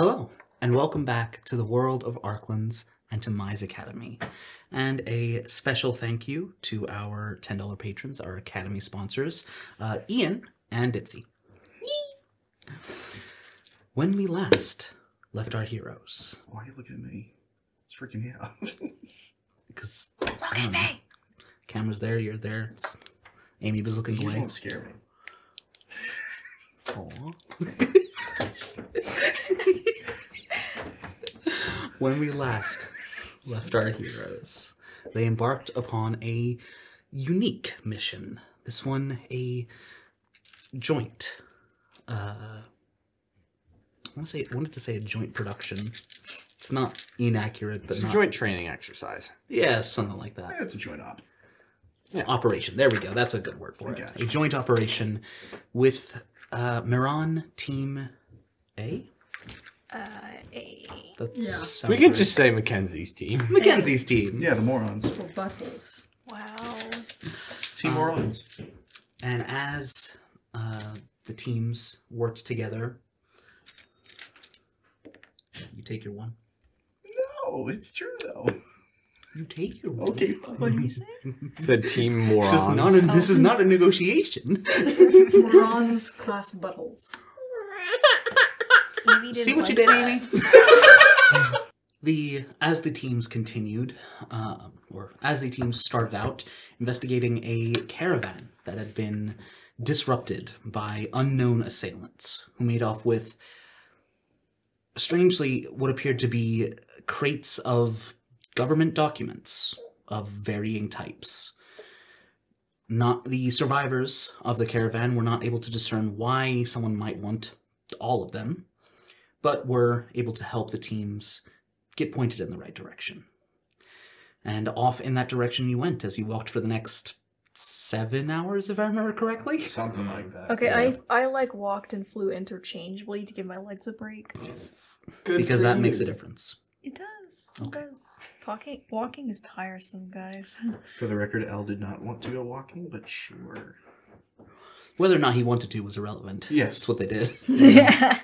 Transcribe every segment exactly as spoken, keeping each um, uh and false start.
Hello, and welcome back to the world of Arklands and to Miles Academy. And a special thank you to our ten dollar patrons, our Academy sponsors, uh, Ian and Itzy. Yee. When we last left our heroes... Why are you looking at me? It's freaking me out. Because... Look at me! Camera's there, you're there. It's... Amy was looking you away. You won't scare me. Aww. When we last left our heroes, they embarked upon a unique mission. This one, a joint, uh, I want to say, I wanted to say a joint production. It's not inaccurate, but it's a not, joint training exercise. Yeah, something like that. Yeah, it's a joint op. Yeah. Operation. There we go. That's a good word for it. Gotcha. A joint operation with uh, Mehran Team A? Uh, A. That's yeah. We can just say Mackenzie's team. Mackenzie's team. Yeah, the morons. Well, buttholes. Wow. Team um, morons. And as uh, the teams worked together, you take your one. No, it's true though. You take your one. Okay, what did you say? Said team morons. This is not a, this is not a negotiation. Morons class buttholes. See what like you did, that. Amy? the as the teams continued, uh, or as the teams started out investigating a caravan that had been disrupted by unknown assailants who made off with, strangely, what appeared to be crates of government documents of varying types. Not the survivors of the caravan were not able to discern why someone might want all of them, but were able to help the teams get pointed in the right direction. And off in that direction you went as you walked for the next seven hours, if I remember correctly. Something like that. Okay, yeah. I, I like walked and flew interchangeably to give my legs a break. Good because that you. makes a difference. It does. It okay. does. Talking, walking is tiresome, guys. For the record, Elle did not want to go walking, but sure. Whether or not he wanted to was irrelevant. Yes. That's what they did. Yeah.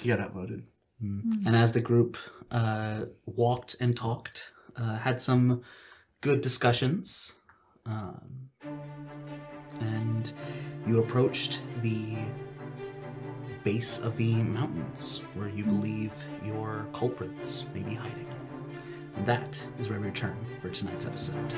He got outvoted. Mm. Mm. And as the group uh, walked and talked, uh, had some good discussions, um, and you approached the base of the mountains where you believe your culprits may be hiding. And that is where we return for tonight's episode.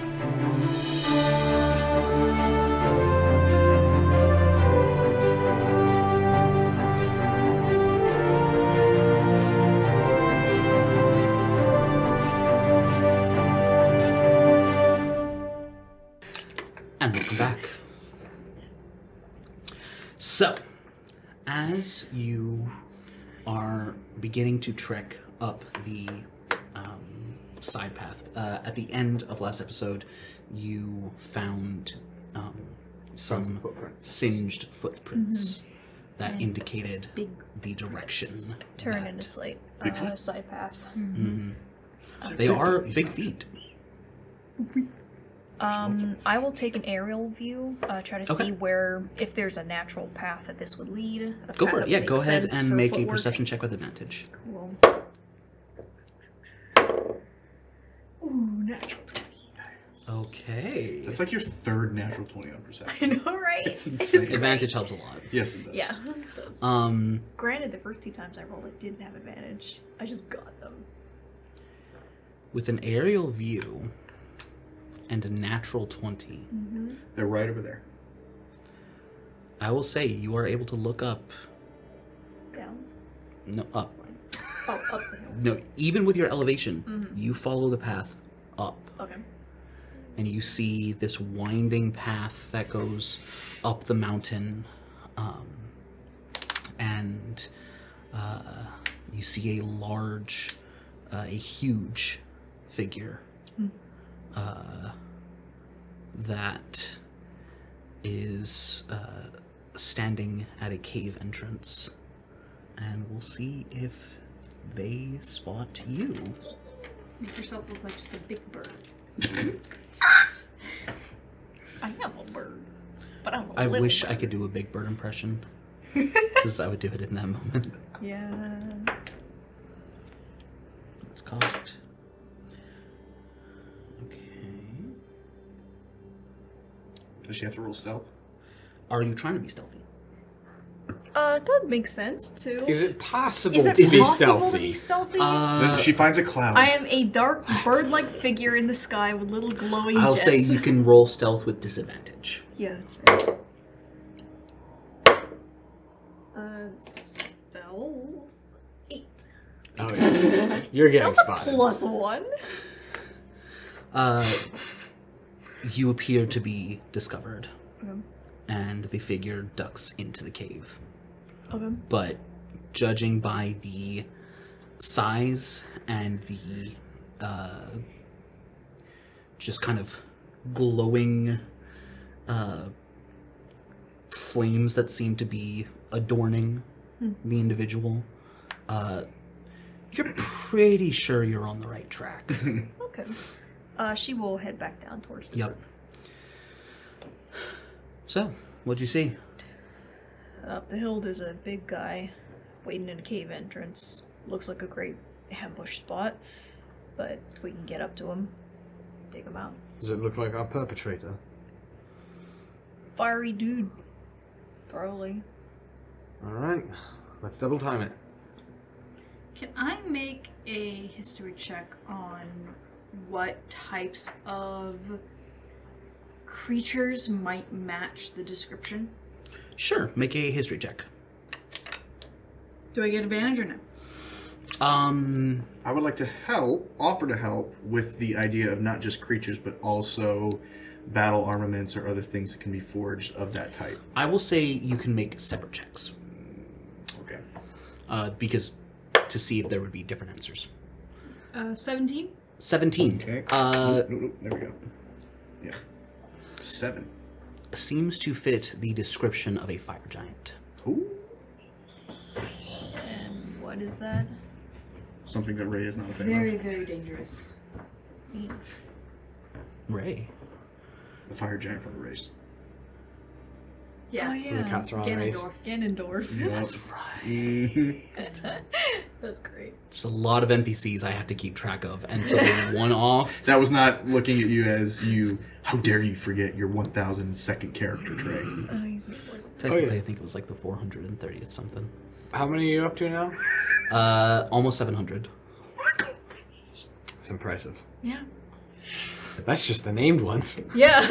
And welcome back. So, as you are beginning to trek up the um, side path, uh, at the end of last episode, you found um, some footprints. singed footprints mm-hmm. that and indicated the direction. Turn into slight uh, side path. Mm-hmm. uh, they are big feet. Um, I will take an aerial view, uh, try to okay. see where, if there's a natural path that this would lead. Go for it, yeah, go ahead and make footwork. a perception check with advantage. Cool. Ooh, natural twenty. Okay. That's like your third natural twenty on perception. I know, right? It's insane. Advantage helps a lot. Yes, it does. Yeah, it does. Um, Granted, the first two times I rolled, I didn't have advantage. I just got them. With an aerial view... and a natural twenty. Mm-hmm. They're right over there. I will say you are able to look up. Down? No, up. Oh, up the hill. No, even with your elevation, mm-hmm. you follow the path up. Okay. And you see this winding path that goes up the mountain. Um, and uh, you see a large, uh, a huge figure. Mm. Uh, that is uh, standing at a cave entrance, and we'll see if they spot you. Make yourself look like just a big bird. I am a bird, but I'm a I wish bird. I could do a big bird impression, because I would do it in that moment. Yeah. got. Okay. Does she have to roll stealth? Are you trying to be stealthy? Uh, that makes sense too. Is it possible, Is it to, possible be stealthy? to be stealthy? Uh, she finds a cloud. I am a dark bird-like figure in the sky with little glowing I'll jets. say you can roll stealth with disadvantage. Yeah, that's right. Uh, stealth eight. Oh yeah, you're getting that's spotted. A plus one. Uh, you appear to be discovered. Okay. And the figure ducks into the cave. Okay. But judging by the size and the uh, just kind of glowing uh, flames that seem to be adorning hmm. the individual, uh, you're pretty sure you're on the right track. Okay. Uh, she will head back down towards the yep. group. So, what'd you see? Up the hill, there's a big guy waiting in a cave entrance. Looks like a great ambush spot, but if we can get up to him, take him out. Does it look like our perpetrator? Fiery dude. Probably. Alright, let's double time it. Can I make a history check on what types of creatures might match the description? Sure. Make a history check. Do I get advantage or no? Um, I would like to help, offer to help with the idea of not just creatures, but also battle armaments or other things that can be forged of that type. I will say you can make separate checks. Okay. Uh, because to see if there would be different answers. Uh, seventeen? seventeen. Okay. Uh, nope, nope, nope. There we go. Yeah. Seven. Seems to fit the description of a fire giant. Ooh. And what is that? Something that Ray is not a fan of. Very, very dangerous. Ray? The fire giant from the race. Yeah. Oh, yeah. When the cats are on Ganondorf. Race. Ganondorf. Yep. That's right. That's great. There's a lot of N P Cs I have to keep track of, and so one off. That was not looking at you as you. How dare you forget your one thousandth character, Trey? Oh, he's Technically, oh, yeah. I think it was like the four hundred thirtieth something. How many are you up to now? Uh, almost seven hundred. It's impressive. Yeah. That's just the named ones. Yeah.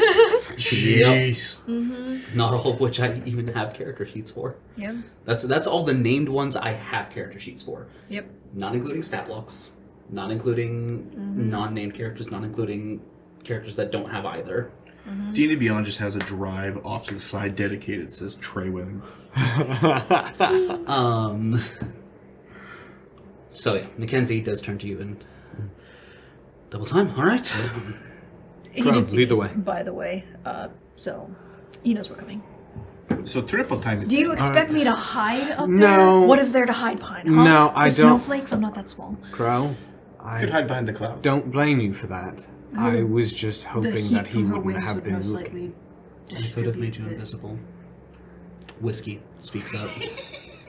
Jeez. Yep. Mm-hmm. Not all of which I even have character sheets for. Yeah. That's that's all the named ones I have character sheets for. Yep. Not including stat blocks. Not including mm-hmm. non-named characters. Not including characters that don't have either. Mm-hmm. D and D Beyond just has a drive off to the side dedicated. It says Trey Withum. um. So yeah, Mackenzie does turn to you and double time. All right. Crown, lead the way. By the way, uh, so he knows we're coming. So triple time. Do you expect right. me to hide up no. there? No. What is there to hide behind? Huh? No, I the don't. Snowflakes. I'm not that small. Crow, I could hide behind the cloud. Don't blame you for that. Um, I was just hoping that he wouldn't have would been looking. I could have made you invisible. Whiskey speaks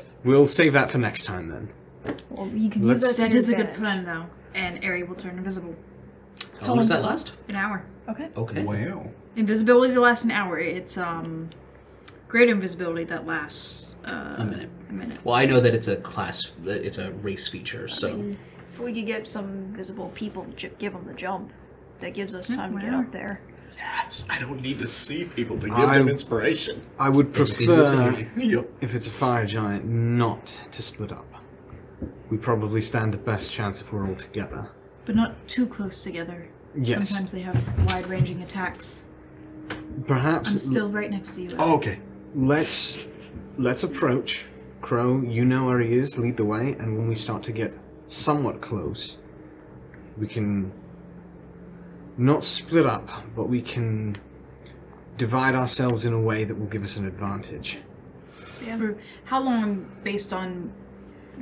up. We'll save that for next time then. Well, you can Let's use that. That is advantage. a good plan though, and Ari will turn invisible. How, How long does that last? An hour. Okay. Okay. Wow. Invisibility to last an hour. It's um, great invisibility that lasts uh, a minute. A minute. Well, I know that it's a class, it's a race feature. So I mean, if we could get some visible people, give them the jump. That gives us time oh, to get up there. Yes, I don't need to see people to give I, them inspiration. I would prefer, yep. if it's a fire giant, not to split up. We probably stand the best chance if we're all together. But not too close together. Yes. Sometimes they have wide-ranging attacks. Perhaps... I'm still right next to you. Oh, okay. Let's... Let's approach. Crow, you know where he is, lead the way, and when we start to get somewhat close, we can not split up, but we can divide ourselves in a way that will give us an advantage. Yeah. How long, based on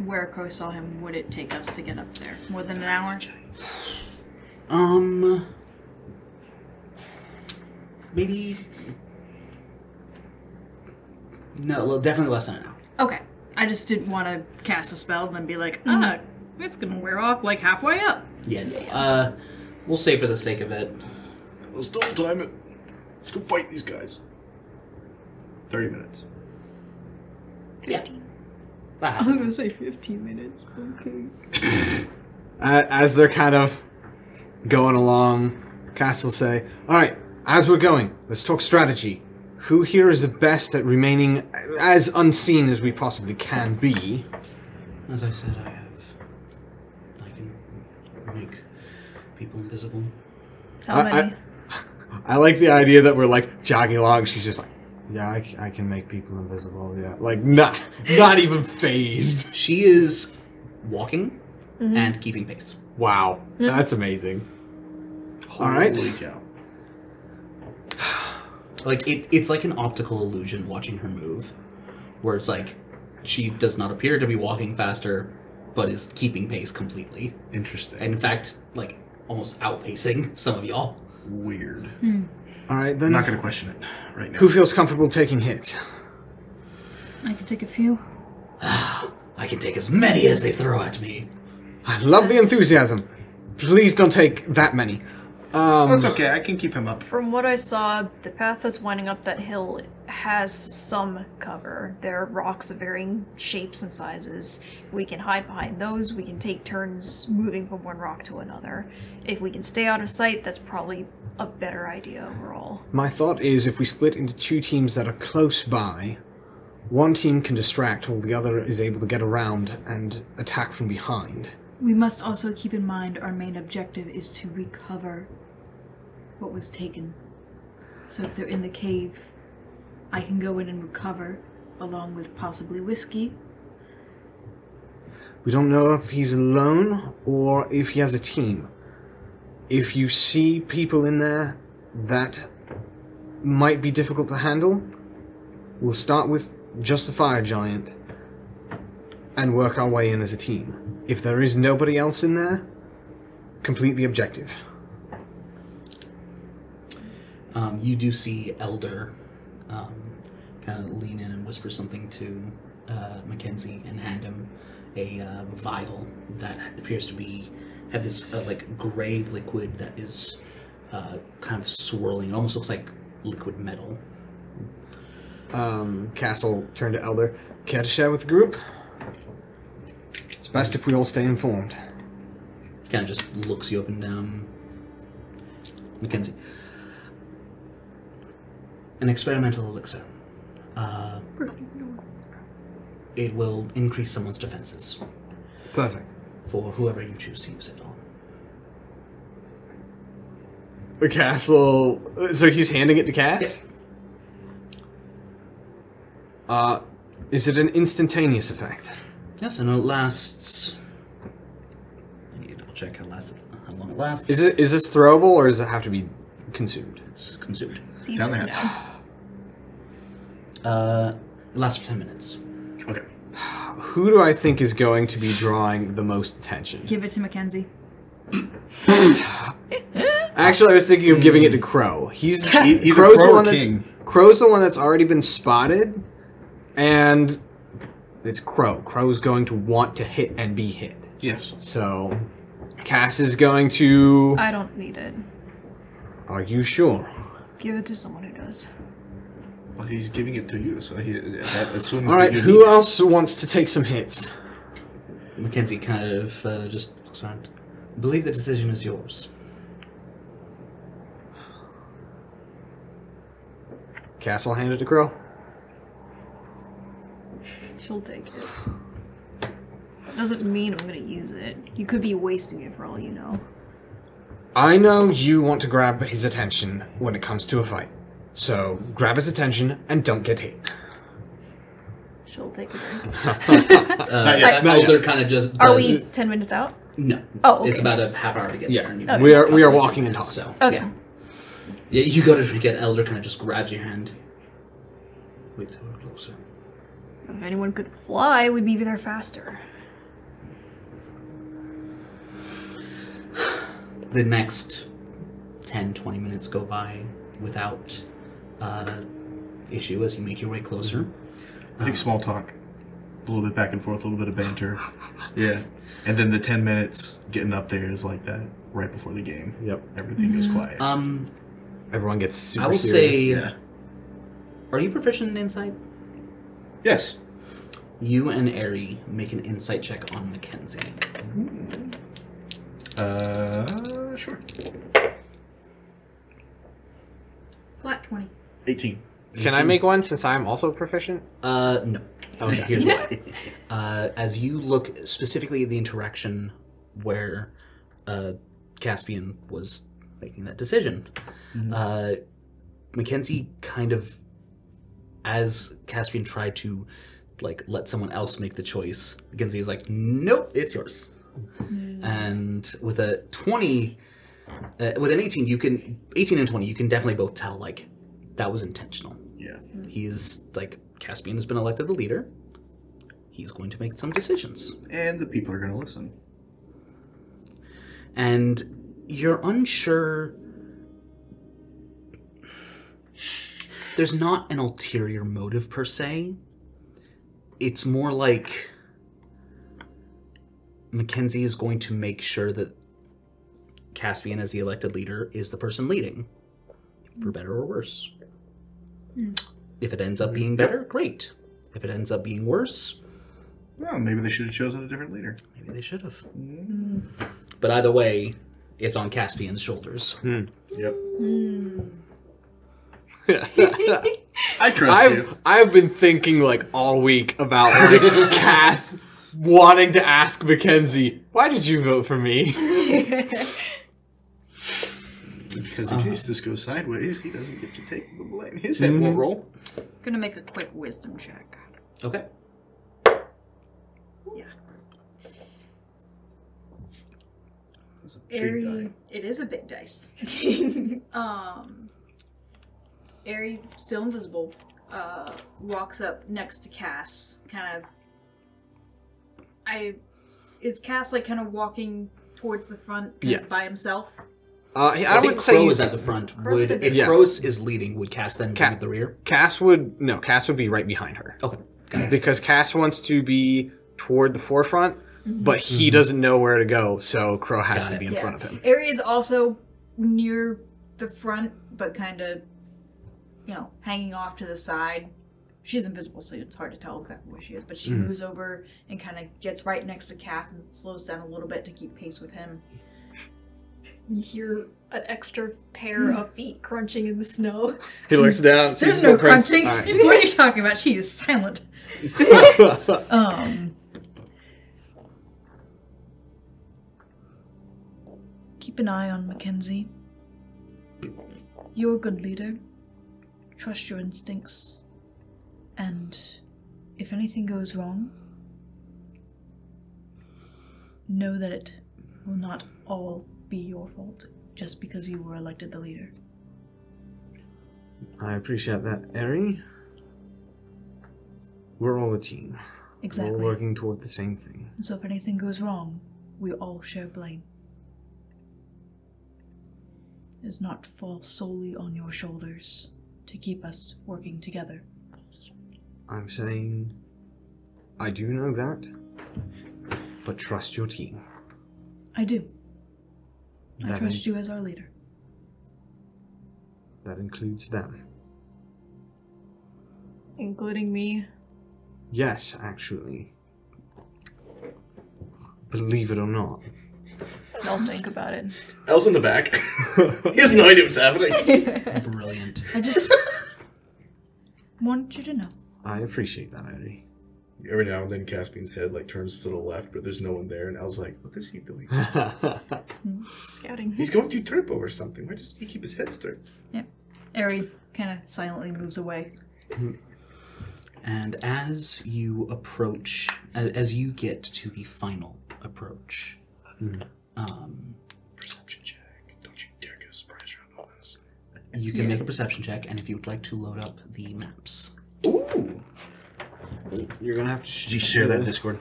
where Crow saw him, would it take us to get up there? More than an hour? Um, maybe, no, definitely less than an hour. Okay, I just didn't want to cast a spell and then be like, ah, mm-hmm. It's gonna wear off like halfway up. Yeah, no. Uh, we'll save for the sake of it. Let's double time it. Let's go fight these guys. Thirty minutes. Yeah. Wow. I'm gonna say fifteen minutes. Okay. uh, as they're kind of going along, Cass will say, "All right, as we're going, let's talk strategy. Who here is the best at remaining as unseen as we possibly can be?" As I said, I have. I can make people invisible. How I, many? I, I like the idea that we're like jogging along. She's just like, yeah, I, I can make people invisible. Yeah, like not not even phased. She is walking mm-hmm. and keeping pace. Wow, mm-hmm. that's amazing. Holy All right. Cow. Like it, it's like an optical illusion watching her move, where it's like she does not appear to be walking faster, but is keeping pace completely. Interesting. And in fact, like almost outpacing some of y'all. Weird. Mm. All right, then. I'm not gonna question it right now. Who feels comfortable taking hits? I can take a few. I can take as many as they throw at me. I love the enthusiasm. Please don't take that many. Um, that's okay, I can keep him up. From what I saw, the path that's winding up that hill has some cover. There are rocks of varying shapes and sizes. If we can hide behind those, we can take turns moving from one rock to another. If we can stay out of sight, that's probably a better idea overall. My thought is if we split into two teams that are close by, one team can distract while the other is able to get around and attack from behind. We must also keep in mind our main objective is to recover what was taken. So if they're in the cave, I can go in and recover, along with possibly whiskey. We don't know if he's alone or if he has a team. If you see people in there that might be difficult to handle, we'll start with just the fire giant and work our way in as a team. If there is nobody else in there, complete the objective. Um, you do see Elder um, kind of lean in and whisper something to uh, Mackenzie and hand him a uh, vial that appears to be have this uh, like gray liquid that is uh, kind of swirling. It almost looks like liquid metal. Um, Castle turned to Elder. Care to share with the group? It's best if we all stay informed. Kind of just looks you up and down, Mackenzie. An experimental elixir. Uh, it will increase someone's defenses. Perfect. For whoever you choose to use it on. The Castle... So he's handing it to Cass? Yeah. Uh, is it an instantaneous effect? Yes, and it lasts... I need to double check how, last, how long it lasts. Is it is this throwable or does it have to be consumed? It's consumed. See Down there. Uh, it lasts for ten minutes. Okay. Who do I think is going to be drawing the most attention? Give it to Mackenzie. Actually, I was thinking of giving it to Crow. He's he, Crow's Crow the one that's King. Crow's the one that's already been spotted, and it's Crow. Crow's going to want to hit and be hit. Yes. So, Cass is going to. I don't need it. Are you sure? Give it to someone who does. Well, he's giving it to you, so he that assumes. All right, that you who need else it. Wants to take some hits? Mackenzie kind of uh, just looks around. I believe the decision is yours. Castle handed to Crow. She'll take it. That doesn't mean I'm going to use it. You could be wasting it for all you know. I know you want to grab his attention when it comes to a fight, so grab his attention and don't get hit. She'll take a drink. uh, I, Elder kind of just. Does, are we ten minutes out? No. Oh, okay. It's about a half hour to get yeah. there. And you okay. We are we are walking and talking. So okay. Yeah. yeah, you go to drink it. Elder kind of just grabs your hand. Wait till we're closer. If anyone could fly, we'd be there faster. The next ten, twenty minutes go by without uh, issue as you make your way closer. I think um, small talk. A little bit back and forth, a little bit of banter. Yeah. And then the ten minutes getting up there is like that right before the game. Yep. Everything mm-hmm. goes quiet. Um, Everyone gets super I will serious. Say, yeah. Are you proficient in insight? Yes. You and Eri make an insight check on Mackenzie. Mm-hmm. Uh, sure. Flat twenty. eighteen. Can I make one since I'm also proficient? Uh, no. Okay. Here's why. Uh, as you look specifically at the interaction where uh, Caspian was making that decision, mm-hmm. uh, Mackenzie kind of, as Caspian tried to like let someone else make the choice, Mackenzie was like, nope, it's yours. Mm-hmm. And with a twenty, uh, with an eighteen, you can, eighteen and twenty, you can definitely both tell like that was intentional. Yeah. Mm-hmm. He's like, Caspian has been elected the leader. He's going to make some decisions. And the people are going to listen. And you're unsure. There's not an ulterior motive per se. It's more like Mackenzie is going to make sure that Caspian, as the elected leader, is the person leading. For better or worse. Mm. If it ends up being better, great. If it ends up being worse... Well, maybe they should have chosen a different leader. Maybe they should have. Mm. But either way, it's on Caspian's shoulders. Mm. Yep. Mm. I trust I've, you. I've been thinking, like, all week about, like, Cass wanting to ask Mackenzie, why did you vote for me? Because in uh, case this goes sideways, he doesn't get to take the blame. His head mm-hmm. won't roll. I'm gonna make a quick wisdom check. Okay. Yeah. That's a big Eri, it is a big dice. um, Eri, still invisible, uh, walks up next to Cass. Kind of. I is Cass like kind of walking towards the front yeah. by himself. Uh, I, I would say Crow is at the front. Would if yeah. Crow is leading, would Cass then Ca be at the rear? Cass would no. Cass would be right behind her. Okay, got it. Because Cass wants to be toward the forefront, mm-hmm. but he mm-hmm. doesn't know where to go, so Crow has got to it. be in yeah. front of him. Eri is also near the front, but kind of, you know, hanging off to the side. She's invisible, so it's hard to tell exactly where she is. But she mm. moves over and kind of gets right next to Cass and slows down a little bit to keep pace with him. You hear an extra pair mm. of feet crunching in the snow. He looks down. There's no crunching. Right. What are you talking about? She is silent. um, keep an eye on Mackenzie. You're a good leader. Trust your instincts. And if anything goes wrong, know that it will not all be your fault just because you were elected the leader. I appreciate that, Eri. We're all a team. Exactly. We're all working toward the same thing. And so if anything goes wrong, we all share blame. It does not fall solely on your shoulders to keep us working together. I'm saying I do know that, but trust your team. I do. I trust you as our leader. That includes them. Including me? Yes, actually. Believe it or not. I'll think about it. Elle's in the back. He has no idea what's happening. Brilliant. I just want you to know. I appreciate that, Eri. Every now and then Caspian's head like turns to the left, but there's no one there, and I was like, what is he doing? Scouting. He's going to trip over something. Why does he keep his head straight? Yeah. Eri kind of silently moves away. And as you approach, as you get to the final approach, mm. um, perception check. Don't you dare get a surprise round on this. You can yeah. make a perception check, and if you would like to load up the maps. Ooh! You're gonna have to. Sh Did you share that in Discord?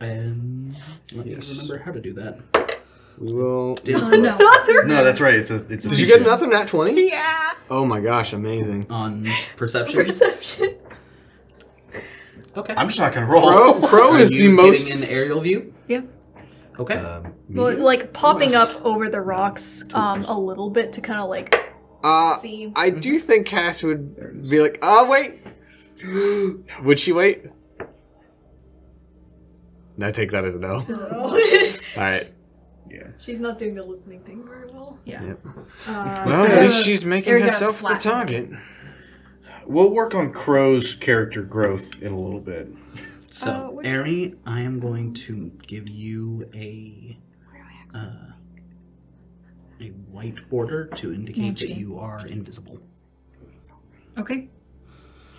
Um, let me yes. remember how to do that. We will. No, no. no, that's right. It's a. It's a. Did feature. You get another nat twenty? Yeah. Oh my gosh! Amazing. On perception. Perception. Okay. I'm just not gonna roll. Crow, Crow is the most. Getting an aerial view. Yeah. Okay. Um, well, like popping up over the rocks um, a little bit to kind of like uh, see. I do think Cass would be like, oh, wait. Would she wait? Now take that as a no. no. Alright. Yeah. She's not doing the listening thing very well. Yeah. Yep. Uh, well, at least she's making herself the target. We'll work on Crow's character growth in a little bit. So, uh, Aerie, I am going to give you a uh, a white border to indicate that you are invisible. Okay.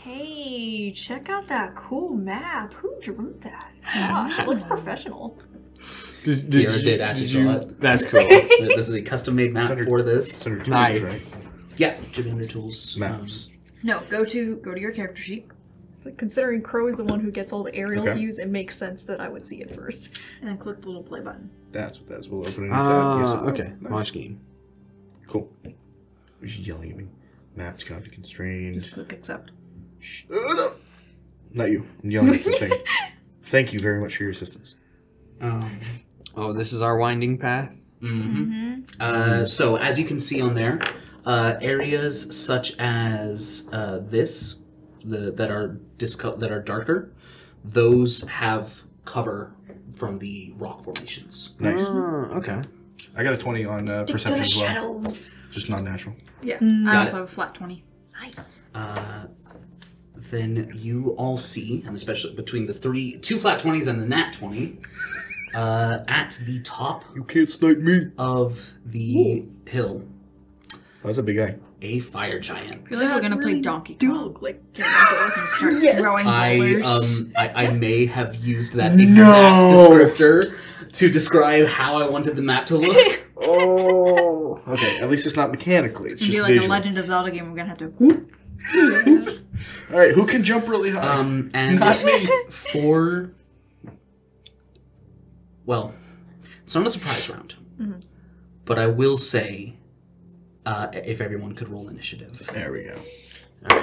Hey, check out that cool map. Who drew that? Gosh, it looks professional. Did, did, Kira did actually did you, draw it. That's cool. This is a custom-made map under, for this. Under tools, nice. Right? Yeah, Jimmy under tools maps. Um, no, go to go to your character sheet. Like, considering Crow is the one who gets all the aerial okay. views, it makes sense that I would see it first. And then click the little play button. That's what that's. We'll open it. Uh, yes, okay. Nice. Watch game. Cool. She's yelling at me. Maps cannot be constrained. Just click accept. Shh. Not you. I'm yelling at this thing. Thank you very much for your assistance. Um, oh, this is our winding path? Mm-hmm. Mm-hmm. Uh, so, as you can see on there, uh, areas such as uh, this, the that are disco that are darker, those have cover from the rock formations. Nice. Uh, okay. I got a twenty on uh, perception as well. Shadows. Just not natural. Yeah. Mm, I also have a flat twenty. Nice. Uh, then you all see, and especially between the three, two flat twenties and the nat twenty, uh, at the top. You can't snipe me. Of the Whoa. hill. That's a big guy. A fire giant. I feel like we're gonna really play Donkey Kong. Do look like Ganondorf and start yes. throwing boulders. Um, I, I may have used that exact no. descriptor to describe how I wanted the map to look. Oh, okay. At least it's not mechanically. It's, it's just be like visual. A Legend of Zelda game. We're gonna have to whoop. All right, who can jump really high? Um, and not me. For well, it's not a surprise round, mm-hmm. but I will say. Uh, if everyone could roll initiative. There we go. All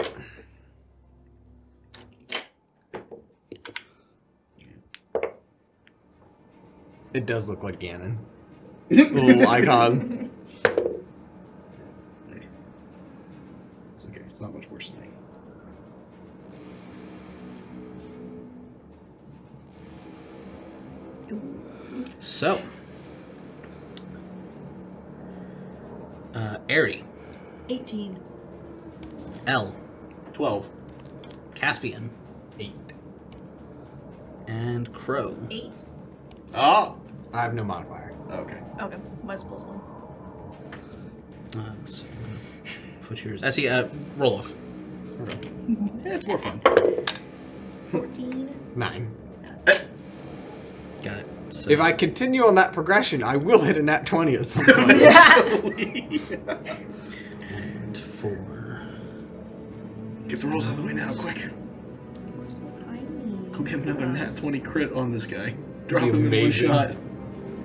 right. It does look like Ganon. Little icon. It's okay. It's not much worse than me. So. Uh, Aerie. eighteen. L. twelve. Caspian. eight. And Crow. eight. Oh! I have no modifier. Okay. Okay. Mine's plus one. Uh, so put yours. I see, uh, roll off. Okay. Yeah, it's more fun. fourteen. nine. Got it. So. If I continue on that progression, I will hit a nat twenty at some point. Yeah. And four. Get the rolls out of the way now, quick. Go get another nat twenty crit on this guy. Drop him in one shot.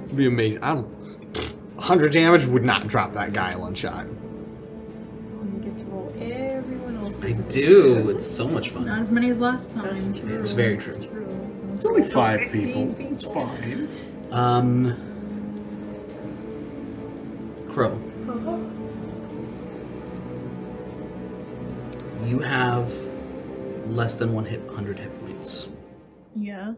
It'd be amazing. I don't. one hundred damage would not drop that guy in one shot. You get to roll everyone else. I do. It's so much fun. Not as many as last time. That's true. It's very true. It's true. It's only five people. people. It's fine. Um. Crow. Uh-huh. You have less than one hit, hundred hit points. Yeah.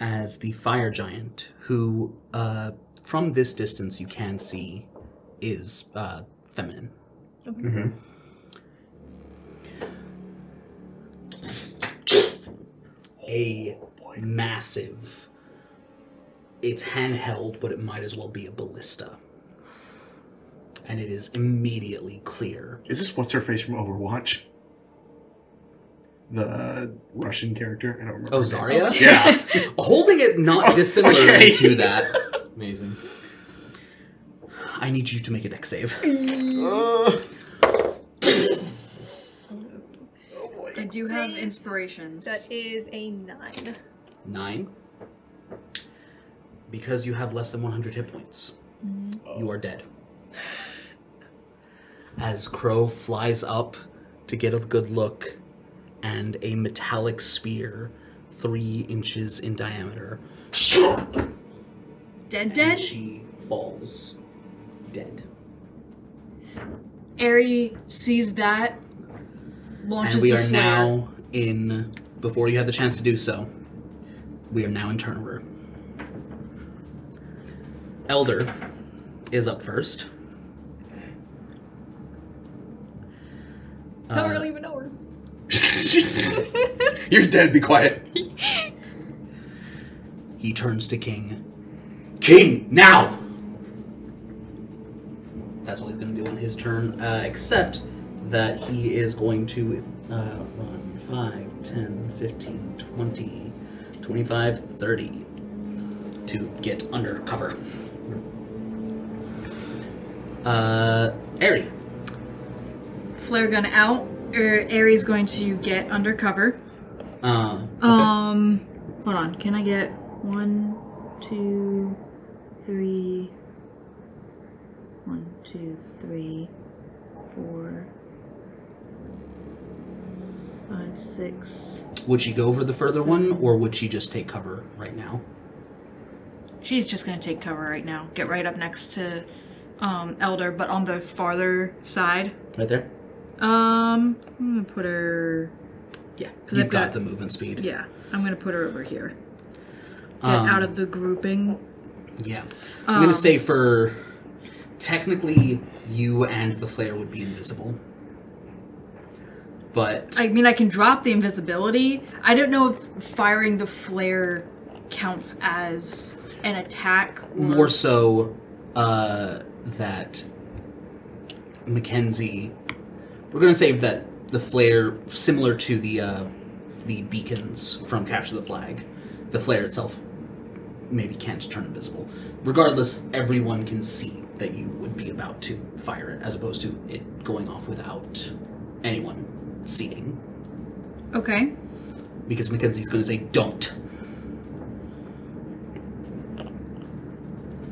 As the fire giant, who, uh, from this distance you can see, is uh, feminine. Okay. Mm-hmm. A massive, it's handheld, but it might as well be a ballista. And it is immediately clear. Is this what's-her-face from Overwatch? The Russian character? I don't remember. Oh, Zarya? Yeah. Holding it not dissimilar oh, okay. to that. Amazing. I need you to make a dex save. Uh. I do have inspirations. That is a nine. Nine? Because you have less than one hundred hit points, mm-hmm. oh. you are dead. As Crow flies up to get a good look, and a metallic spear three inches in diameter. Dead, dead? And she falls dead. Aerie sees that, launches the flare. And we are now in, before you have the chance to do so, we are now in turn order. Elder is up first. I don't uh, really even know her. You're dead, be quiet. He turns to King. King, now! That's all he's going to do on his turn, uh, except that he is going to uh, run five, ten, fifteen, twenty, twenty-five, thirty to get under cover. Uh, Aerie. Flare gun out. Er, Aerie's going to get undercover. Uh, okay. Um, hold on. Can I get one, two, three, one, two, three, four, five, six? Would she go for the further seven. one, or would she just take cover right now? She's just going to take cover right now. Get right up next to um, Elder, but on the farther side. Right there? Um, I'm gonna put her. Yeah, you've got, got the movement speed. Yeah, I'm gonna put her over here. Get um, out of the grouping. Yeah, I'm um, gonna say for technically you and the flare would be invisible, but I mean I can drop the invisibility. I don't know if firing the flare counts as an attack. Or... More so, uh, that Mackenzie. We're gonna save that the flare, similar to the uh, the beacons from Capture the Flag, the flare itself maybe can't turn invisible. Regardless, everyone can see that you would be about to fire it, as opposed to it going off without anyone seeing. Okay. Because Mackenzie's gonna say, "Don't."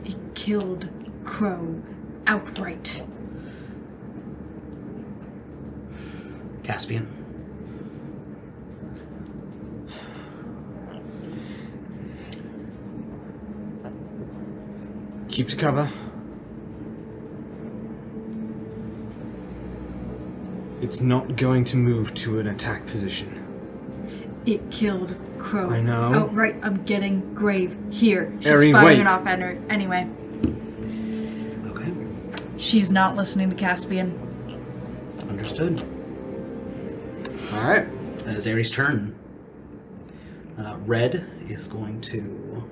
It killed Crow outright. Caspian. Keep to cover. It's not going to move to an attack position. It killed Crow. I know. Oh, right, I'm getting Grave here. She's Aerie, firing up at her anyway. Okay. She's not listening to Caspian. Understood. Alright, that is Aerie's turn. Uh, Red is going to...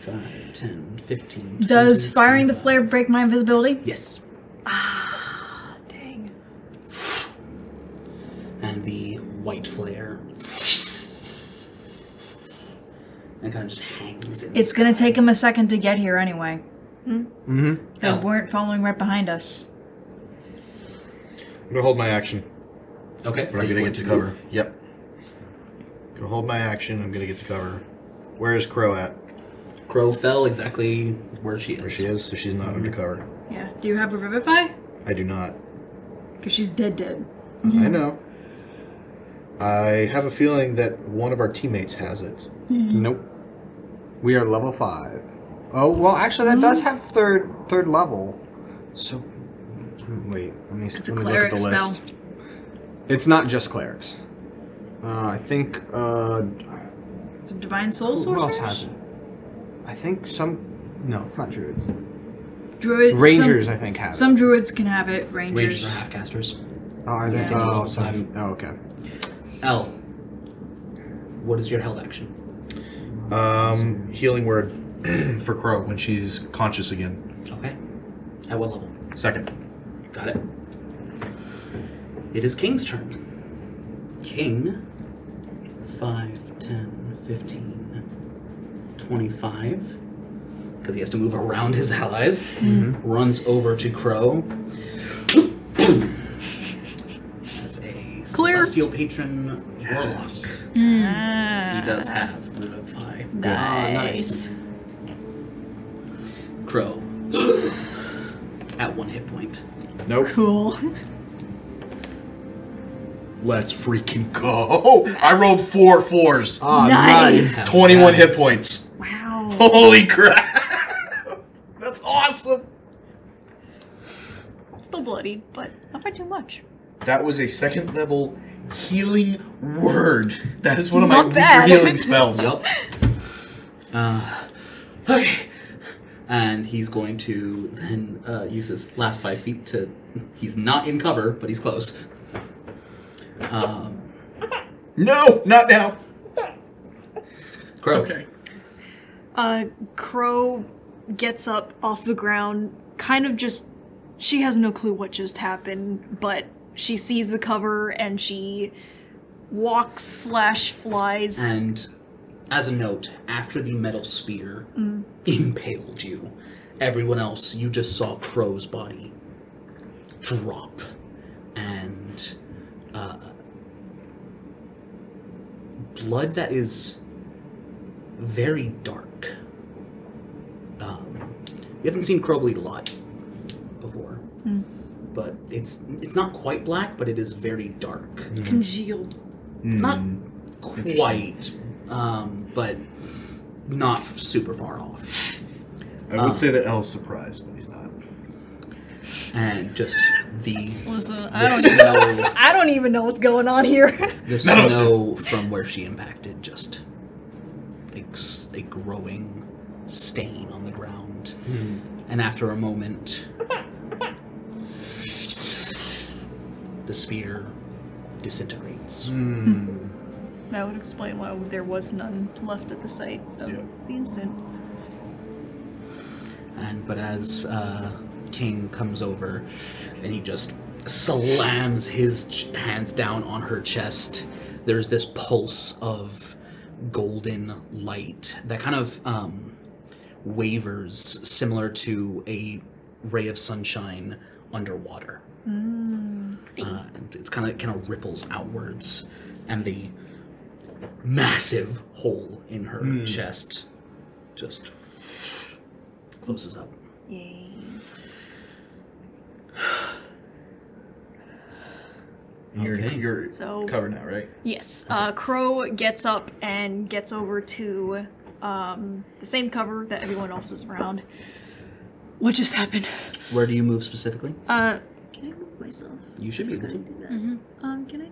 five, ten, fifteen... Does firing the flare break my invisibility? Yes. Ah, dang. And the white flare... and kind of just hangs in. It's gonna take him a second to get here anyway. Mm-hmm. They oh. weren't following right behind us. I'm gonna hold my action. Okay. But I'm going to get to cover. Move? Yep. I'm going to hold my action. I'm going to get to cover. Where is Crow at? Crow fell exactly where she is. Where she is, so she's not mm-hmm. under cover. Yeah. Do you have a revivify? I do not. Because she's dead dead. Mm-hmm. I know. I have a feeling that one of our teammates has it. Mm-hmm. Nope. We are level five. Oh, well, actually, that mm-hmm. does have third third level. So, wait. Let me, let me look at the list. Spell. It's not just clerics. Uh, I think. Uh, it's a divine soul sorcerer. Who else has it? I think some. No, it's not druids. Druids. Rangers, some, I think, have it. Some druids can have it. Rangers. Rangers are half casters. Oh, I think. Yeah. Oh, so oh, okay. L. What is your held action? Um, healing word for Crow when she's conscious again. Okay. At what level? Second. Got it. It is King's turn. King, five, ten, fifteen, twenty-five, because he has to move around his allies, mm-hmm. runs over to Crow. As a Clear. Celestial Patron Warlock, mm. he does have Modify. Nice. Crow, at one hit point. Nope. Cool. Let's freaking go. Oh, I rolled four fours. Oh, nice. nice. twenty-one hit points. Wow. Holy crap. That's awesome. I'm still bloody, but not by too much. That was a second level healing word. That is one of not my bad. healing spells. Yep. Uh, okay. And he's going to then uh, use his last five feet to... He's not in cover, but he's close. Um, no! Not now! Crow. It's okay. Uh, Crow gets up off the ground, kind of just... She has no clue what just happened, but she sees the cover and she walks slash flies. And... As a note, after the metal spear mm. impaled you, everyone else, you just saw Crow's body drop. And uh, blood that is very dark. Um, you haven't seen Crow bleed a lot before. Mm. But it's, it's not quite black, but it is very dark. Mm. Congealed. Mm. Not quite... Um, but not super far off. I would um, say that L's surprised, but he's not. And just the, Listen, the I don't snow. Know. I don't even know what's going on here. The no, snow no. from where she impacted, just a, a growing stain on the ground. Hmm. And after a moment, the spear disintegrates. Hmm. Hmm. That would explain why there was none left at the site of yeah. the incident. And but as uh, King comes over, and he just slams his ch hands down on her chest, there's this pulse of golden light that kind of um, wavers, similar to a ray of sunshine underwater. Mm. Uh, and it's kind of kind of ripples outwards, and the massive hole in her mm. chest just closes up. Yay. You're, okay. you're so, covered now, right? Yes. Okay. Uh, Crow gets up and gets over to um, the same cover that everyone else is around. What just happened? Where do you move specifically? Uh, can I move myself? You should be able to. Mm-hmm. Um, can I?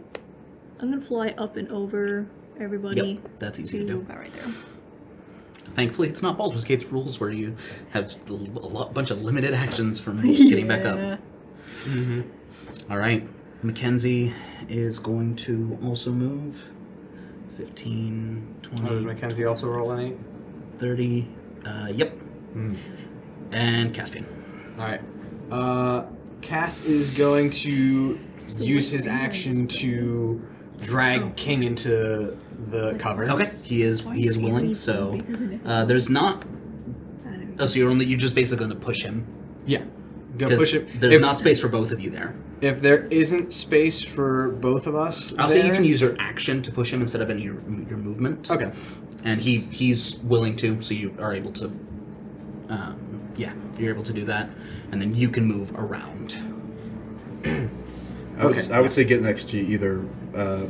I'm gonna fly up and over everybody. Yep, that's easy to do. About right there. Thankfully, it's not Baldur's Gate's rules where you have a lot, bunch of limited actions from yeah. getting back up. Mm-hmm. All right, Mackenzie is going to also move. fifteen, twenty. Oh, did Mackenzie also roll an eight? thirty. Uh, yep. Mm. And Caspian. All right. Uh, Cass is going to Still use his action to drag oh. King into the cover. Okay, he is he is willing. So uh, there's not. Oh, so you're only you just basically going to push him. Yeah, go push him. There's if, not space for both of you there. If there isn't space for both of us, I'll there. say you can use your action to push him instead of any your your movement. Okay, and he he's willing to, so you are able to. Um, yeah, you're able to do that, and then you can move around. I, okay. would, I would say get next to either uh,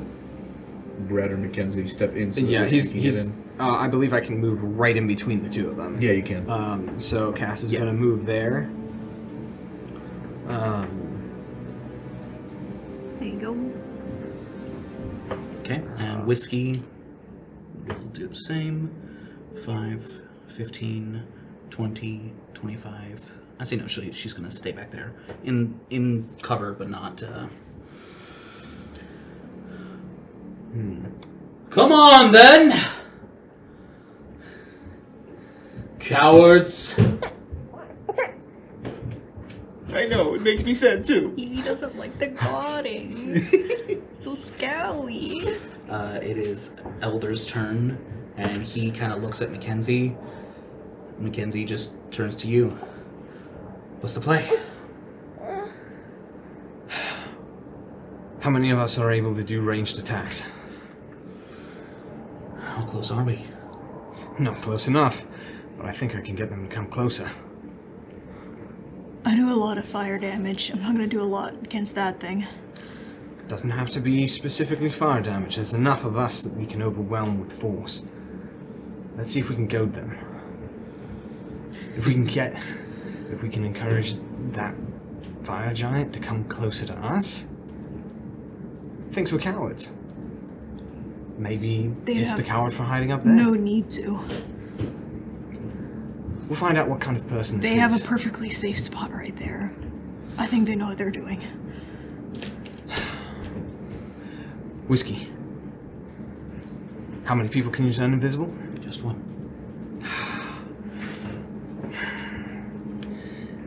Brad or Mackenzie. Step in. So yeah, he's. he's in. Uh, I believe I can move right in between the two of them. Yeah, you can. Um, so Cass is yeah. going to move there. Um, there you go. Okay, and Whiskey will do the same. five, fifteen, twenty, twenty-five. I say no. She, she's gonna stay back there in in cover, but not. Uh... Hmm. Come on, then, cowards! I know it makes me sad too. He doesn't like the guarding. So scowly. Uh, it is Elder's turn, and he kind of looks at Mackenzie. Mackenzie just turns to you. What's the play? How many of us are able to do ranged attacks? How close are we? Not close enough, but I think I can get them to come closer. I do a lot of fire damage. I'm not going to do a lot against that thing. Doesn't have to be specifically fire damage. There's enough of us that we can overwhelm with force. Let's see if we can goad them. If we can get... If we can encourage that fire giant to come closer to us? Thinks we're cowards. Maybe it's the coward for hiding up there? No need to. We'll find out what kind of person this is. They have a perfectly safe spot right there. I think they know what they're doing. Whiskey. How many people can you turn invisible? Just one.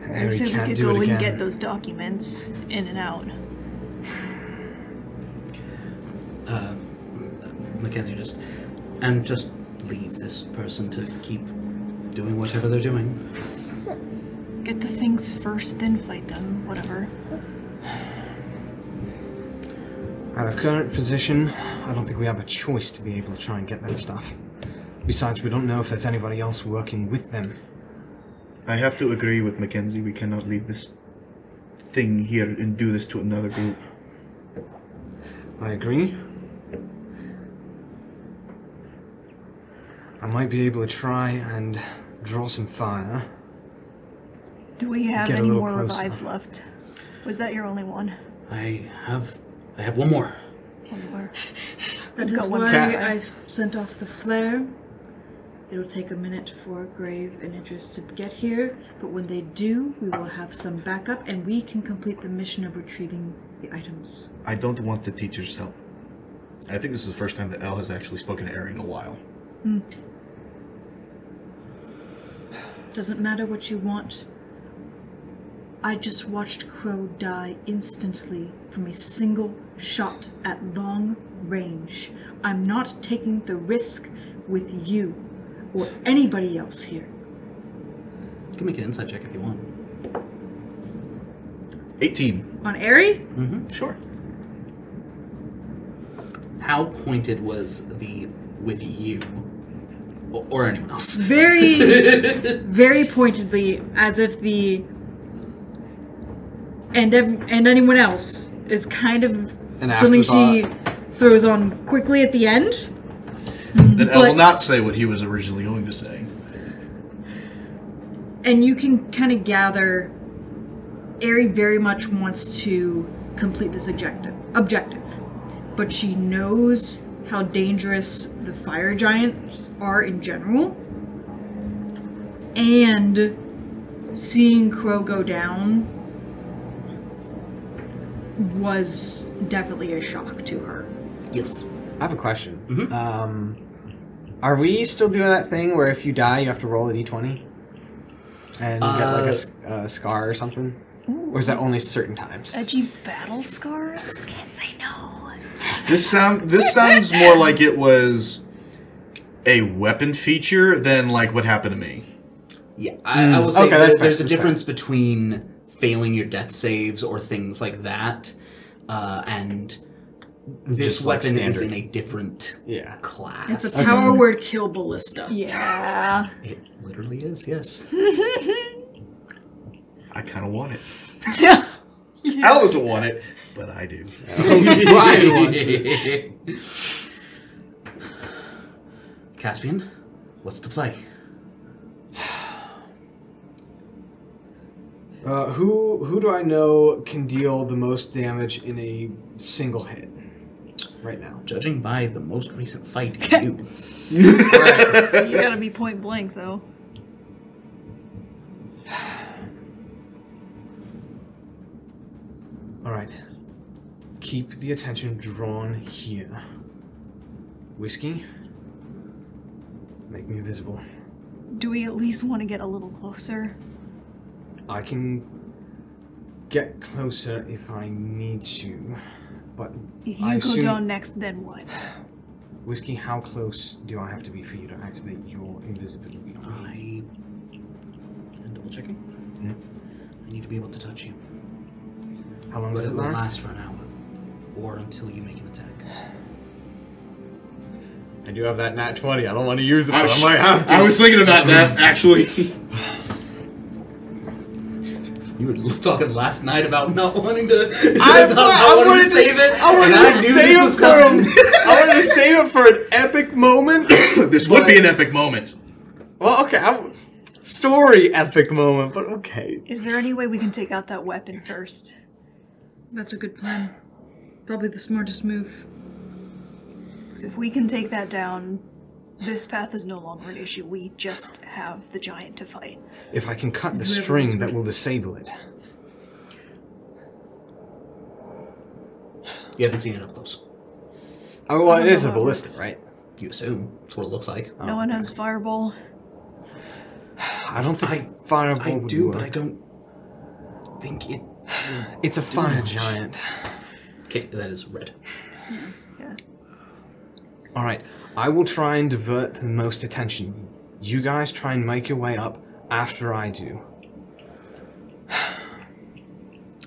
Harry can't do it again. I said we could go and get those documents in and out. Uh, Mackenzie, just... And just leave this person to keep doing whatever they're doing. Get the things first, then fight them. Whatever. At our current position, I don't think we have a choice to be able to try and get that stuff. Besides, we don't know if there's anybody else working with them. I have to agree with Mackenzie. We cannot leave this thing here and do this to another group. I agree. I might be able to try and draw some fire. Do we have any more revives left? Was that your only one? I have... I have one more. One more. That is why I sent off the flare. It'll take a minute for Grave and Idris to get here, but when they do, we will have some backup and we can complete the mission of retrieving the items. I don't want the teacher's help. I think this is the first time that Elle has actually spoken to Eri in a while. Hmm. Doesn't matter what you want. I just watched Crow die instantly from a single shot at long range. I'm not taking the risk with you or anybody else here. You can make an insight check if you want. eighteen. On Eri? Mm-hmm. Sure. How pointed was the with you? Or, or anyone else? Very, very pointedly, as if the... And and anyone else is kind of something she throws on quickly at the end. Then Elle will not say what he was originally going to say. And you can kind of gather, Eri very much wants to complete this objective, objective, but she knows how dangerous the fire giants are in general. And seeing Crow go down was definitely a shock to her. Yes. I have a question. Mm-hmm. Um, are we still doing that thing where if you die, you have to roll a d twenty? And you uh, get like a, a scar or something? Ooh. Or is that only certain times? Edgy battle scars? Can't say no. This, sound, this sounds more like it was a weapon feature than like what happened to me. Yeah, I, mm. I will say okay, there, there's fair. a difference fair. between... failing your death saves or things like that, uh, and this weapon like is in a different yeah. class. It's a power okay. word kill ballista. Yeah. It literally is, yes. I kind of want it. yeah. Elle doesn't want it, but I do. Brian wants it. Caspian, what's the play? Uh, who who do I know can deal the most damage in a single hit right now? Judging by the most recent fight, you. You gotta be point blank, though. Alright. Keep the attention drawn here. Whiskey, make me visible. Do we at least want to get a little closer? I can get closer if I need to, but if you I go down next, then what? Whiskey, how close do I have to be for you to activate your invisibility? I... I'm double checking. Mm-hmm. I need to be able to touch you. How long does it last? It will last for an hour, or until you make an attack. I do have that nat twenty. I don't want to use it, but I, I might have to. I was thinking about that, actually. You were talking last night about not wanting to. I, not, I, I wanted, wanted to save it. I wanted to I save it for. A, I wanted to save it for an epic moment. This would be an epic moment. Well, okay. I, story epic moment, but okay. Is there any way we can take out that weapon first? That's a good plan. Probably the smartest move. Because if we can take that down, this path is no longer an issue. We just have the giant to fight. If I can cut the string that will disable it. You haven't seen it up close. Oh, well, it is a ballista, right? You assume. That's what it looks like. No one has fireball. I don't think I, fireball I would do, work. But I don't think it... It's a fire giant. Okay, that is red. Yeah. Yeah. Alright, I will try and divert the most attention. You guys try and make your way up after I do.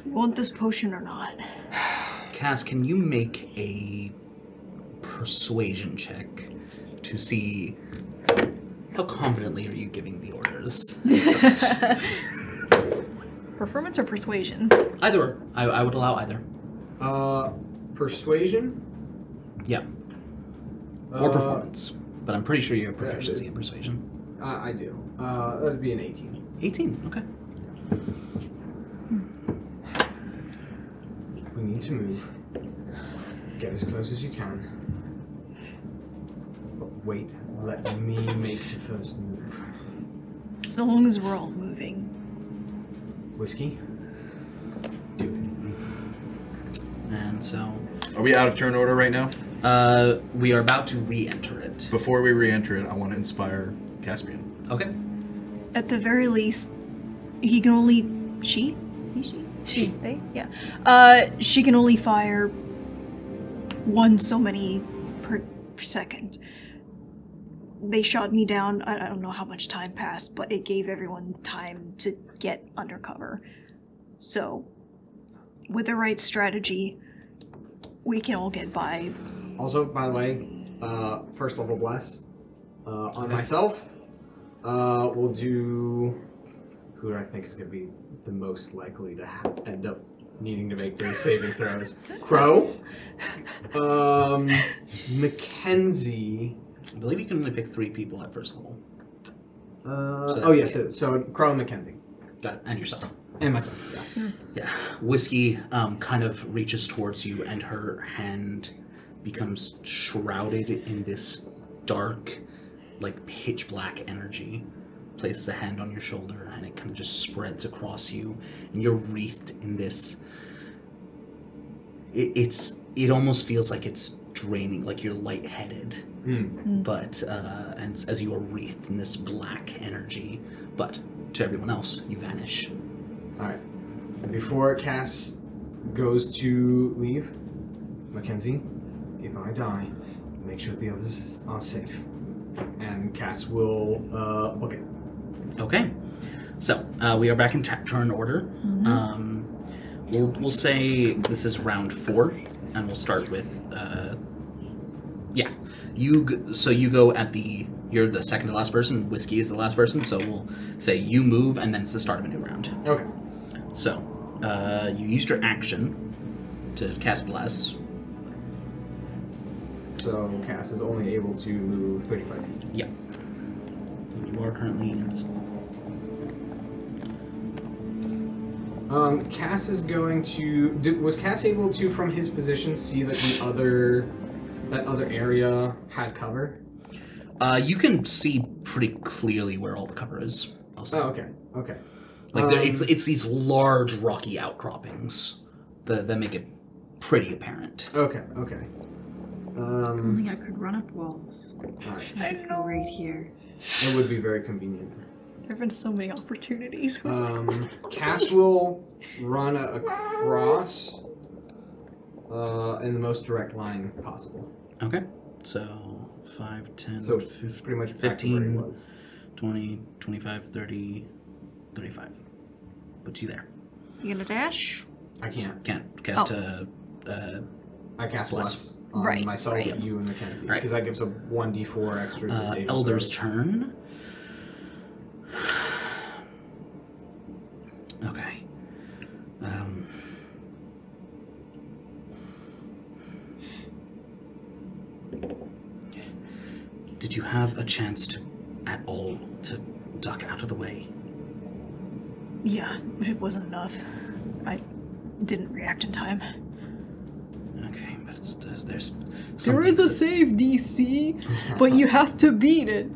You want this potion or not? Cass, can you make a persuasion check to see how confidently are you giving the orders? Performance or persuasion? Either. I, I would allow either. Uh, persuasion? Yeah. Or uh, performance. But I'm pretty sure you have proficiency in persuasion. I, I do. Uh, that would be an eighteen. eighteen, okay. We need to move. Get as close as you can. But wait, let me make the first move. So long as we're all moving. Whiskey? Do it. And so... Are we out of turn order right now? Uh, we are about to re-enter it. Before we re-enter it, I want to inspire Caspian. Okay. At the very least, he can only... She? He, she? She. They? Yeah. Uh, she can only fire one so many per, per second. They shot me down. I don't know how much time passed, but it gave everyone time to get undercover. So, with the right strategy, we can all get by. Also, by the way, uh, first level bless uh, on okay. myself. Uh, we'll do who I think is going to be the most likely to ha end up needing to make those saving throws. Crow, um, Mackenzie. I believe you can only pick three people at first level. Uh, so oh yes, yeah, so, so Crow and Mackenzie. Got it, and yourself. And myself, yes. Yeah. Yeah. Whiskey um, kind of reaches towards you, and her hand becomes shrouded in this dark, like pitch black energy. Places a hand on your shoulder, and it kind of just spreads across you, and you're wreathed in this. It, it's. It almost feels like it's draining, like you're lightheaded, mm. but uh, and as you are wreathed in this black energy, but to everyone else, you vanish. Alright. Before Cass goes to leave, Mackenzie, if I die, make sure the others are safe. And Cass will, uh, book it. Okay. So, uh, we are back in turn order. Mm-hmm. Um, we'll, we'll say this is round four, and we'll start with, uh, yeah. You, g so you go at the, you're the second to last person, Whiskey is the last person, so we'll say you move, and then it's the start of a new round. Okay. So, uh, you used your action to cast Bless. So, Cass is only able to move thirty-five feet. Yep. You are currently invisible. Um, Cass is going to... Did, was Cass able to, from his position, see that the other... that other area had cover? Uh, you can see pretty clearly where all the cover is. Also. Oh, okay. Okay. Like um, it's it's these large rocky outcroppings that that make it pretty apparent. Okay, okay. Um, I think I could run up walls. All right. I know. Right here. It would be very convenient. There've been so many opportunities. Um, Cass will run across uh, in the most direct line possible. Okay, so five, ten, so fifteen, pretty much fifteen, where it was. twenty, twenty-five, thirty. thirty-five. Put you there. You gonna dash? I can't. Can't. Cast oh. a... Uh, I cast Bless on right, myself, right. you, and Mackenzie. Because right. that gives a one d four extra to uh, save. Elder's throw. Turn. Okay. a chance to, at all, to duck out of the way. Yeah, but it wasn't enough. I didn't react in time. Okay, but it's, there's, there's there is a save D C, but you have to beat it.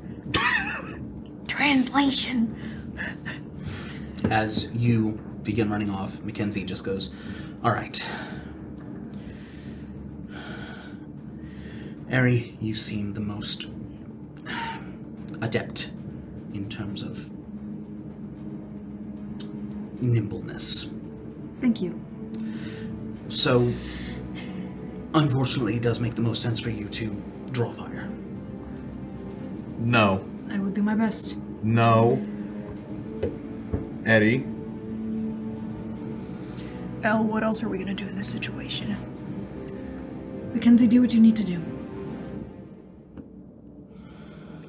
Translation. As you begin running off, Mackenzie just goes, "All right, Eri, you seem the most adept in terms of nimbleness." Thank you. So, unfortunately, it does make the most sense for you to draw fire. No. I will do my best. No. Eddie. Elle, what else are we going to do in this situation? Mackenzie, do what you need to do.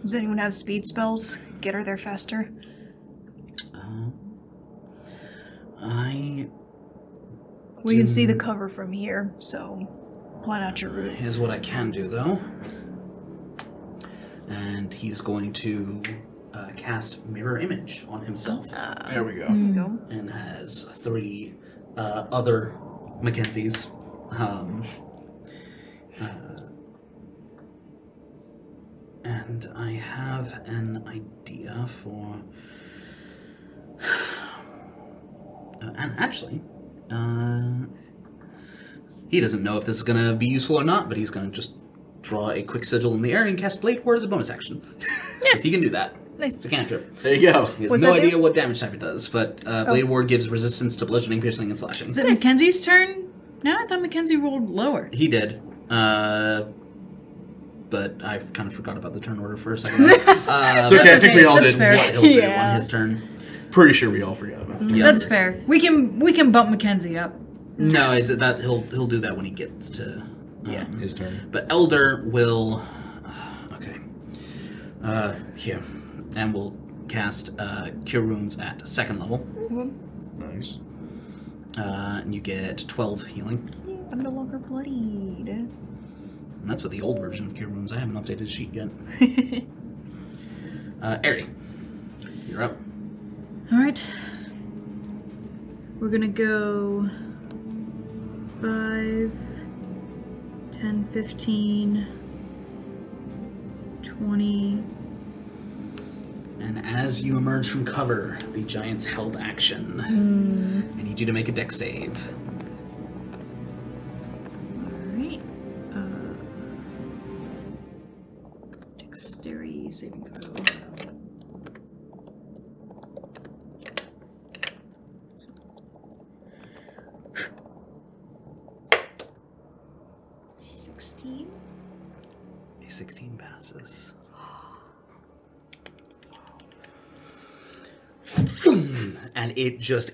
Does anyone have speed spells? Get her there faster? Uh, I... We can see the cover from here, so plan out your route. Here's what I can do, though. And he's going to uh, cast Mirror Image on himself. Uh, there we go. Mm-hmm. And has three uh, other Mackenzies. Um, uh, and I have an idea for... uh, and actually... Uh, he doesn't know if this is going to be useful or not, but he's going to just draw a quick sigil in the air and cast Blade War as a bonus action. Yes, he can do that. Nice. It's a cantrip. There you go. He has What's no idea do? what damage type it does, but uh, Blade oh. War gives resistance to bludgeoning, piercing, and slashing. Is it nice. Mackenzie's turn? No, I thought Mackenzie rolled lower. He did. Uh... But I kind of forgot about the turn order for a second. um, it's okay, I think okay. we all That's did fair. what he'll yeah. do on his turn. Pretty sure we all forgot about that. Yeah. That's fair. We can we can bump Mackenzie up. No, it's that he'll he'll do that when he gets to um, yeah his turn. But Elder will uh, okay uh, here, and we'll cast uh, Cure Wounds at second level. Mm-hmm. Nice. Uh, and you get twelve healing. Yeah, I'm no longer bloodied. And that's with the old version of Cure Wounds. I haven't updated the sheet yet. uh, Eri, you're up. Alright, we're gonna go five, ten, fifteen, twenty. And as you emerge from cover, the giant's held action. Mm. I need you to make a dex save. Alright. Uh, dexterity saving throw. sixteen passes. And it just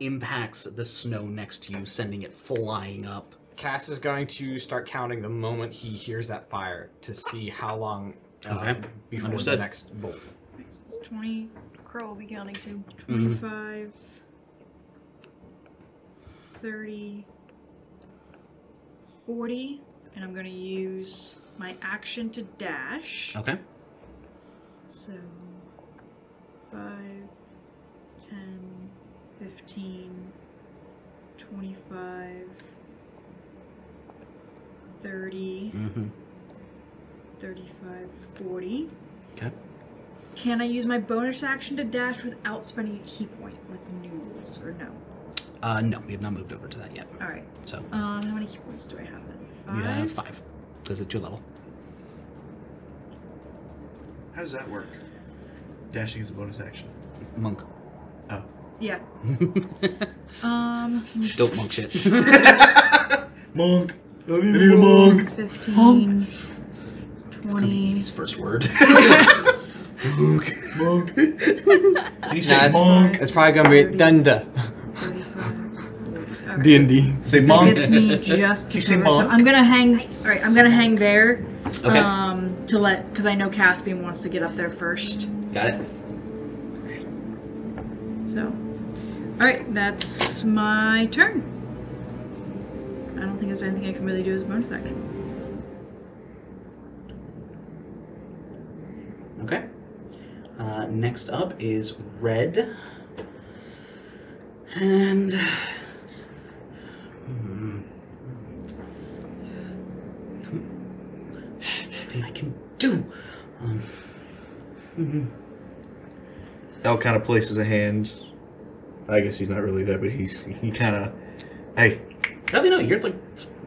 impacts the snow next to you, sending it flying up. Cass is going to start counting the moment he hears that fire to see how long uh, okay. before Understood. the next bolt. So it's twenty. Crow will be counting too. twenty-five. Mm. thirty. forty. And I'm going to use my action to dash. Okay. So, five, ten, fifteen, twenty-five, thirty, mm-hmm. thirty-five, forty. Okay. Can I use my bonus action to dash without spending a key point with the new rules, or no? Uh, no, we have not moved over to that yet. All right. So, um, how many key points do I have then? Five? You have five, because it's your level. How does that work? Dashing is a bonus action. Monk. Oh. Yeah. um. Don't monk shit. Monk. I need a monk. Fifteen. Monk. twenty. It's gonna be Evie's first word. Monk. Monk. Did you say nah, monk? It's probably gonna be thunder. D and D. Say monk. That gets me just to cover, so I'm gonna hang. Nice. All right, I'm gonna hang there. Okay. Um, to let, because I know Caspian wants to get up there first. Got it. So, all right, that's my turn. I don't think there's anything I can really do as a bonus action. Okay. Uh, next up is red. And... Hmm. Nothing I can do! Um... Mm-hmm. L kind of places a hand. I guess he's not really there, but he's he kind of... Hey. Does he know? You're like...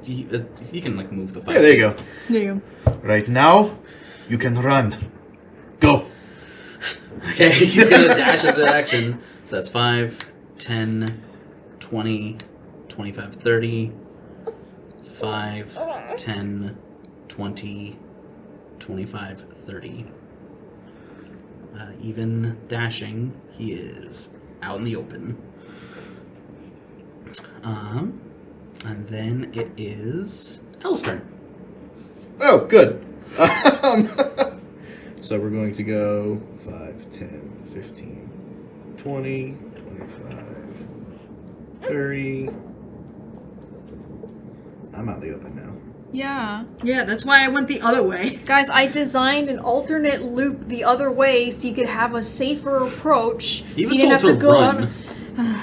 He, uh, he can like move the fight. Yeah, there you go. There you go. Right now, you can run. Go! Okay, he's going to dash as an action. So that's five, ten, twenty, twenty-five, thirty. five, ten, twenty, twenty-five, thirty. Uh, even dashing, he is out in the open. Um, and then it is El's turn. Oh, good. Um, so we're going to go five, ten, fifteen, twenty, twenty-five, thirty. I'm out in the open now. Yeah. Yeah, that's why I went the other way. Guys, I designed an alternate loop the other way so you could have a safer approach. He so was you didn't told have to, to go run. On.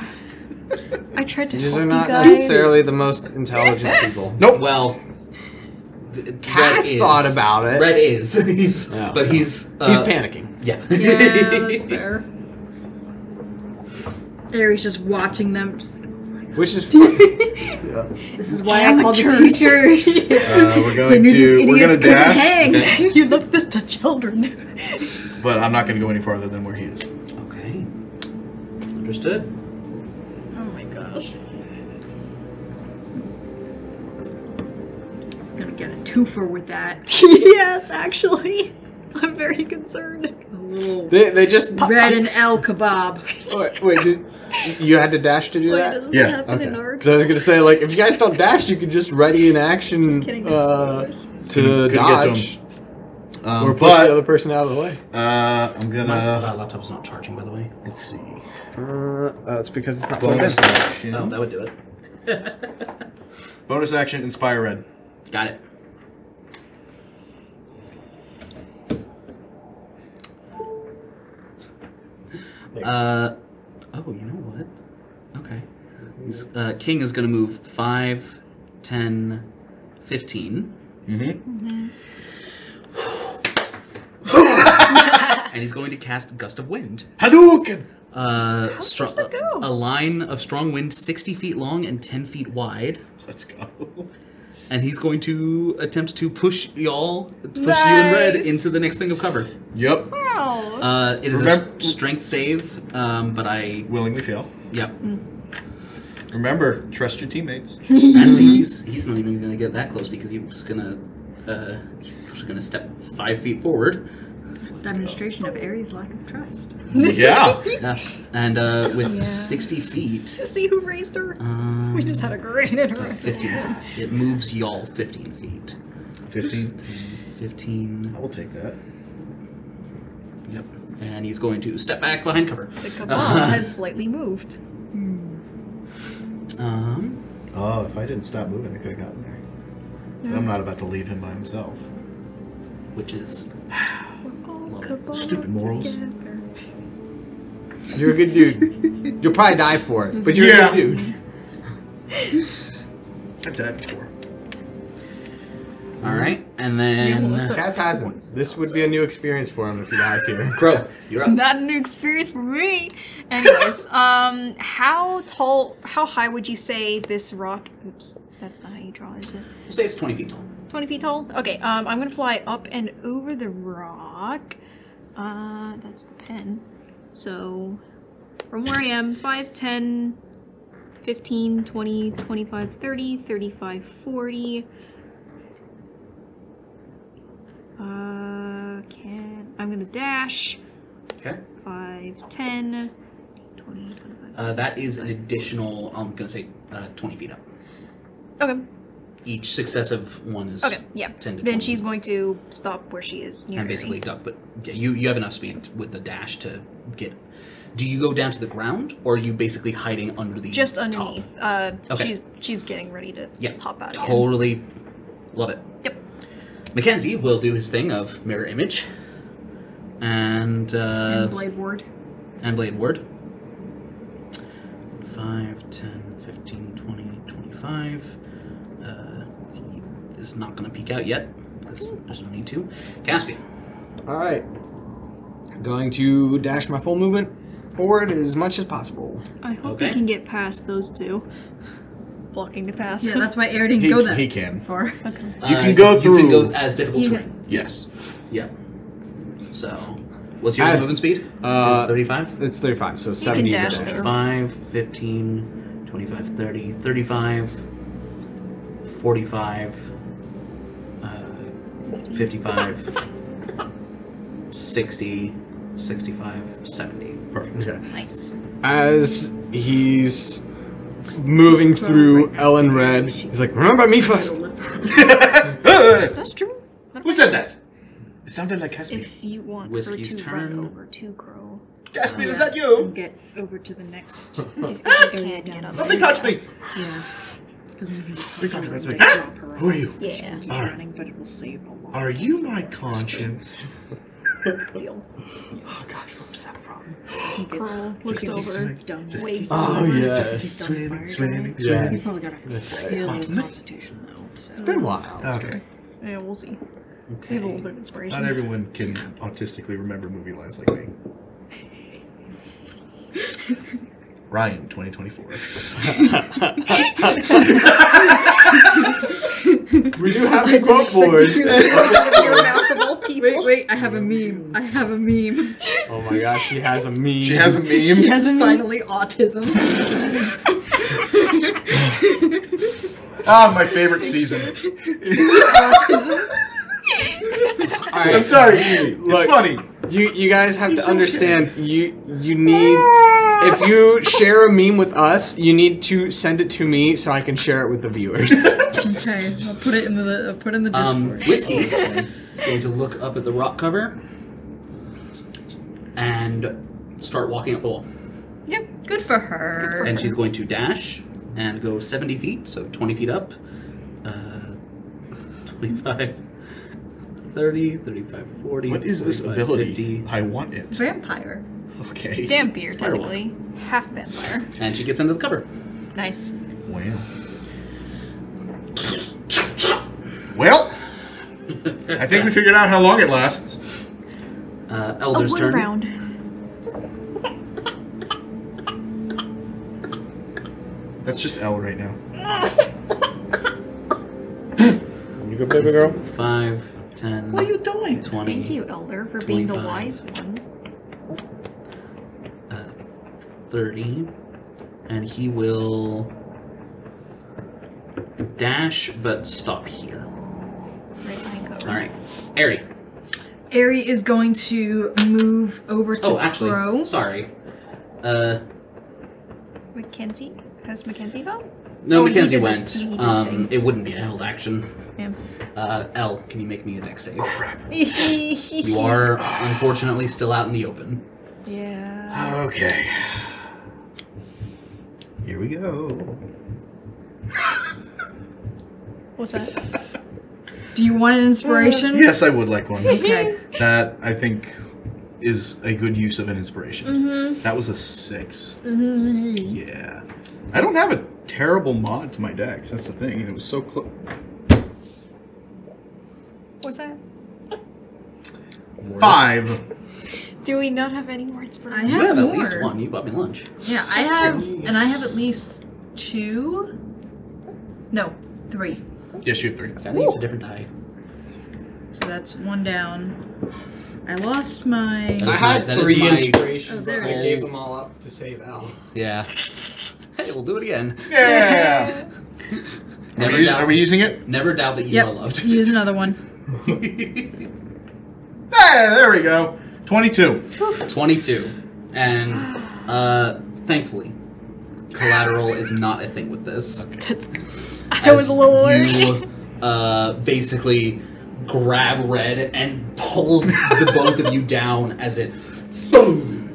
I tried to. These are not guys. necessarily the most intelligent people. Nope. Well, Cass thought about it. Red is, he's, yeah. but he's uh, he's panicking. Yeah. Yeah, that's fair. Aerie's just watching them. Just Which is yeah. This is why Amateurs. I call the teachers. uh, we're going to we're going to dash. Hang. Okay. You left this to children. But I'm not going to go any farther than where he is. Okay. Understood. Oh my gosh. I was going to get a twofer with that. Yes, actually. I'm very concerned. Oh. They they just Red and L kebab. Wait, wait did, you had to dash to do wait, that? Doesn't yeah. That happen okay. in Ark? So I was gonna say, like, if you guys don't dash, you can just ready in action just kidding, uh, to dodge, get to um, or push but, the other person out of the way. Uh, I'm gonna. My uh, laptop's not charging, by the way. Let's see. Uh, uh it's because it's not bonus action. Oh, that would do it. Bonus action, Inspire Red. Got it. Uh, oh, you know what? Okay. Uh, King is going to move five, ten, fifteen. Mm-hmm. Mm-hmm. And he's going to cast Gust of Wind. Hadouken! Uh, How does that go? A line of strong wind sixty feet long and ten feet wide. Let's go. And he's going to attempt to push y'all, push nice. you and Red into the next thing of cover. Yep. Wow. Uh, it is Remember, a strength save, um, but I... Willingly fail. Yep. Mm. Remember, trust your teammates. he's, he's not even going to get that close because he's going to uh, he's going to step five feet forward. Let's Demonstration go. of Ares' lack of trust. Yeah. yeah. And uh, with yeah. sixty feet. See who raised her? Um, we just had a great interaction. fifteen yeah. feet. It moves y'all fifteen feet. fifteen? fifteen. I will take that. Yep. And he's going to step back behind cover. The cabal uh, has slightly moved. Um. Oh, if I didn't stop moving, I could have gotten there. No. But I'm not about to leave him by himself. Which is... Stupid morals. Together. You're a good dude. You'll probably die for it, but you're yeah. a good dude. I've died before. All right, and then yeah, well, Cass hasn't. This would be a new experience for him if he dies here. Crow, you're up. Not a new experience for me. Anyways, um, how tall? How high would you say this rock? Oops, that's not how you draw, is it? We'll say it's twenty feet tall. Twenty feet tall. Okay, um, I'm gonna fly up and over the rock. Uh, that's the pen. So, from where I am, five, ten, fifteen, twenty, twenty-five, thirty, thirty-five, forty. Uh, can... I'm gonna dash. Okay. five, ten, twenty, twenty-five. Uh, that is an additional, I'm gonna say, uh, twenty feet up. Okay. Each successive one is okay, yeah. ten to twenty. Then she's going to stop where she is. Near and basically duck, but you, you have enough speed with the dash to get... Do you go down to the ground, or are you basically hiding under the Just underneath. Top? Uh, okay. She's, she's getting ready to yeah. hop out Totally again. Love it. Yep. Mackenzie will do his thing of mirror image. And, uh... and Blade Ward. And Blade Ward. five, ten, fifteen, twenty, twenty-five. Uh, he is not going to peek out yet. There's no need to. Caspian. Alright. Going to dash my full movement forward as much as possible. I hope okay. he can get past those two. Blocking the path. Yeah, that's why Air didn't he, go that he can. far. Okay. Uh, you can go through. You can go as difficult terrain. Yes. Yeah. So, what's your movement speed? Uh, thirty-five? It's thirty-five, so seventy is a dash. five, fifteen, twenty-five, thirty, thirty-five, forty-five. fifty-five, sixty, sixty-five, seventy. Perfect. Okay. Nice. As he's moving through right Ellen Red, he's like, remember me first. That's true. That's Who said that? It sounded like Caspian. If you want Whiskey's her to turn. Run over to Crow. Caspian, uh, is that you? Get over to the next. If I can't get up. Something touched me! Yeah. We're talking about me. Who are you? Yeah. Keep right. running, but it will save a lot. Are you my conscience? Oh gosh, what was that from? Crawl, looks over, dumb waves. Oh yeah, swimming, swimming, swimming. You probably got a really low constitution though. So. It's been a while. Okay. Yeah, we'll see. Okay. We have a little bit of inspiration. Not everyone can autistically remember movie lines like me. Ryan, twenty twenty-four. We do have a quote for it. Wait, wait, I have a meme. I have a meme. Oh my gosh, she has a meme. She has a meme? She has a meme. Finally autism. Ah, my favorite season. Autism? All right. I'm sorry, Amy. It's Look, funny. You you guys have He's to understand. Okay. You you need if you share a meme with us, you need to send it to me so I can share it with the viewers. Okay, I'll put it in the I'll put it in the Discord. Um, Whiskey is going to look up at the rock cover and start walking up the wall. Yep, good for her. Good for her. And she's going to dash and go seventy feet, so twenty feet up, uh, twenty-five. thirty, thirty-five, forty. What is this ability? fifty. I want it. Vampire. Okay. Vampire, technically. Half vampire. And she gets under the cover. Nice. Wow. Well, I think we figured out how long it lasts. Uh, Elder's oh, turn. Round. That's just L right now. You go, baby girl. Five. ten. What are you doing? twenty. Thank you, Elder, for being the wise one. Uh, thirty. And he will dash, but stop here. Right, alright. Aerie. Aerie is going to move over to oh, actually, Pro. Sorry. Uh, Mackenzie? Has Mackenzie gone? No, oh, Mackenzie went. Um, it wouldn't be a held action. Yeah. Uh, L, can you make me a dex save? Crap. You are, unfortunately, still out in the open. Yeah. Okay. Here we go. What's that? Do you want an inspiration? Uh, yes, I would like one. Okay. That, I think, is a good use of an inspiration. Mm-hmm. That was a six. Mm-hmm. Yeah. I don't have a terrible mod to my decks, that's the thing, and it was so close. What's that? Five. Do we not have any more inspiration? I have, you have at least one. You bought me lunch. Yeah, I have, and I have at least two. No, three. Yes, you have three. I use a different die. So that's one down. I lost my. I had three inspirations. I gave them all up to save Al. Yeah. Hey, we'll do it again. Yeah. Never are, we doubt, using, are we using it? Never doubt that you yep. are loved. Use another one. Hey, there we go. Twenty-two. Twenty-two, and uh, thankfully, collateral is not a thing with this. Okay. That's. I As was a little worried. Uh, basically, grab Red and pull the both of you down as it. Thump,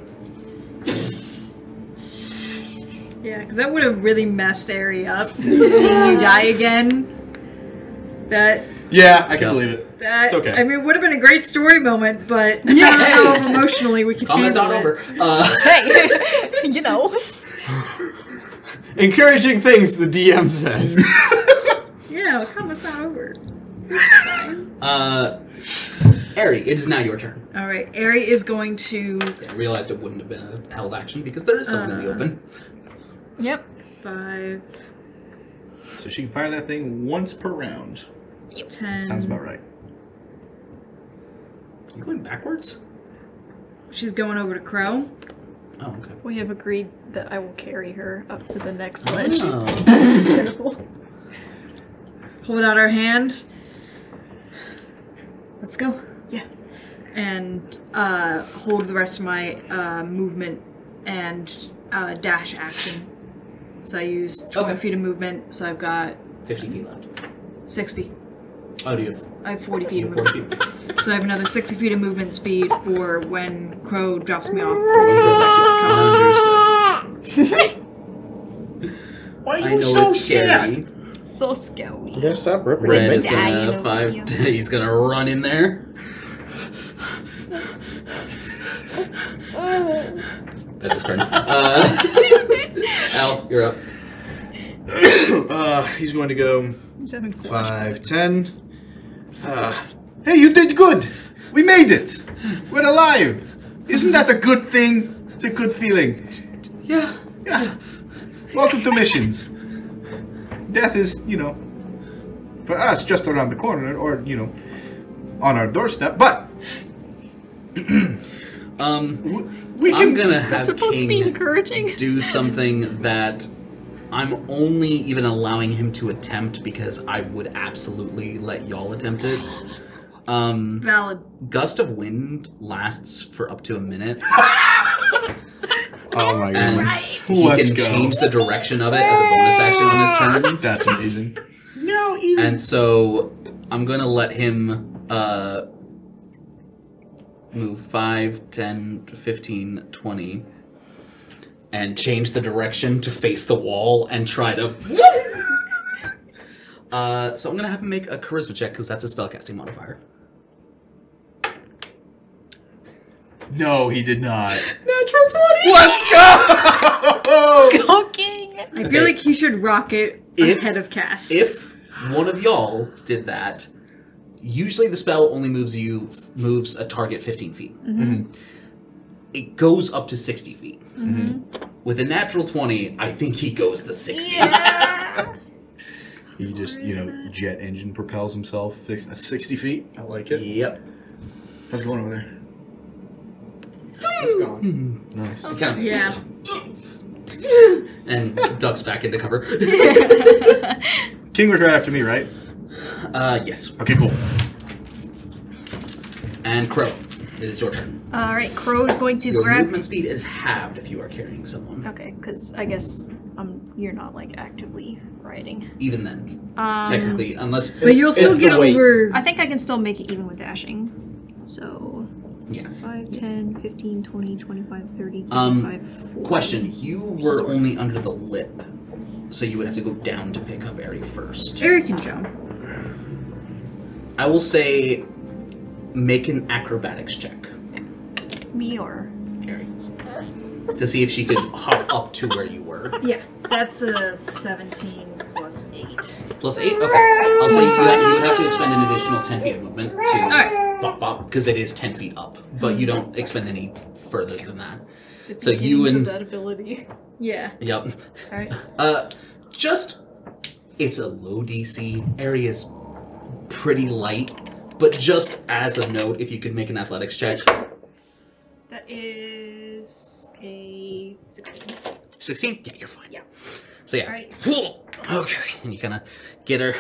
yeah, because that would have really messed Aerie up. Seeing you die again. That Yeah, I can yeah. believe it. That, it's okay. I mean, it would have been a great story moment, but yeah. I don't know how emotionally we could handle it. Comments aren't over. Uh, hey, you know. Encouraging things, the D M says. Yeah, comments aren't over. Uh, Aerie, it is now your turn. All right, Aerie is going to... Yeah, I realized it wouldn't have been a held action because there is something uh, in the open. Yep. Five. So she can fire that thing once per round. Ten. Sounds about right. Are you going backwards? She's going over to Crow. Oh, okay. We have agreed that I will carry her up to the next ledge. Oh. Hold out our hand. Let's go. Yeah. And uh, hold the rest of my uh, movement and uh, dash action. So I use twenty okay. feet of movement, so I've got... fifty feet left. sixty. Oh, do you have... I have forty feet of movement. forty. So I have another sixty feet of movement speed for when Crow drops me off. Why are you so sad? So scary. You gotta stop ripping. Red is gonna, five, he's gonna run in there. That's his turn. Uh, Al, you're up. Uh, he's going to go... Five, ten. Uh, hey, you did good. We made it. We're alive. Isn't that a good thing? It's a good feeling. Yeah. Yeah. Welcome to missions. Death is, you know, for us just around the corner, or you know, on our doorstep. But um, we can. I'm gonna have supposed King to be encouraging? Do something that. I'm only even allowing him to attempt because I would absolutely let y'all attempt it. Um, Valid. Gust of wind lasts for up to a minute. Oh my and goodness. He Let's can go. change the direction of it as a bonus action on his turn. That's amazing. No, even. And so I'm going to let him uh, move five, ten, fifteen, twenty. And change the direction to face the wall and try to... uh, so I'm going to have him make a charisma check, because that's a spellcasting modifier. No, he did not. Natural twenty! Let's go! Go King! I feel okay. like he should rocket if, ahead of Cass. If one of y'all did that, usually the spell only moves you moves a target fifteen feet. Mm-hmm. Mm-hmm. It goes up to sixty feet. Mm-hmm. With a natural twenty, I think he goes to sixty. Yeah. He just, you know, jet engine propels himself sixty feet. I like it. Yep. How's it going over there? It's gone. Mm-hmm. Nice. Okay. Kind of, yeah. And ducks back into cover. King was right after me, right? Uh, yes. Okay, cool. And Crow. It is your turn. All right, Crow is going to your grab. Your movement speed is halved if you are carrying someone. Okay, because I guess um you're not like actively riding. Even then, um, technically, unless but you'll still get over. I think I can still make it even with dashing. So yeah, five, ten, fifteen, twenty, twenty-five, thirty. Um, forty. Question: you were Sorry. only under the lip, so you would have to go down to pick up Aerie first. Aerie can jump. I will say. Make an acrobatics check. Me or? Aerie. To see if she could hop up to where you were. Yeah, that's a seventeen plus eight. Plus eight? Okay. I'll say for that, you would have to expend an additional ten feet of movement to right. bop bop, because it is ten feet up. But you don't expend any further than that. The so you and... Of that ability. Yeah. Yep. All right. Uh, just, it's a low D C. Aerie is pretty light. But just as a note, if you could make an athletics check. That is a sixteen. sixteen? Yeah, you're fine. Yeah. So yeah. All right. Okay. And you kind of get her,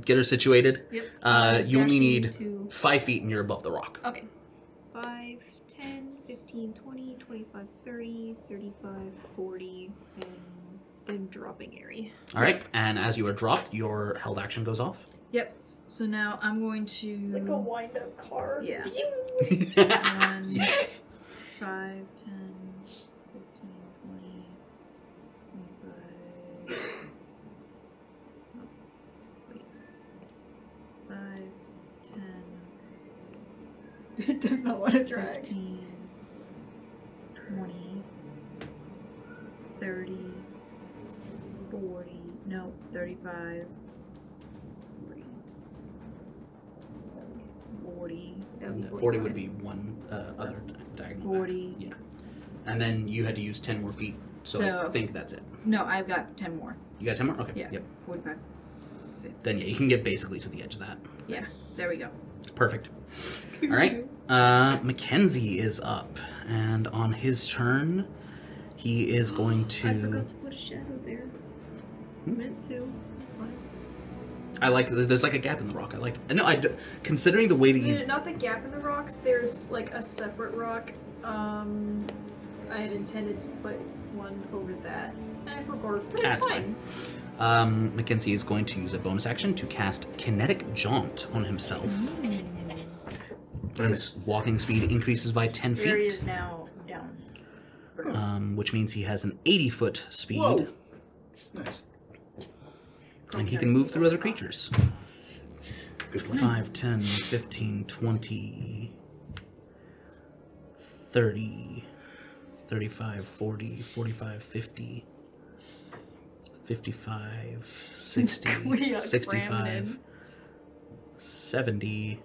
get her situated. Yep. Uh, you only need two. five feet and you're above the rock. Okay. five, ten, fifteen, twenty, twenty-five, thirty, thirty-five, forty, and then dropping Aerie. All right. And as you are dropped, your held action goes off. Yep. So now I'm going to... Like a wind-up car. Yeah. One, yes. five, ten, fifteen, twenty, twenty-five... Oh, wait. five, does not want to drag. fifteen, twenty, thirty, forty, no, thirty-five, forty. That would be forty would be one uh, other diagonal. forty. Yeah. And then you had to use ten more feet, so, so I think that's it. No, I've got ten more. You got ten more? Okay. Yeah. Yep. forty-five. fifty. Then yeah, you can get basically to the edge of that. Yes. There we go. Perfect. All right. Uh, Mackenzie is up, and on his turn, he is going to. I forgot to put a shadow there. Hmm? Meant to. I like. There's like a gap in the rock. I like. No, I. Considering the way that you. No, not the gap in the rocks. There's like a separate rock. Um, I had intended to put one over that, and I forgot. But it's That's fine. fine. Um, Mackenzie is going to use a bonus action to cast Kinetic Jaunt on himself. Mm. His walking speed increases by ten feet. There he is now down. Um, which means he has an eighty-foot speed. Whoa. Nice. And he can move through other creatures. Good one. five, ten, fifteen, twenty, thirty, thirty-five, forty, forty-five, fifty. fifty-five, sixty, sixty-five, seventy.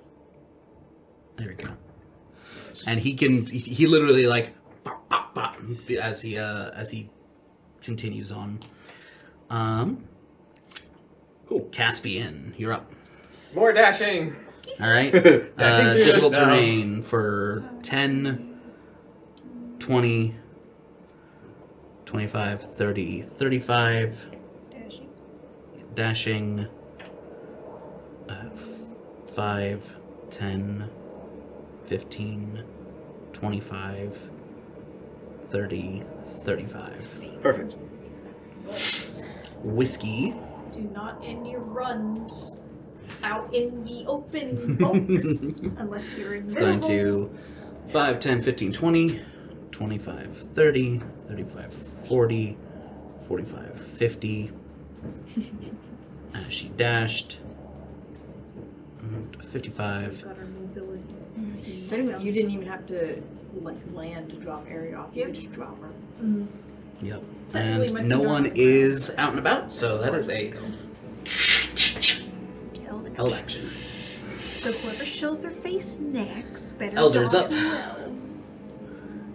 There we go. And he can, he literally like, pop, pop, pop, as he, uh, as he continues on. Um, cool. Caspian, you're up. More dashing. All right. dashing uh, difficult terrain for ten, twenty, twenty-five, thirty, thirty-five, dashing, dashing uh, five, ten, fifteen, twenty-five, thirty, thirty-five. Perfect. Whiskey. Do not end your runs out in the open, folks, unless you're in. It's going to five, ten, fifteen, twenty, twenty-five, thirty, thirty-five, forty, forty-five, fifty. uh, she dashed. fifty-five. Mm-hmm. You didn't even have to like land to drop area off. You yep. could just drop her. Mm-hmm. Yep. And no one is out and about, so that is a held, held action. So whoever shows their face next, better. Elder's up. Well.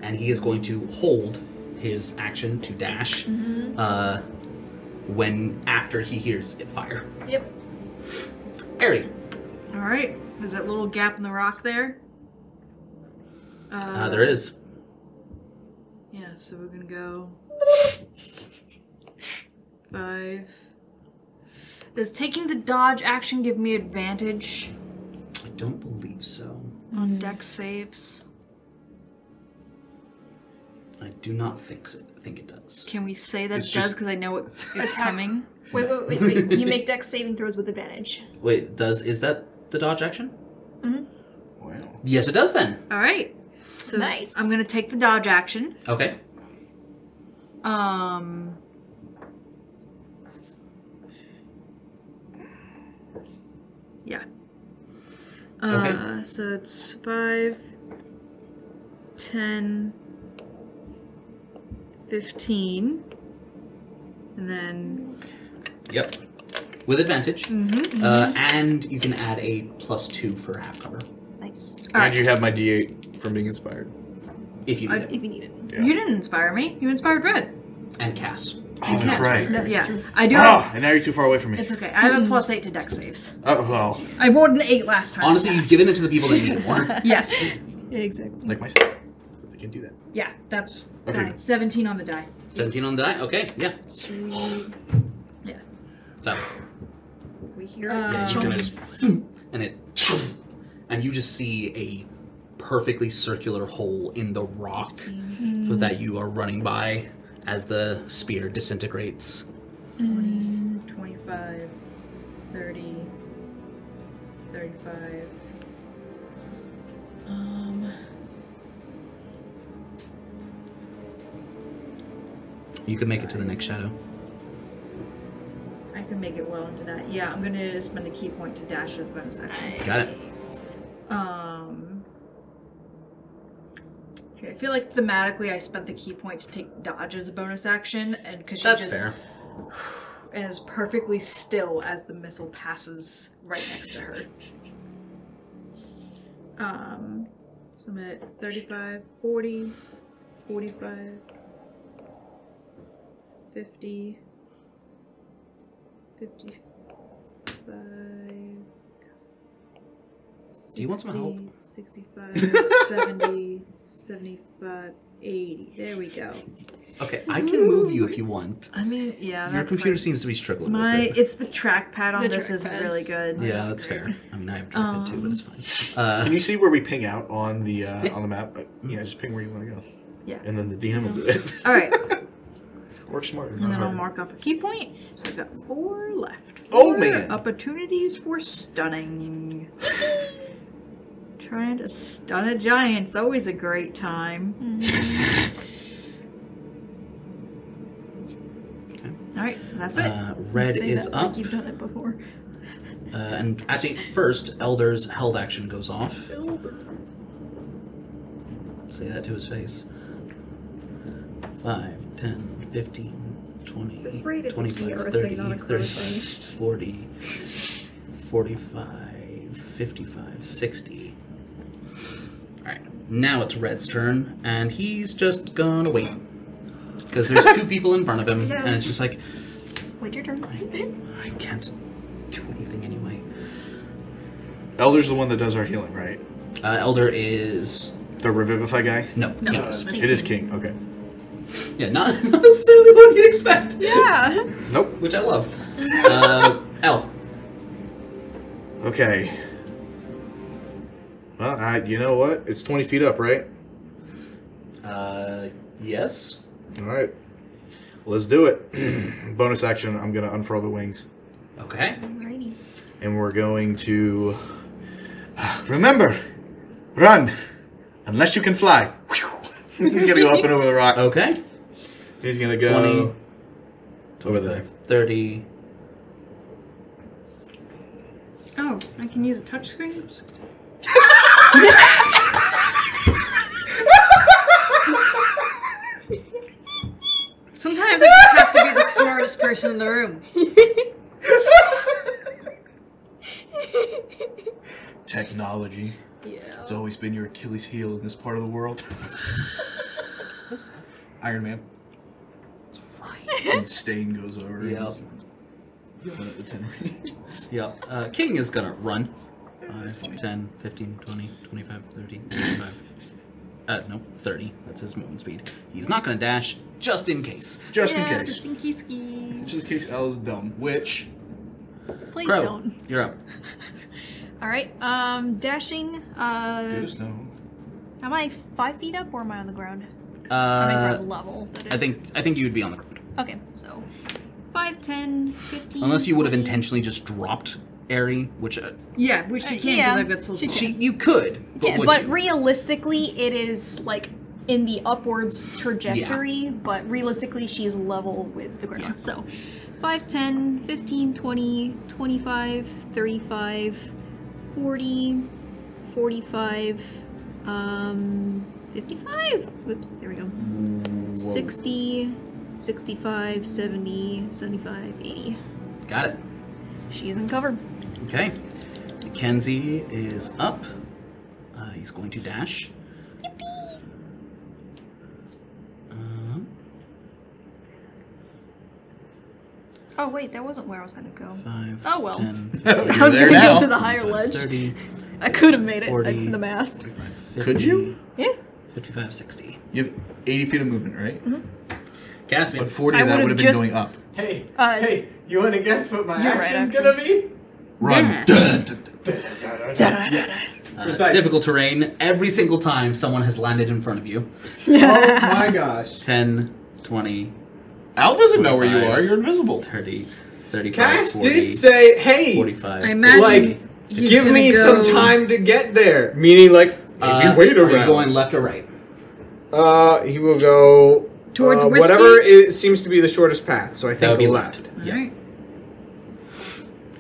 And he is going to hold his action to dash mm-hmm. uh, when after he hears it fire. Yep. Airy. All right. There's that little gap in the rock there. Uh, uh, there is. Yeah, so we're going to go... Five. Does taking the dodge action give me advantage? I don't believe so. On dex saves? I do not think so. I think it does. Can we say that it's it does? Because I know it, it's coming. Wait, wait, wait, wait. You make dex saving throws with advantage. Wait, does is that... the dodge action? Mm-hmm. Wow. Yes, it does then. All right. So nice. I'm going to take the dodge action. Okay. Um. Yeah. Okay. Uh, so it's five, ten, fifteen, and then... Yep. With advantage, mm-hmm, mm-hmm. Uh, and you can add a plus two for half cover. Nice. And right. you have my D eight from being inspired. If you need I, it. If you need it. Yeah. You didn't inspire me. You inspired Red. And Cass. Oh, and that's Cass. right. No, yeah, true. I do. Oh, have, and now you're too far away from me. It's okay. I have a plus eight to dex saves. Oh well. I rolled an eight last time. Honestly, you've given it to the people that need it more. Yes. Exactly. Like myself, so they can do that. Yeah, that's okay. Right. Seventeen on the die. Seventeen on the die. Okay. Yeah. Sweet. Yeah. So. We hear it. Um, yeah, you kind of just, and it, and you just see a perfectly circular hole in the rock mm-hmm. that you are running by as the spear disintegrates. twenty, twenty-five, thirty, thirty-five. Um. You can make it to the next shadow. I can make it well into that. Yeah, I'm gonna spend a key point to dash as bonus action. Got it. Um, feel like thematically I spent the key point to take dodge as a bonus action, and because she That's just fair. And is perfectly still as the missile passes right next to her. Um, so I'm at thirty-five, forty, forty-five, fifty, fifty-five. sixty, do you want some help? sixty-five, seventy, seventy-five, eighty. There we go. Okay, I can move you if you want. I mean, yeah. Your computer might, seems to be struggling my, with it. It's the trackpad on the this track isn't pads. Really good. Yeah, that's fair. I mean, I have trackpad um, too, but it's fine. Uh, can you see where we ping out on the uh, yeah. on the map? But yeah, just ping where you want to go. Yeah. And then the D M will do it. All right. Work smart. And then hard. I'll mark off a key point. So I've got four left. Four oh, man. Opportunities for stunning. Trying to stun a giant's always a great time. Mm-hmm. Okay. All right, that's it. Uh, red is that, up. Like you've done it before. uh, and actually, first, Elder's held action goes off. Elder. Say that to his face. five, ten, fifteen, twenty, twenty-five, thirty, thirty-five, forty, forty-five, fifty-five, sixty. Alright, now it's Red's turn, and he's just gonna wait. Because there's two people in front of him, yeah. and it's just like... Wait your turn. I, I can't do anything anyway. Elder's the one that does our healing, right? Uh, Elder is... The Revivify guy? No, no. Uh, it is King, okay. Yeah, not, not necessarily what you'd expect. Yeah. Nope. Which I love. Uh, L. Okay. Well, I, you know what? It's twenty feet up, right? Uh, yes. All right. Let's do it. Bonus action, I'm going to unfurl the wings. Okay. Alrighty. And we're going to... Remember, run. Unless you can fly. He's going to go up and over the rock. Okay. He's going to go... twenty, over there. thirty. Oh, I can use a touch screen? Sometimes I just have to be the smartest person in the room. Technology. Yeah. It's always been your Achilles heel in this part of the world. What's that? Iron Man. That's right. And Stain goes over. Yep. Yeah. Uh, King is gonna run. five, ten, fifteen, twenty, twenty-five, thirty, thirty-five. Uh, no, thirty. That's his movement speed. He's not gonna dash, just in case. Just yeah, in case. Just in case. Just in case L is dumb. Which? Please Crow, don't. You're up. All right. Um, dashing. Uh, Do this now. Am I five feet up or am I on the ground? Uh, on the ground level. That is. I think I think you would be on the ground. Okay, so five, ten, fifteen. Unless you would have intentionally just dropped. Airy, which uh, yeah, which she can because I've got soul. She you could, but, yeah, would but you? Realistically, it is like in the upwards trajectory. Yeah. But realistically, she's level with the ground. Yeah. So, five, ten, fifteen, twenty, twenty-five, thirty-five, forty, forty-five, um, fifty-five. Whoops, there we go. Whoa. sixty, sixty-five, seventy, seventy-five, eighty. Got it. She's in cover. Okay. Mackenzie is up. Uh, he's going to dash. Yippee! Uh, oh, wait, that wasn't where I was going to go. Five, oh, well. ten, I was going to go to the higher ledge. thirty, I could have made it forty, in the math. forty-five, fifty, could you? Yeah. fifty-five, sixty. You have eighty feet of movement, right? Mm-hmm. Gasping. But forty of that would have been going up. Hey, uh, hey, you want to guess what my action's right, gonna be? Run. uh, difficult terrain. Every single time someone has landed in front of you. Oh my gosh. ten, twenty. Al doesn't know where you are. You're invisible. thirty, thirty-five, Cass forty, did say, hey, forty-five, I like, give me go... some time to get there. Meaning, like, uh, wait around. Are you going left or right? Uh, he will go... Towards uh, whatever it seems to be the shortest path, so I think be left. left. Yeah. Right.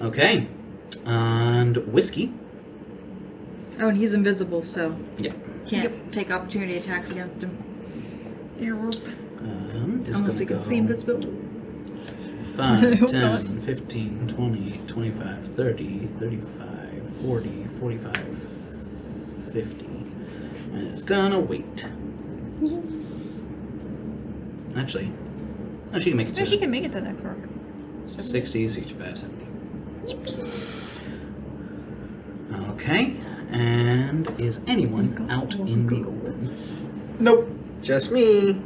Okay, and Whiskey. Oh, and he's invisible, so yeah. can't yep. take opportunity attacks against him. Airwolf. Um, Unless he can see invisible. five, ten, fifteen, twenty, twenty-five, thirty, thirty-five, forty, forty-five, fifty. And it's gonna wait. Yeah. Actually, no, she can make it to no, she can make it to the next rock. sixty, sixty-five, seventy. Yippee! Okay, and is anyone oh out oh in the open? Nope, just me.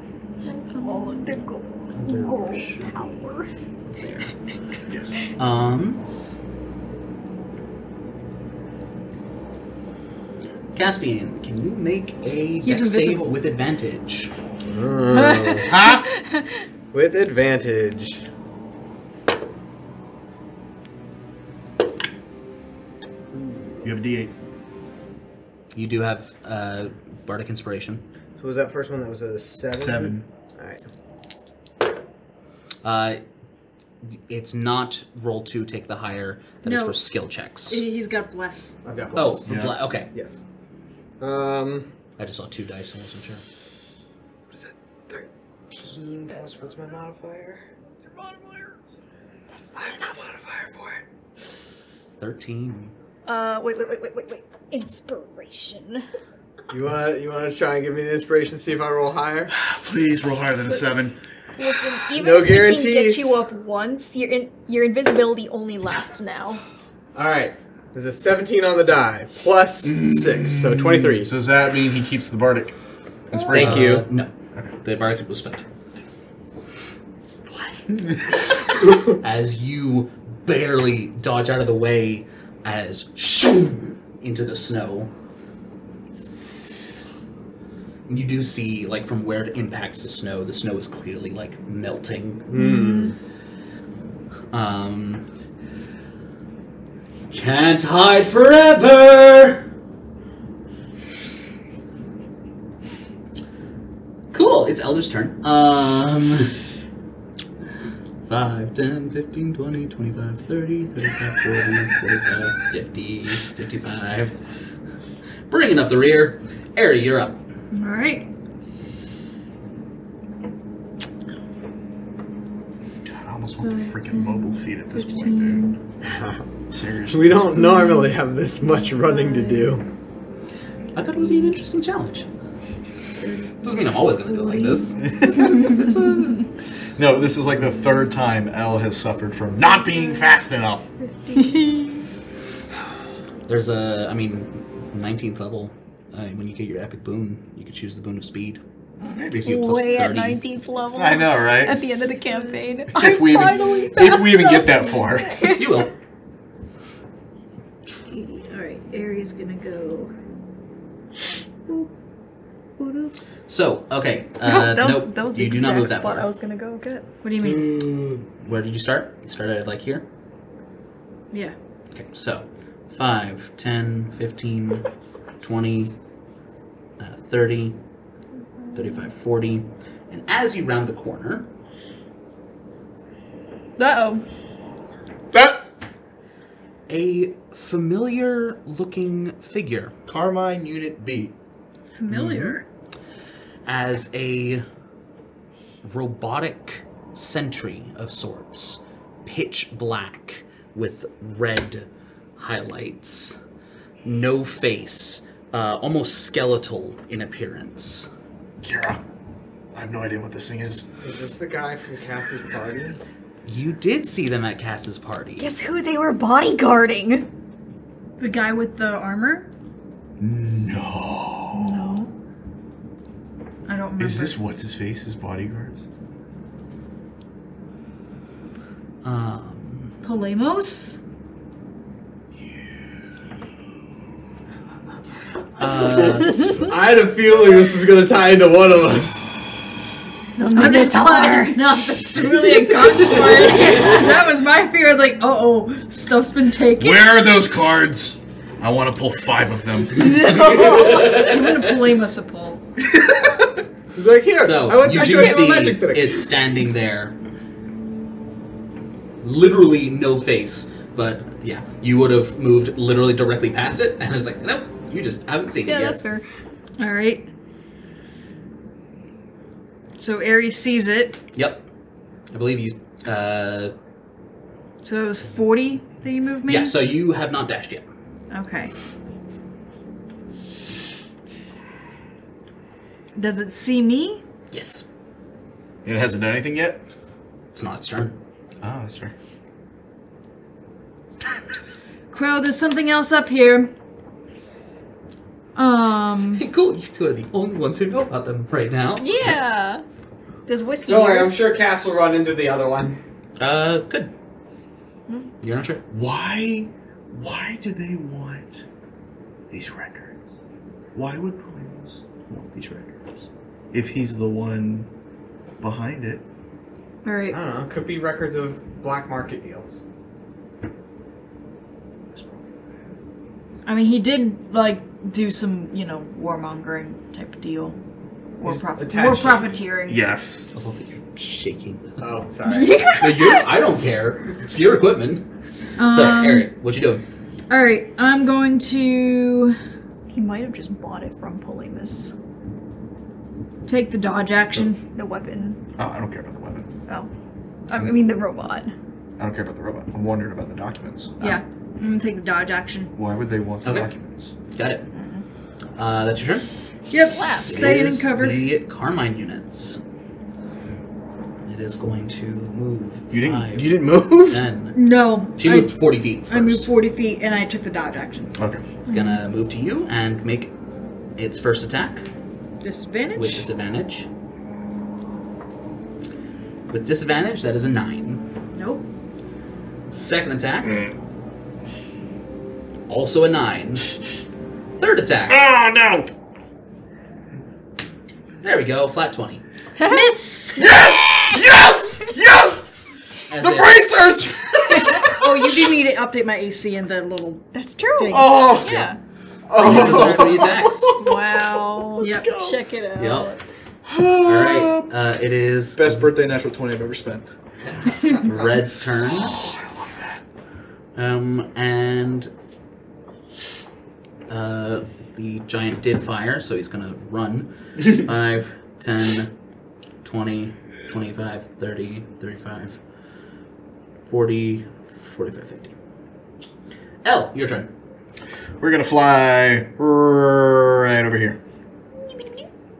Oh, the gold oh, power. There. Yes. Um. Caspian, can you make a deck save with advantage? Ha! With advantage. You have a D eight. You do have uh, Bardic Inspiration. So was that first one that was a seven? Seven. All right. Uh, it's not roll two, take the higher. That no. is for skill checks. He's got bless. I've got bless. Oh, for yeah. bless. Okay. Yes. Um, I just saw two dice and wasn't sure. What is that? Thirteen plus what's my modifier? What's your modifier? That's not a modifier for it. Thirteen. Uh, wait, wait, wait, wait, wait, wait. Inspiration. You wanna, you wanna try and give me the inspiration, see if I roll higher? Please roll higher than a seven. Listen, even no if guarantees. We can get you up once, your in, your invisibility only lasts now. All right, there's a seventeen on the die plus mm. six, so twenty-three. So does that mean he keeps the bardic inspiration? Uh, Thank you. No, okay. The bardic was spent. What? As you barely dodge out of the way. As shoo into the snow, you do see like from where it impacts the snow. The snow is clearly like melting. Mm. Um, can't hide forever. Cool. It's Elder's turn. Um. five, ten, fifteen, twenty, twenty-five, thirty, thirty-five, forty, forty-five, fifty, fifty-five. Bringing up the rear. Ari, you're up. All right. God, I almost want the freaking mobile feed at this point, dude. Seriously. We don't normally have this much running to do. I thought it would be an interesting challenge. Doesn't mean I'm always going to do it like this. It's a... No, this is like the third time Elle has suffered from not being fast enough. There's a, I mean, nineteenth level. Uh, when you get your epic boon, you can choose the boon of speed. Maybe you plus way at nineteenth level. I know, right? At the end of the campaign, if I'm we finally even, fast If we even enough. Get that far. You will. All right, Ari's going to go... Boop. So, okay, uh, no, that was, nope, that was the you do not move that far. I was gonna go get. What do you mean? Mm, where did you start? You started, like, here? Yeah. Okay, so, five, ten, fifteen, twenty, thirty, thirty-five, forty, and as you round the corner... Uh-oh. That! A familiar-looking figure. Carmine Unit B. Familiar. Mm-hmm. As a robotic sentry of sorts, pitch black with red highlights, no face, uh, almost skeletal in appearance. Kira, I have no idea what this thing is. Is this the guy from Cass's party? You did see them at Cass's party. Guess who they were bodyguarding? The guy with the armor? No. No. I don't remember. Is this what's-his-face, his bodyguards? Um... Polemos? Yeah. Uh, I had a feeling this was going to tie into one of us. The Minotaur! No, that's really a card. That was my fear. I was like, uh-oh, stuff's been taken. Where are those cards? I want to pull five of them. No! I'm going to Polemos a pull. He's like, here, so I want to show you magic trick. It's standing there. Literally no face. But, yeah, you would have moved literally directly past it. And I was like, nope, you just haven't seen yeah, it yet. Yeah, that's fair. All right. So Ares sees it. Yep. I believe he's... Uh... So it was forty that you moved me? Yeah, so you have not dashed yet. Okay. Does it see me? Yes. It hasn't done anything yet? It's not its turn. Oh, that's fair. Crow, there's something else up here. Um. Hey, cool. You two are the only ones who know about them right now. Yeah. Does whiskey? Don't worry, I'm sure Cass will run into the other one. Uh, good. Hmm? You're not sure. Why? Why do they want these records? Why would Polemos want these records if he's the one behind it? All right. I don't know. Could be records of black market deals. I mean, he did like. Do some, you know, warmongering type of deal. War, profit war profiteering. Yes. I love that you're shaking. Oh, sorry. Yeah. You're, I don't care. It's your equipment. Um, so, Eric, what you doing? All right, I'm going to... He might have just bought it from Polemos. Take the dodge action. The weapon. Oh, I don't care about the weapon. Oh. I mean the robot. I don't care about the robot. I'm wondering about the documents. Yeah. Oh. I'm going to take the dodge action. Why would they want the okay. documents? Got it. Uh, that's your turn? Yep, last. Stay in cover. The Carmine units. It is going to move. You didn't five, You didn't move? ten. No. She moved I, forty feet first. I moved forty feet and I took the dodge action. Okay. It's going to move to you and make its first attack. Disadvantage? With disadvantage. With disadvantage, that is a nine. Nope. Second attack. Also a nine. Third attack. Oh, no. There we go. Flat twenty. Miss. Yes. Yes. Yes. As the bracers. Oh, you do need to update my A C and the little. That's true. Thing. Oh. Yeah. Oh. This is three attacks. Wow. Let's yep. Go. Check it out. Yep. All right. Uh, it is best birthday natural twenty I've ever spent. Red's turn. Oh, I love that. Um and. Uh, the giant did fire, so he's gonna run. five, ten, twenty, twenty-five, thirty, thirty-five, forty, forty-five, fifty. Elle, your turn. We're gonna fly right over here.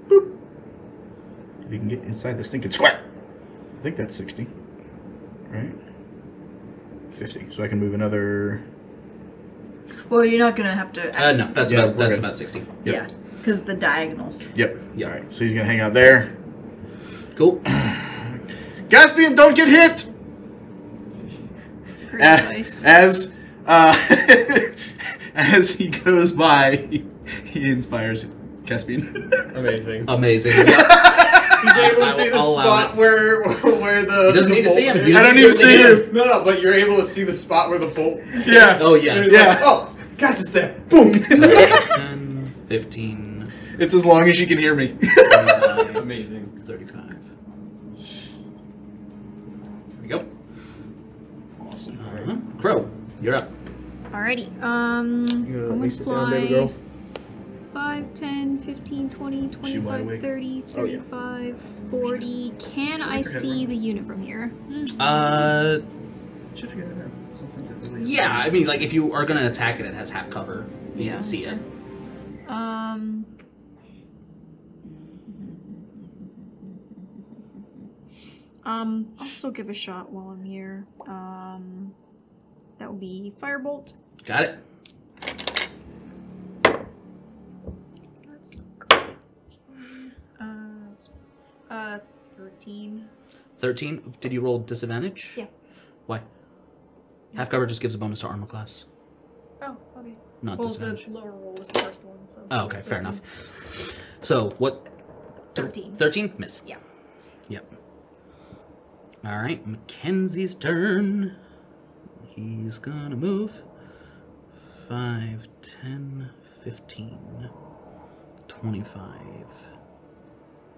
Boop. If you can get inside the stinking square. I think that's sixty. Right? fifty. So I can move another... Well, you're not going to have to... Uh, no, that's, yeah, about, that's about sixty. Yep. Yeah, because the diagonals. Yep. yep. All right, so he's going to hang out there. Cool. Gaspian, don't get hit! Pretty as nice. As, uh, as he goes by, he, he inspires Gaspian. Amazing. Amazing. He's able to see the I'll spot where, where the... He doesn't the need bolt. To see him. Doesn't I don't need to see him. him. No, no, but you're able to see the spot where the bolt... Yeah. Oh, yes. Yeah. Like, oh, Cass is there. Boom. ten, fifteen... It's as long as you can hear me. Amazing. thirty-five. There we go. Awesome. All right. Crow, you're up. Alrighty. Um, you're I'm going to fly... five, ten, fifteen, twenty, twenty-five, thirty, thirty-five, forty. Can I see the unit from here? Mm. Uh. Should figure it out. Something yeah, I mean, like, if you are going to attack it, it has half cover. You yeah. can see it. Um. Um, I'll still give a shot while I'm here. Um, that would be Firebolt. Got it. Uh, thirteen. Thirteen? Did you roll disadvantage? Yeah. Why? Yeah. Half cover just gives a bonus to armor class. Oh, okay. Not well, disadvantage. Well, the lower roll was the first one, so... Oh, okay, thirteen. Fair enough. So, what... Thirteen. Thirteen? Miss. Yeah. Yep. Alright, Mackenzie's turn. He's gonna move. five, ten, fifteen, twenty-five...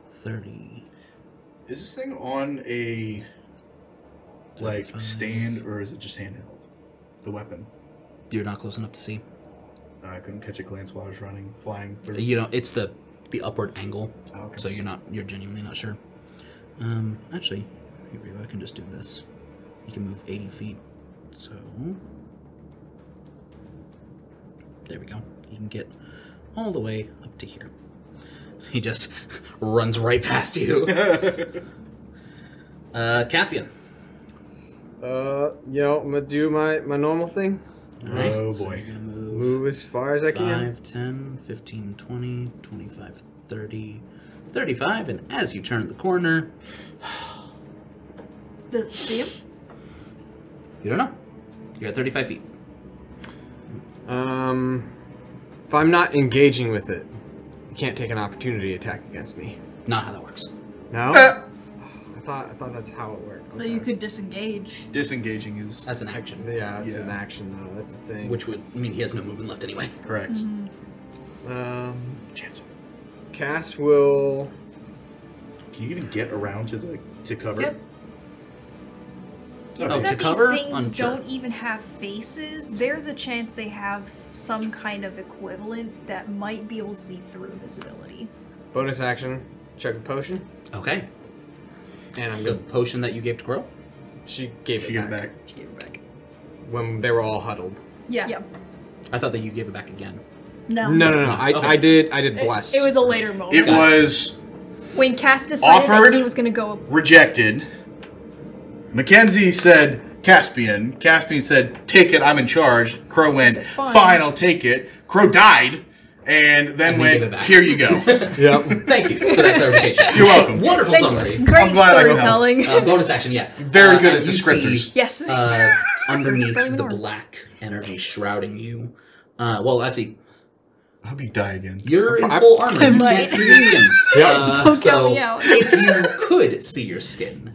thirty. Is this thing on a like thirty-five. Stand or is it just handheld? The weapon. You're not close enough to see. I couldn't catch a glance while I was running, flying through. You know, it's the the upward angle, oh, okay. So you're not you're genuinely not sure. Um, actually, here we go. I can just do this. You can move eighty feet. So there we go. You can get all the way up to here. He just runs right past you. uh, Caspian. Uh, you know, I'm gonna do my my normal thing. All right. Oh boy. So you're gonna move, move as far as I can. five, ten, fifteen, twenty, twenty-five, thirty, thirty-five, and as you turn the corner, does it see him? You don't know. You're at thirty-five feet. Um, if I'm not engaging with it, you can't take an opportunity attack against me. Not how that works. No. Uh, I thought I thought that's how it worked. Okay. But you could disengage. Disengaging is that's an action. Yeah, that's yeah. an action though. That's a thing. Which would mean he has no movement left anyway. Correct. Mm-hmm. Um, chance. Cass will. Can you even get around to the to cover? Yep. Oh, to cover? These things don't even have faces. There's a chance they have some kind of equivalent that might be able to see through visibility. Bonus action, check the potion. Okay. And I'm the good. Potion that you gave to Quirrell? She gave she it gave back. back. She gave it back. When they were all huddled. Yeah. yeah. I thought that you gave it back again. No. No, no, no. I, okay. I did. I did bless. It, it was a later moment. It Got was when Cass decided offered, that he was going to go. Rejected. Mackenzie said, Caspian. Caspian said, take it, I'm in charge. Crow went, fine. fine, I'll take it. Crow died, and then and went, here you go. Yep. Thank you for that clarification. You're welcome. Wonderful Thank summary. You. Great I'm glad storytelling. I got help. Uh, bonus action, yeah. Very uh, good at descriptors. See, yes. Uh, underneath the black energy shrouding you. Uh, well, that's a... I hope you die again. You're in full armor. You can't see your skin. Yep. Uh, Don't so me out. If you could see your skin...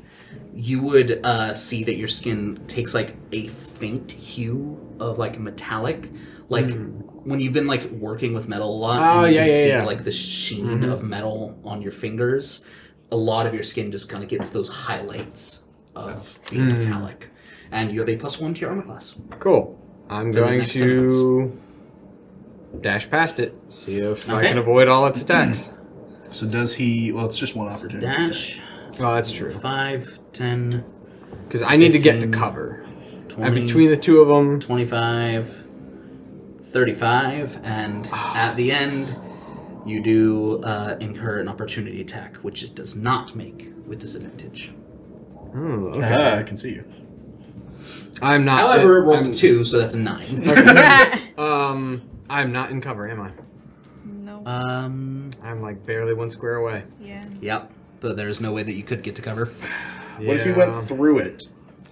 you would uh, see that your skin takes, like, a faint hue of, like, metallic. Like, mm. when you've been, like, working with metal a lot, oh, and you yeah, can yeah, see, yeah. like, the sheen mm-hmm. of metal on your fingers, a lot of your skin just kind of gets those highlights of being mm. metallic. And you have a plus one to your armor class. Cool. I'm For going to dash past it, see if okay. I can avoid all its attacks. Mm. So does he... well, it's just one opportunity. Dash... well, that's true. five, ten... because I need fifteen, to get to cover. twenty, and between the two of them... twenty-five, thirty-five, and oh. at the end, you do uh, incur an opportunity attack, which it does not make with disadvantage. Oh, okay. Uh, I can see you. I'm not... however, it rolled a two, so that's a nine. Okay. um, I'm not in cover, am I? No. Um, I'm, like, barely one square away. Yeah. Yep. So there's no way that you could get to cover. Yeah. What if you went through it?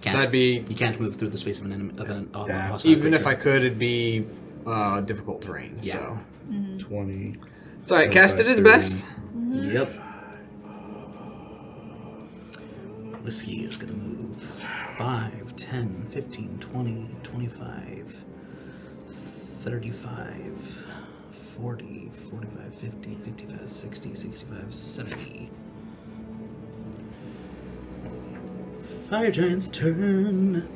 Can't. That'd be... you can't move through the space of an enemy. Of an, of yeah. Even if I could, it'd be uh, difficult terrain. Yeah. So. Mm-hmm. twenty. So I cast it his best. Mm-hmm. Yep. Whiskey is going to move five, ten, fifteen, twenty, twenty-five, thirty-five, forty, forty-five, fifty, fifty-five, sixty, sixty-five, seventy. Fire Giant's turn.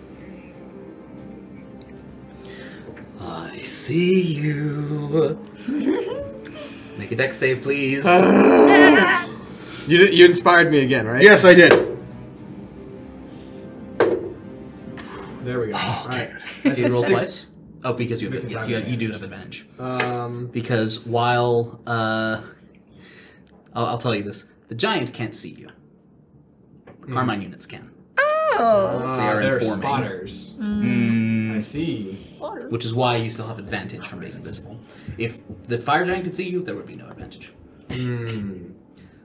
I see you. Make a dex save, please. Uh, you you inspired me again, right? Yes, I did. There we go. Oh, okay. All right. You roll twice. Oh, because you have because yes, you, you do have advantage. Um, because while uh, I'll, I'll tell you this, the giant can't see you. Mm. Carmine units can. Oh, they are they're informing. spotters. Mm. I see. Which is why you still have advantage from being invisible. If the fire giant could see you, there would be no advantage. Mm.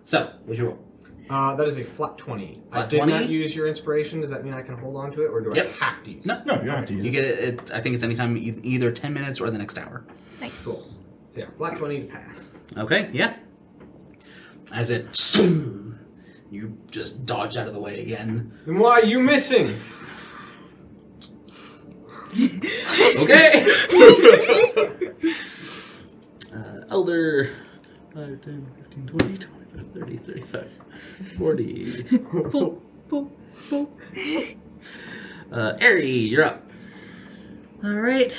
So, what's your roll? Uh, that is a flat twenty. Flat I did twenty? Not use your inspiration. Does that mean I can hold on to it, or do yep. I have to use it? No, no, you don't have to use it. You get it. It I think it's anytime, either ten minutes or the next hour. Nice. Cool. So yeah, flat twenty to pass. Okay. Yeah. As it. You just dodge out of the way again. Then why are you missing? Okay! uh, elder. five, ten, fifteen, twenty, twenty-five, thirty, thirty-five, forty. Boop, boop, boop. Uh, Aerie, you're up. Alright.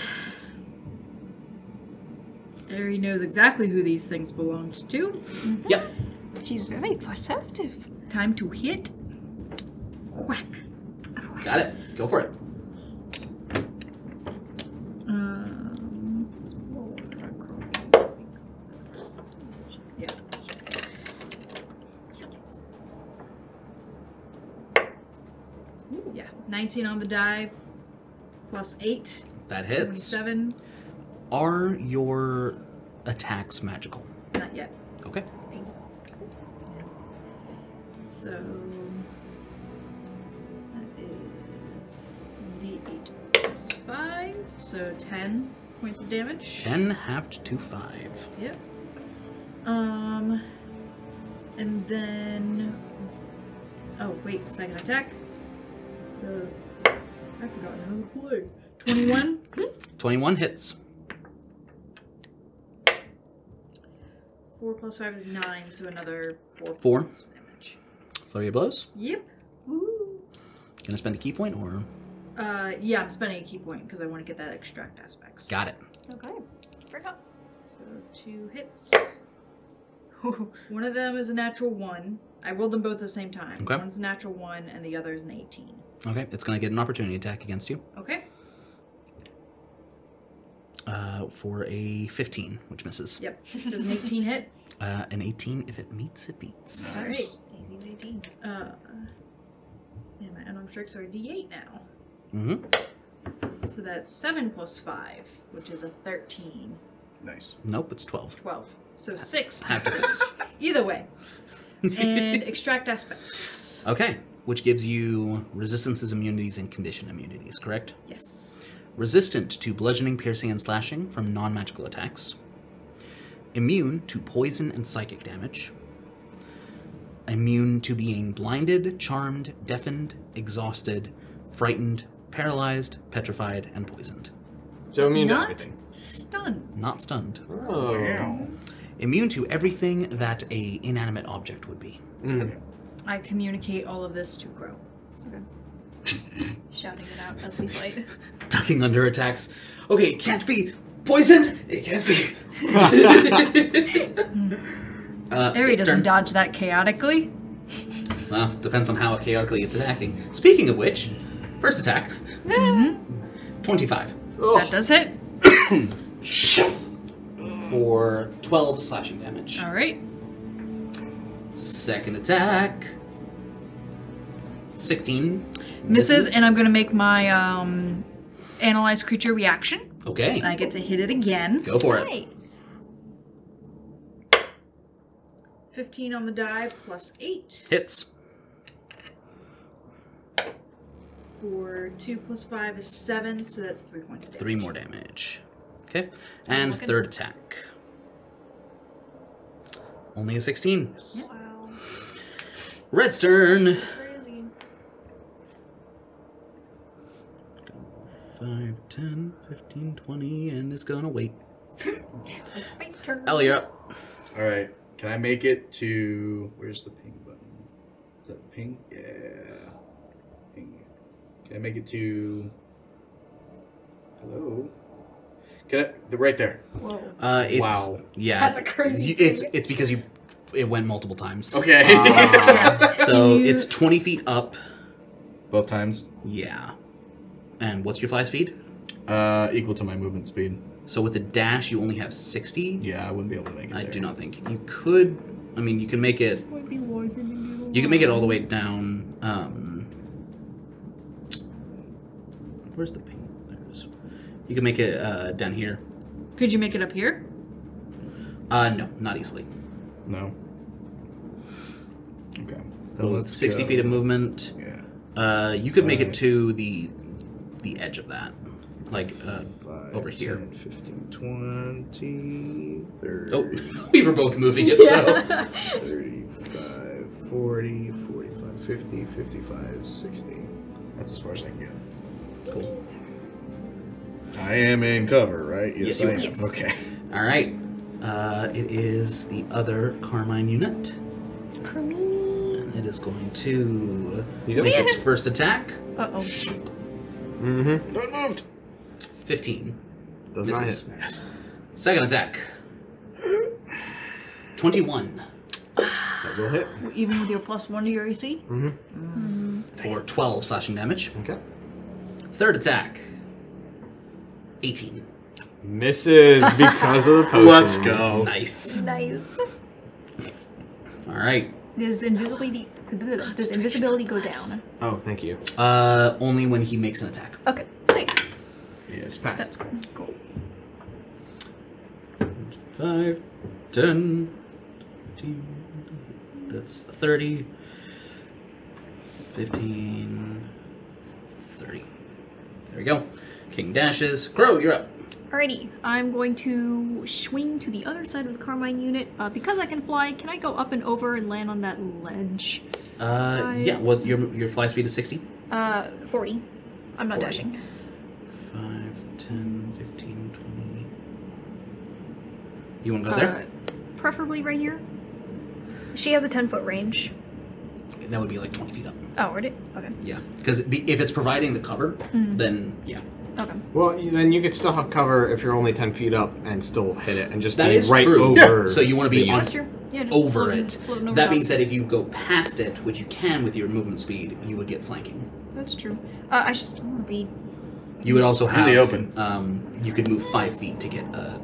Harry knows exactly who these things belonged to. Mm-hmm. Yep. She's very perceptive. Time to hit. Whack. Whack. Got it. Go for it. Um, yeah. Yeah. nineteen on the die, plus eight. That hits. Seven. Are your attacks magical? Not yet. Okay. So that is eight plus five, so ten points of damage. Ten halved to five. Yep. Um, and then oh wait, second attack. The I forgot another blue. Twenty-one. Twenty-one hits. Four plus five is nine, so another four. Four. Points. Throw your blows? Yep. Ooh. Gonna spend a key point or? Uh, yeah, I'm spending a key point because I want to get that extract aspects. Got it. Okay. Break up. So two hits. One of them is a natural one. I rolled them both at the same time. Okay. One's a natural one and the other is an eighteen. Okay, it's gonna get an opportunity attack against you. Okay. Uh, for a fifteen, which misses. Yep. Does an eighteen hit? Uh, an eighteen, if it meets, it beats. All right. Easy eighteen. Uh, yeah, my unarmed strikes are a D eight now. Mm-hmm. So that's seven plus five, which is a thirteen. Nice. Nope, it's twelve. twelve. So six. Half to six. Either way. And extract aspects. Okay, which gives you resistances, immunities, and condition immunities, correct? Yes. Resistant to bludgeoning, piercing, and slashing from non-magical attacks. Immune to poison and psychic damage. Immune to being blinded, charmed, deafened, exhausted, frightened, paralyzed, petrified, and poisoned. So immune to everything. Not stunned. Not stunned. Oh. Wow. Immune to everything that a inanimate object would be. Mm. I communicate all of this to Crow. Okay. Shouting it out as we fight. Ducking under attacks. Okay, it can't be poisoned. It can't be. Uh, Harry doesn't turn. Dodge that chaotically. Well, depends on how chaotically it's attacking. Speaking of which, first attack. Mm-hmm. twenty-five. Ugh. That does hit. For twelve slashing damage. All right. Second attack. sixteen. Misses, misses. And I'm going to make my um, analyze creature reaction. Okay. And I get to hit it again. Go for nice. It. Nice. fifteen on the die, plus eight. Hits. For two plus five is seven, so that's three points of damage. Three more damage. Okay. And third attack. Only a sixteen. Yep. Wow. Red's turn. Crazy. five, ten, fifteen, twenty, and it's gonna wait. Ellie, you're up. All right. Can I make it to... Where's the ping button? Is that the ping? Yeah. Ping. Can I make it to... Hello? Can I... Right there. Whoa. Uh, it's, wow. Yeah. That's a crazy you, it's, it's because you... It went multiple times. Okay. Uh, so it's twenty feet up. Both times? Yeah. And what's your fly speed? Uh, equal to my movement speed. So with a dash, you only have sixty. Yeah, I wouldn't be able to make it. I there. do not think you could. I mean, you can make it. You can make it all the way down. Um, where's the ping? There it is. You can make it uh, down here. Could you make it up here? Uh, no, not easily. No. Okay. So well, let's sixty go. Feet of movement. Yeah. Uh, you could all make right. it to the the edge of that. Like, uh, five, over here. ten, fifteen, twenty, thirty. Oh, we were both moving it, yeah. So. thirty-five, forty, forty-five, fifty, fifty-five, sixty. That's as far as I can get. Cool. I am in cover, right? Yes, yes I am. Yes. Okay. All right. Uh, it is the other Carmine unit. Carmine. And it is going to make its first attack. Uh-oh. Mm-hmm. Not moved. fifteen. Does not hit. Yes. Second attack. twenty-one. That will hit. Even with your plus one to your A C? Mm-hmm. Mm-hmm. For twelve slashing damage. Okay. Third attack. eighteen. Misses because of the potion. Let's go. Nice. Nice. All right. Does invisibility does invisibility go down? Oh, thank you. Uh, only when he makes an attack. Okay. Nice. Yes, pass. That's cool. Five, ten, fifteen, that's thirty, fifteen, thirty. There we go. King dashes. Crow, you're up. Alrighty, I'm going to swing to the other side of the Carmine unit. Uh, because I can fly, can I go up and over and land on that ledge? Uh, I... yeah, well, your, your fly speed is sixty? Uh, forty. I'm not forty. Dashing. five, ten, fifteen, twenty. You want to go uh, there? Preferably right here. She has a ten-foot range. That would be like twenty feet up. Oh, would it? Okay. Yeah, because if it's providing the cover, mm. then yeah. Okay. Well, then you could still have cover if you're only ten feet up and still hit it, and just that be is right true. Over. Yeah. So you want to be on yeah, just over floating, it. Floating over that top. Being said, if you go past it, which you can with your movement speed, you would get flanking. That's true. Uh, I just want to be. You would also have in the open. Um, you could move five feet to get a.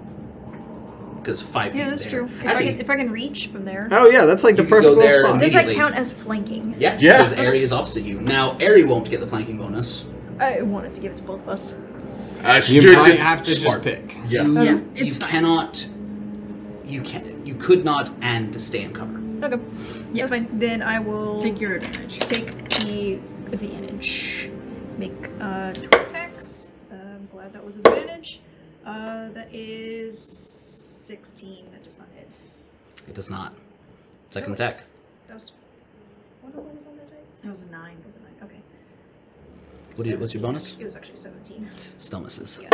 Because five feet. Yeah, that's there. True. If, Actually, I can, if I can reach from there. Oh yeah, that's like the perfect little spot. Does that count as flanking? Yeah. Yeah. Because Aerie is opposite you. Now Aerie won't get the flanking bonus. I wanted to give it to both of us. I you might it. Have to Smart. Just pick. Yeah, you, yeah, you cannot. You can. You could not and stay in cover. Okay, yeah. That's fine. Then I will take your advantage. Take the advantage. Make uh, two attacks. Uh, I'm glad that was an advantage. Uh, that is sixteen. That does not hit. It does not. Second really? Attack. That was. What was on that dice? That was a nine. It was a nine. Okay. What did, what's your bonus? It was actually seventeen. Still misses. Yeah.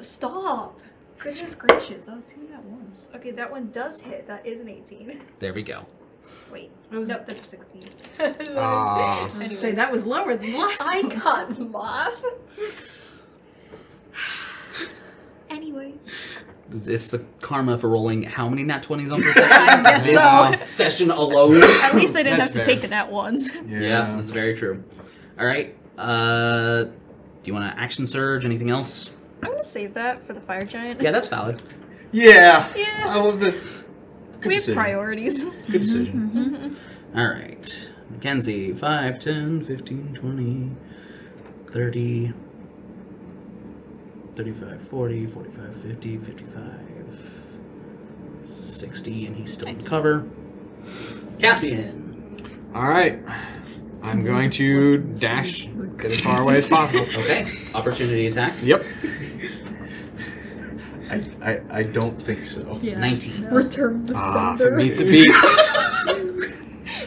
Stop! Goodness gracious, that was two at once. Okay, that one does hit. That is an eighteen. There we go. Wait. Nope, that's a sixteen. uh, I was gonna say, that was lower than last I one. I got math. Anyway. It's the karma for rolling how many nat twenties on this session? This so. Session alone. At least I didn't that's have fair. To take the nat ones. Yeah. Yeah, that's very true. All right. Uh, do you want to action surge? Anything else? I'm gonna save that for the fire giant. Yeah, that's valid. Yeah. Yeah. I love the. Good we decision. Have priorities. Good decision. Mm-hmm. Mm-hmm. All right, Mackenzie. five, ten, fifteen, twenty, thirty, thirty-five, forty, forty-five, fifty, fifty-five, sixty, and he's still in cover. Caspian. All right. I'm going to dash as far away as possible. Okay. Opportunity attack. Yep. I, I I don't think so. Yeah. nineteen. No. Return the ah, sender. Ah, for meets and beats.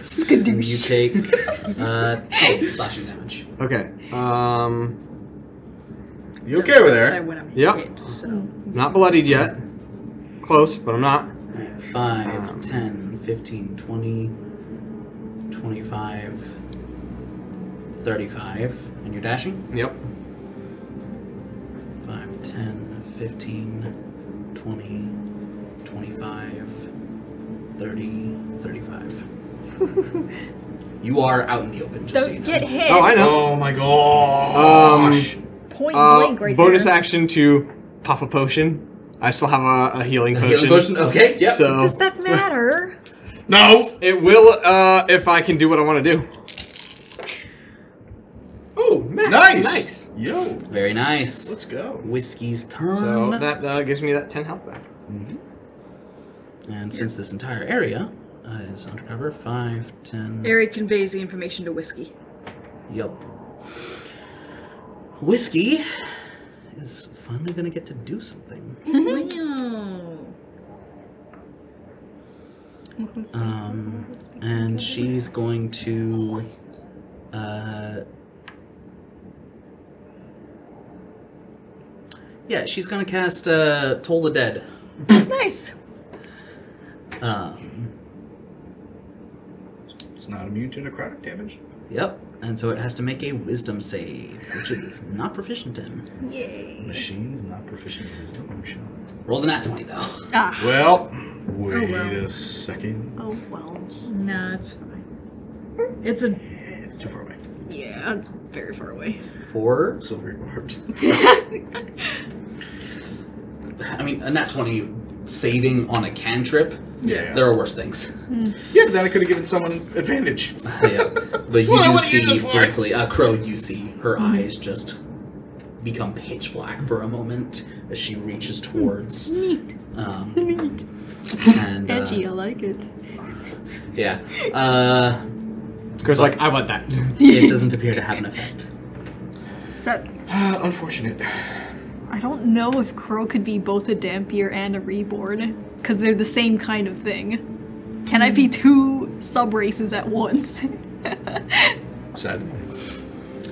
Skadoosh. You take uh, ten slashing damage. Okay. Um. You okay over there? Yep. Hit, so. Not bloodied yet. Close, but I'm not. Right, five, um, ten, fifteen, twenty, twenty-five. thirty-five, and you're dashing? Yep. five, ten, fifteen, twenty, twenty-five, thirty, thirty-five. You are out in the open, just Don't so you know. Get hit! Oh, I know! Oh my gosh! Um, Point uh, blank right bonus there. Action to pop a potion. I still have a, a healing a potion. Healing potion? Okay, yep. So, does that matter? No! It will uh, if I can do what I want to do. Nice. Nice. Yo. Very nice. Let's go. Whiskey's turn. So that uh, gives me that ten health back. Mm-hmm. And yeah. Since this entire area uh, is undercover, five, ten... Aerie conveys the information to Whiskey. Yup. Whiskey is finally going to get to do something. Wow. Um, and she's going to... Uh... Yeah, she's gonna cast uh, Toll the Dead. Nice. Um, it's not immune to necrotic damage. Yep, and so it has to make a Wisdom save, which it is not proficient in. Yay. Machine's not proficient in Wisdom, I'm sure. Roll the nat twenty though. Ah. Well, Wait oh, well. a second. Oh, well. Nah, it's fine. It's a... Yeah, it's too far away. Yeah, it's very far away. Four silvery barbs. I mean, a nat twenty saving on a cantrip. Yeah, yeah. There are worse things. Mm. Yeah, but then I could have given someone advantage. uh, yeah. But That's you do see, briefly, uh, Crow, you see her mm. eyes just become pitch black for a moment as she reaches towards... Neat. Um, Neat. And, uh, edgy, I like it. Yeah. Uh... Crow's like, I want that. It doesn't appear to have an effect. So, uh, unfortunate. I don't know if Crow could be both a Dampier and a Reborn, because they're the same kind of thing. Can I be two sub-races at once? Sadly.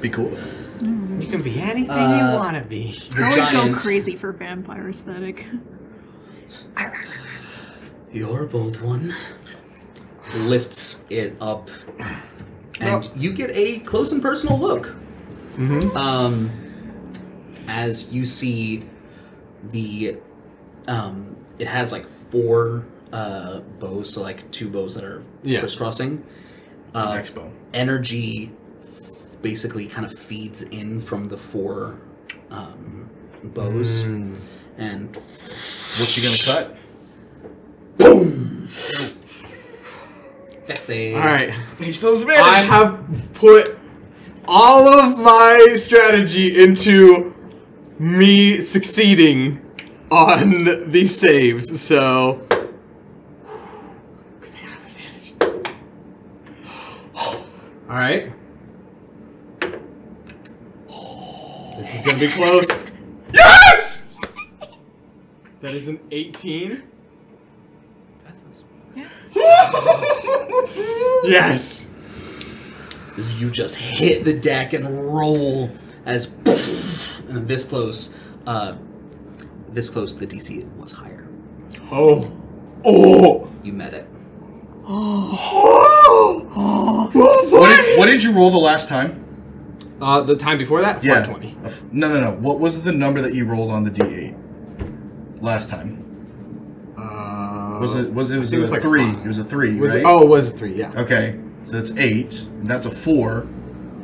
Be cool. Mm. You can be anything uh, you want to be. Crow would go crazy for vampire aesthetic. You're a bold one. Lifts it up, and oh. you get a close and personal look. Mm-hmm. Um, as you see, the um, it has like four uh, bows, so like two bows that are yeah. crisscrossing. Uh, it's an expo. Energy f basically kind of feeds in from the four um, bows, mm. and what's she gonna cut? Boom. Alright. He still has advantage. I have put all of my strategy into me succeeding on these saves, so. Because they have advantage. Alright. This is gonna be close. Yes! That is an eighteen. Yes! As you just hit the deck and roll as poof, and this close, uh, this close the D C was higher. Oh. Oh! You met it. Oh! Oh! Oh what, did, what did you roll the last time? Uh, the time before that? Yeah. four twenty. No, no, no. What was the number that you rolled on the D eight last time? Was it was it was, it was, it was like three? It was a three, was right? It, oh, it was a three. Yeah. Okay, so that's eight. And that's a four.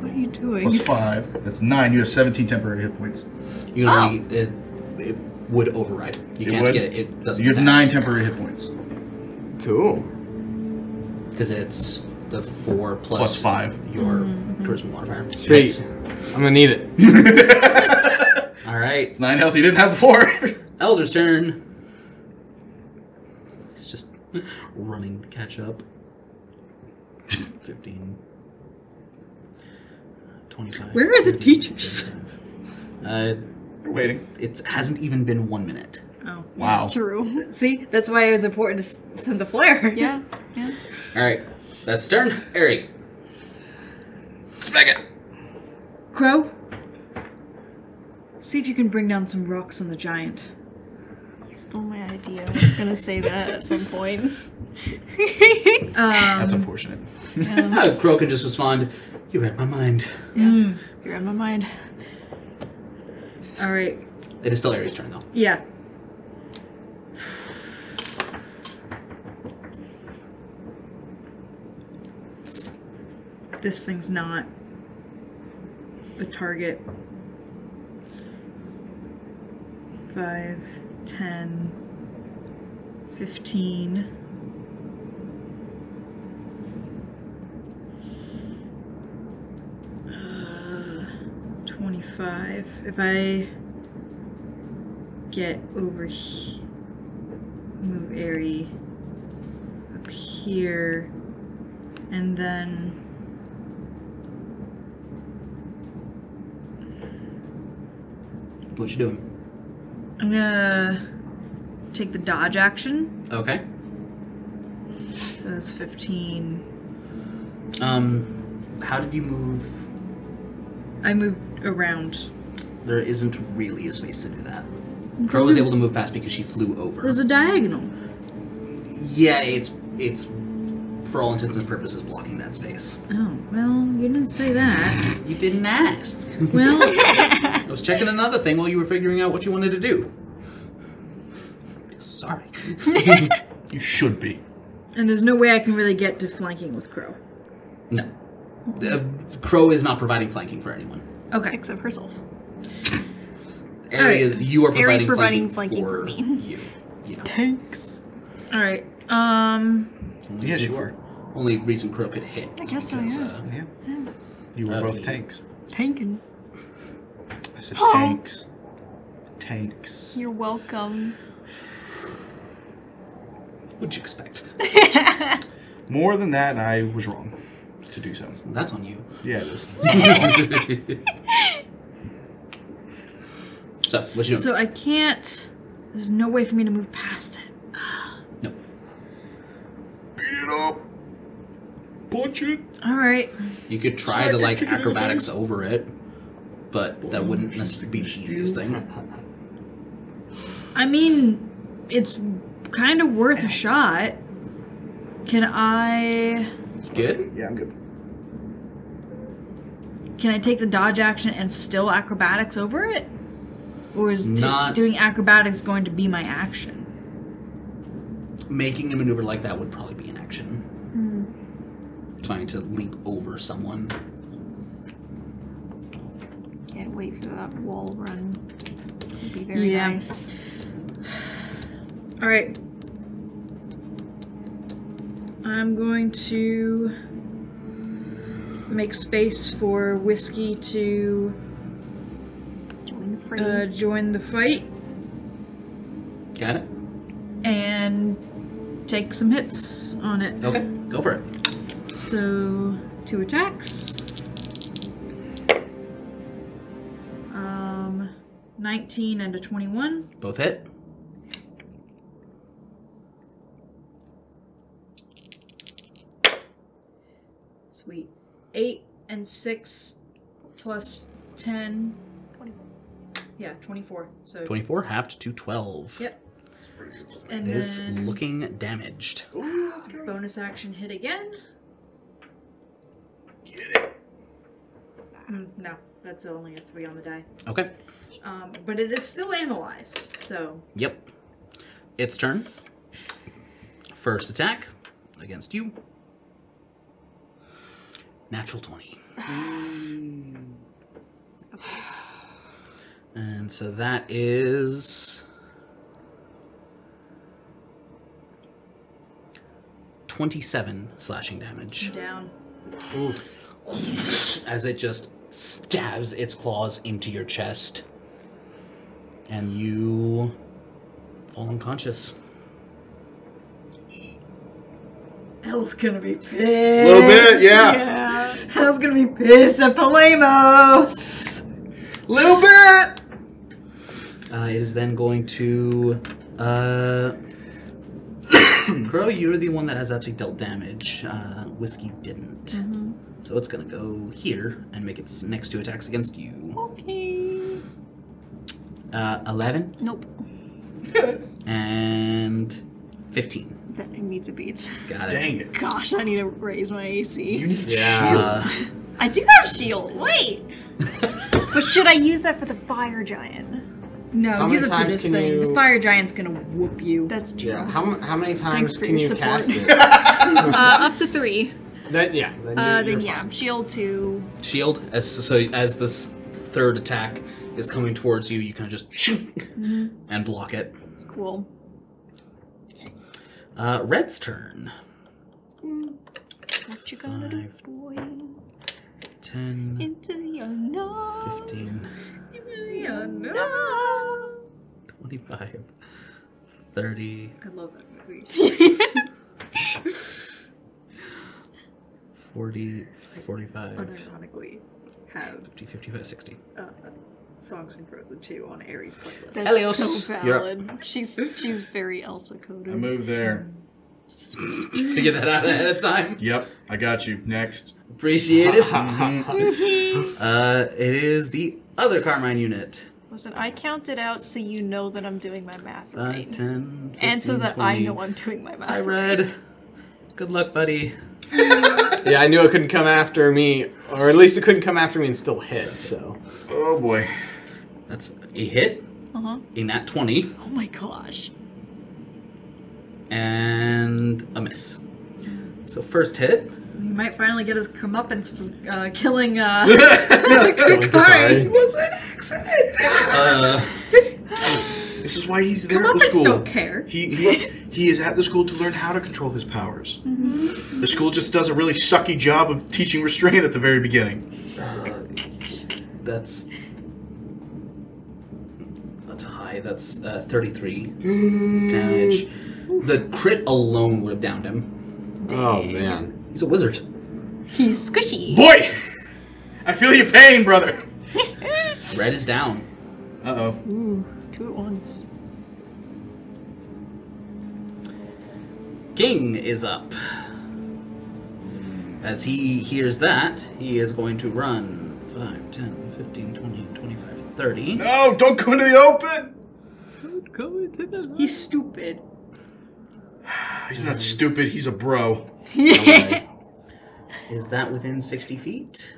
What are you doing? Plus five. That's nine. You have seventeen temporary hit points. You know, oh. it, it would override. You it can't would? get it. It doesn't. You have nine temporary hit points. Cool. Because it's the four plus, plus five. Your mm-hmm. charisma modifier. Sweet. I'm gonna need it. All right. It's nine health you didn't have before. Elder's turn. Running to catch up. fifteen. twenty-five. Where are the teachers? Uh, They're waiting. It hasn't even been one minute. Oh, wow. That's true. See, that's why it was important to send the flare. Yeah. yeah. Alright, that's Stern. Airy. Smack it! Crow, see if you can bring down some rocks on the giant. Stole my idea. I was gonna say that at some point. um, That's unfortunate. Um, Crow can just respond, you read my mind. Yeah, mm. you read my mind. Alright. It is still Aries' turn, though. Yeah. This thing's not the target. Five... ten, fifteen. Uh, twenty-five. If I get over here, move Airy up here, and then what you doing? I'm gonna take the dodge action. Okay. So that's fifteen. Um, how did you move? I moved around. There isn't really a space to do that. Crow was able to move past because she flew over. There's a diagonal. Yeah, it's, it's for all intents and purposes, blocking that space. Oh, well, you didn't say that. You didn't ask. Well... I was checking another thing while you were figuring out what you wanted to do. Sorry. You should be. And there's no way I can really get to flanking with Crow. No. Uh, Crow is not providing flanking for anyone. Okay. Except herself. Aria, right. You are providing, providing flanking, flanking for, for me. You. Yeah. Thanks. All right. Um. Yes, you are. Only reason Crow could hit. I guess so, yeah. Uh, yeah. yeah. You were uh, both tanks. Tanking. I said oh. tanks. Tanks. You're welcome. What'd you expect? More than that, I was wrong to do so. That's on you. Yeah, it is. So, what you doing? So I can't... There's no way for me to move past it. No. Beat it up! Punch it! Alright. You could try so to, like, acrobatics over it, but Boy, that wouldn't necessarily be the easiest thing. I mean, it's... kind of worth a shot. Can I... Good? Yeah, I'm good. Can I take the dodge action and still acrobatics over it? Or is Not doing acrobatics going to be my action? Making a maneuver like that would probably be an action. Mm-hmm. Trying to leap over someone. Can't wait for that wall run. It'd be very yeah. nice. All right, I'm going to make space for Whiskey to join the, uh, join the fight. Got it. And take some hits on it. Okay, go for it. So, two attacks. Um, nineteen and a twenty-one. Both hit. Sweet. Eight and six plus ten. Twenty-four. Yeah, twenty-four. So twenty-four halved to twelve. Yep. And it is looking damaged. Ooh, that's good. Bonus action hit again. Get it. Mm, no, that's only a three on the die. Okay. Um, but it is still analyzed, so. Yep. Its turn. First attack against you. Natural twenty. And so that is twenty-seven slashing damage. I'm down. Ooh. As it just stabs its claws into your chest. And you fall unconscious. Hell's gonna be pissed. A little bit, yeah. yeah. Hell's gonna be pissed at Polemos. Little bit. Uh, it is then going to. Uh... Crow, you're the one that has actually dealt damage. Uh, Whiskey didn't. Mm-hmm. So it's gonna go here and make its next two attacks against you. Okay. Uh, eleven. Nope. And fifteen. That it meets a beats. Got it. Dang it. Gosh, I need to raise my A C. You need yeah. shield. I do have shield. Wait. But should I use that for the fire giant? No, use it for this thing. You... The fire giant's gonna whoop you. That's true. Yeah. How, how many times can you support. cast it? uh, up to three. Then yeah. Then, uh, then yeah. Shield two. Shield. As so as this third attack is coming towards you, you kind of just mm-hmm. and block it. Cool. Uh, Red's turn. Mm. What you gonna do, boy? ten. Into the unknown. fifteen. Into the unknown. twenty-five. thirty. I love that movie. forty. forty-five. Unironically have. fifty, fifty-five, sixty. Uh, Songs from Frozen two on Aries playlist. That's Elios. So valid. She's she's very Elsa coded. I moved there. To figure that out ahead of time. Yep, I got you. Next. Appreciate it. uh, it is the other Carmine unit. Listen, I counted out so you know that I'm doing my math right. Uh, ten, fifteen, and so that twenty. I know I'm doing my math. I read. Right. Good luck, buddy. Yeah, I knew it couldn't come after me, or at least it couldn't come after me and still hit, so. Oh boy. That's a hit? Uh huh. In that twenty. Oh my gosh. and a miss. So first hit. He might finally get his comeuppance for uh, killing uh, Kukari. It was an accident. Uh, this is why he's there at the school. Comeuppance don't care. He, he, he is at the school to learn how to control his powers. Mm-hmm. The school just does a really sucky job of teaching restraint at the very beginning. Uh, that's... That's high. That's uh, thirty-three damage. The crit alone would have downed him. Oh, man. He's a wizard. He's squishy. Boy! I feel your pain, brother! Red is down. Uh-oh. Ooh, two at once. King is up. As he hears that, he is going to run five, ten, fifteen, twenty, twenty-five, thirty. No! Don't go into the open! Don't go into the open. He's stupid. He's not stupid, he's a bro. Okay. Is that within sixty feet?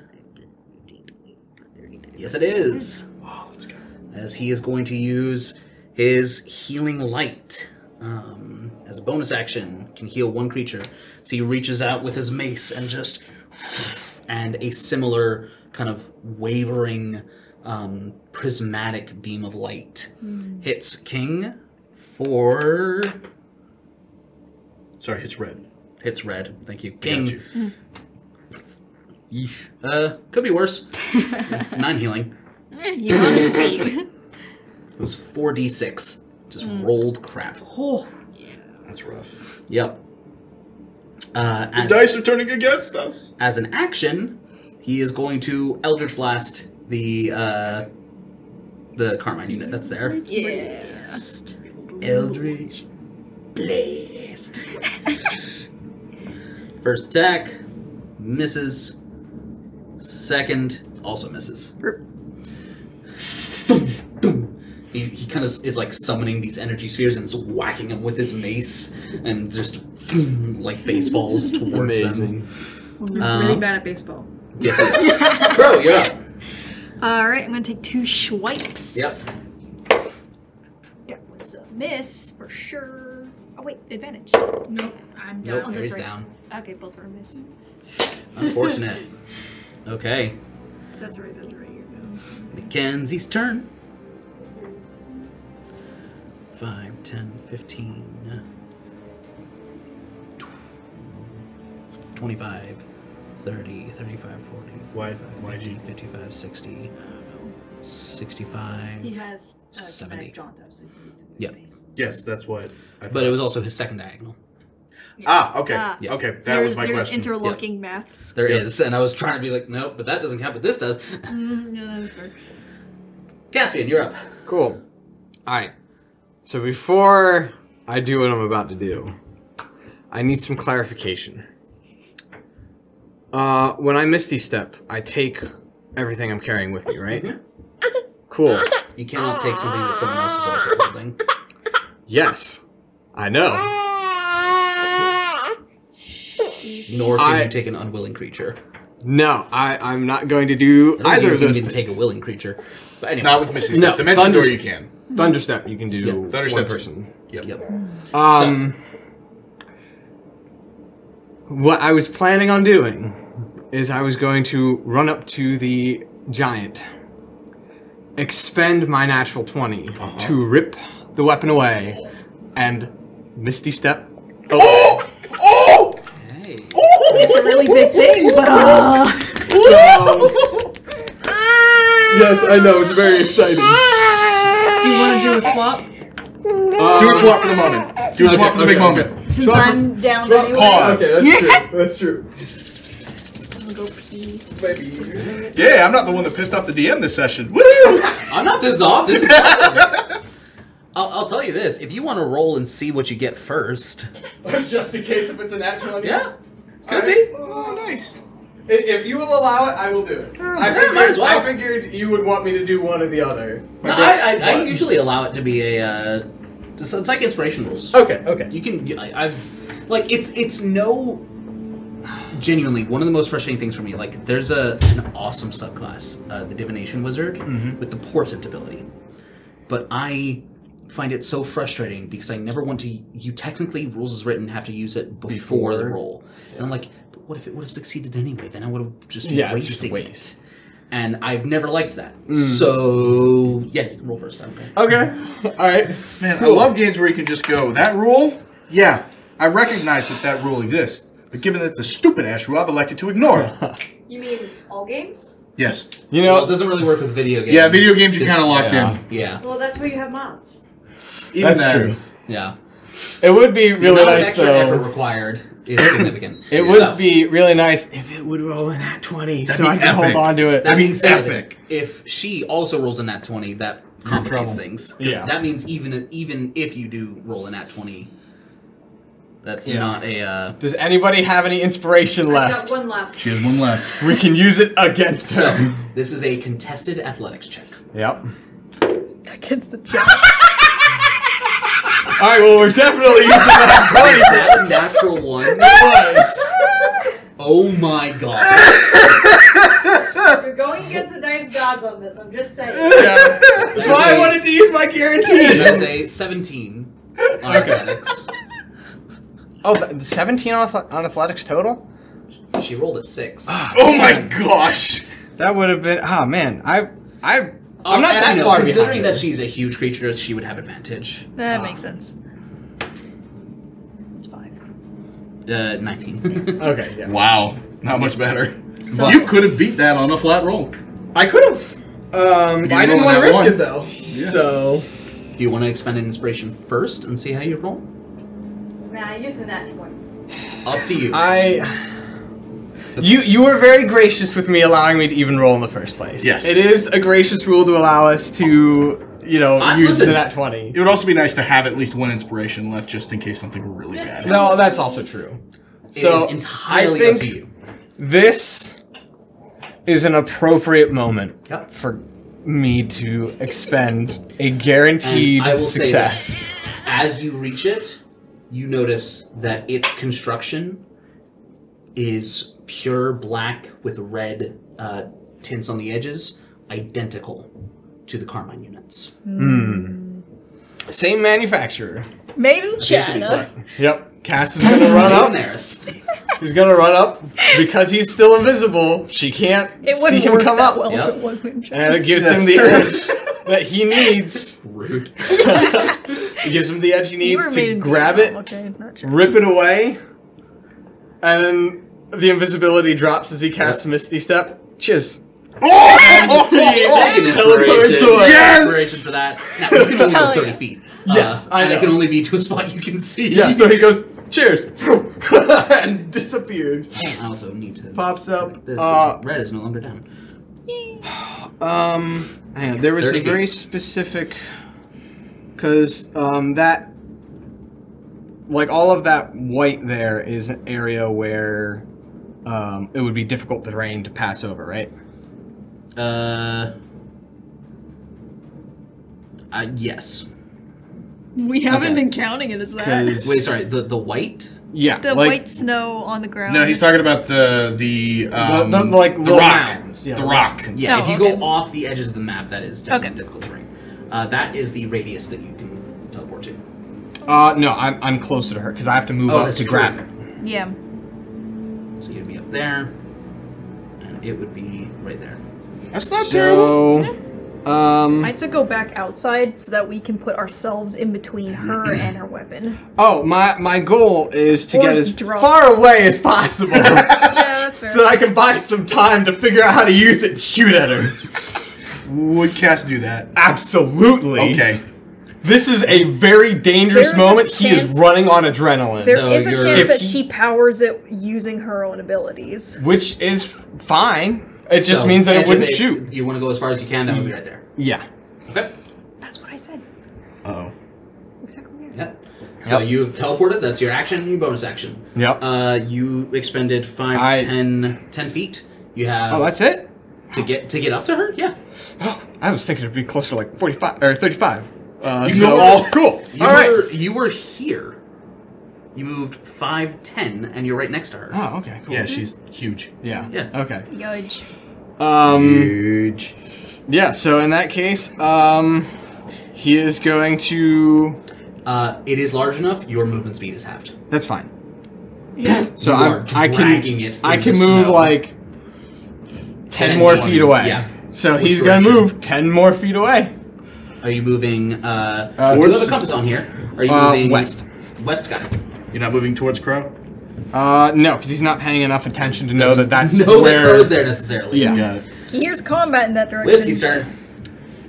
Yes, it is. Oh, let's go. As he is going to use his healing light um, as a bonus action, can heal one creature. So he reaches out with his mace and just, and a similar kind of wavering um, prismatic beam of light mm. hits King for. Sorry, hits Red. Hits Red. Thank you. King. You. Yeesh. Uh, could be worse. Nine healing. You it was four d six. Just mm. rolled crap. Oh. Yeah. That's rough. Yep. Uh, the dice are turning against us. As an action, he is going to Eldritch Blast the, uh, the Carmine unit that's there. Yes. Eldritch Blast. First attack, misses. Second, also misses. He, he kind of is like summoning these energy spheres and is whacking them with his mace and just like baseballs towards Amazing. them. We're um, really bad at baseball. Yes, yes. Bro, you're up. Alright, I'm going to take two swipes. Yep. That was a miss for sure. Oh wait, advantage. Nope, I'm nope, down. Nope, right. down. Okay, both are missing. Unfortunate. Okay. That's right, that's right, you're down. Mackenzie's turn. five, ten, fifteen, twenty-five, thirty, thirty-five, forty, forty-five, fifty, fifty-five, sixty. sixty-five. He has uh, seventy. Yeah. Yes, that's what. I but it was also his second diagonal. Yeah. Ah, okay. Ah. Yeah. Okay, that there's, was my there's question. There's interlocking yeah. maths. There yeah. is, and I was trying to be like, no, but that doesn't count, but this does. mm, no, that's fair. Caspian, you're up. Cool. All right. So before I do what I'm about to do, I need some clarification. Uh, when I Misty Step, I take everything I'm carrying with me, right? Cool. You cannot take something that someone else is also holding. Yes, I know. Nor can I, you take an unwilling creature. No, I, I'm not going to do either of those. You can take a willing creature. But anyway. Not with Misty Step. No, Dimension Thunder, Door you can. Thunderstep you can do yep. Thunderstep one person. Yep. yep. Um, so. What I was planning on doing is I was going to run up to the giant, expend my natural twenty uh-huh. to rip the weapon away, and Misty Step. Oh! Oh! Hey. Oh! It's a really big thing, but uh... so, yes, I know, it's very exciting. Do you want to do a swap? Uh, do a swap for the moment. Do a okay, swap for the okay, big okay. moment. Since swap I'm for, down swap anyway. Pause. Okay, that's true. That's true. Baby. Yeah, I'm not the one that pissed off the D M this session. Woo! I'm not this off. This is awesome. I'll, I'll tell you this. If you want to roll and see what you get first. Just in case if it's a natural. Yeah. Could right. be. Oh, nice. If you will allow it, I will do it. Oh, I, figured, might as well. I figured you would want me to do one or the other. No, I, I, I usually allow it to be a... Uh, it's, it's like inspiration rules. Okay, okay. You can... I, I've... Like, it's it's no... Genuinely, one of the most frustrating things for me, like, there's a an awesome subclass, uh, the Divination Wizard, mm-hmm. with the Portent ability. But I find it so frustrating because I never want to. You technically, rules as written, have to use it before, before the roll. Yeah. And I'm like, but what if it would have succeeded anyway? Then I would have just been yeah, wasting it's just waste. it. And I've never liked that. Mm. So, yeah, you can roll first. Okay. Okay. All right. Man, cool. I love games where you can just go, that rule? Yeah, I recognize that that rule exists. But given that it's a stupid-ass rule, I've elected to ignore it. You mean all games? Yes. You know, well, it doesn't really work with video games. Yeah, video games you're kind of locked yeah. in. Yeah. Well, that's where you have mods. Even that's that, true. Yeah. It would be really you know, nice, extra though. Effort required. Is significant. It would so. be really nice if it would roll in that twenty, That'd so I can epic. hold on to it. That means epic. If she also rolls in that twenty, that complicates things. Yeah. That means even even if you do roll in that twenty, that's yeah. not a. Uh, Does anybody have any inspiration left? I've got one left. She has one left. We can use it against her. So, this is a contested athletics check. Yep. Against the check. All right, well, we're definitely using that. Is that a natural one? It was. Oh, my God. You're going against the dice gods on this, I'm just saying. Yeah. That's why a, I wanted to use my guarantee. That's a seventeen on okay. athletics. Oh, seventeen on, on athletics total? She rolled a six. Oh, oh my gosh. That would have been... Oh, man. I... I Um, I'm not that know, far Considering behind that she's a huge creature, she would have advantage. That uh, makes sense. It's five. Uh, nineteen. Okay. Yeah. Wow. Not much better. So, you could have beat that on a flat roll. I could have. Um, I didn't want to risk one. it, though. Yeah. So. Do you want to expend an inspiration first and see how you roll? Nah, I used the nat one. Up to you. I... You you were very gracious with me, allowing me to even roll in the first place. Yes, it is a gracious rule to allow us to, you know, I, use listen, the nat twenty. It would also be nice to have at least one inspiration left, just in case something were really bad. No, that's also true. It so is entirely I think up to you. This is an appropriate moment yep. for me to expend a guaranteed I will success. Say that as you reach it, you notice that its construction is pure black with red uh, tints on the edges, identical to the Carmine units. Mm. Same manufacturer. Made in China. Yep. Cass is going to run up. He's going to run up. Because he's still invisible, she can't it see him come up. Well yep. if it was made in China. And it gives That's him the edge that he needs. Rude. It gives him the edge he needs to grab it, okay, sure. rip it away, and... The invisibility drops as he casts yep. Misty Step. Cheers. Oh! Oh! Teleports away. Yes! Inspiration for that. Now, you can only go thirty feet. Yes, uh, I And know. it can only be to a spot you can see. Yeah, so he goes, cheers. And disappears. I also need to... Pops up. This, uh, red is no longer down. Um, hang on. There was a very feet. specific... Because um, that... Like, all of that white there is an area where... Um, it would be difficult terrain to pass over, right? Uh, uh yes. We haven't okay. been counting it as that. Wait, sorry, the the white? Yeah, the like, white snow on the ground. No, he's talking about the the um, the, the, like, the rock. Mounds. Yeah, the rock. Yeah, oh, if you okay. go off the edges of the map, that is definitely okay. difficult terrain. Uh, that is the radius that you can teleport to. Uh, no, I'm I'm closer to her because I have to move oh, up to true. grab it. Yeah. So you'd be up there, and it would be right there. That's not so, terrible. Um, I had to go back outside so that we can put ourselves in between her and her weapon. Oh, my my goal is to or get as drunk. far away as possible. Yeah, that's fair. So that I can buy some time to figure out how to use it and shoot at her. Would Cass do that? Absolutely. Okay. This is a very dangerous moment. She is running on adrenaline. There so is a chance that she powers it using her own abilities. Which is fine. It just so means that it wouldn't it, shoot. You want to go as far as you can, that would be right there. Yeah. Okay. That's what I said. Uh-oh. Exactly. Right. Yep. So yep. you have teleported. That's your action and your bonus action. Yep. Uh, you expended five, I... ten, ten feet. You have... Oh, that's it? To get to get up to her? Yeah. Oh, I was thinking it would be closer to like forty-five or thirty-five. Uh, you so, all cool. You all were, right. You were here. You moved five, ten, and you're right next to her. Oh, okay, cool. Yeah, she's huge. Yeah. Yeah. Okay. Huge. Um, huge. Yeah, so in that case, um, He is going to... Uh, it is large enough, your movement speed is halved. That's fine. Yeah. So I'm, I can, it I can move snow. like ten, ten more feet away. Yeah. So Which he's going to move ten more feet away. Are you moving... Uh, uh, do you have a compass on here? Are you uh, moving... West. West, got it. You're not moving towards Crow? Uh, no, because he's not paying enough attention to Doesn't know that that's know where... that Crow's there necessarily. Yeah. Got it. He hears combat in that direction. Whiskey's turn.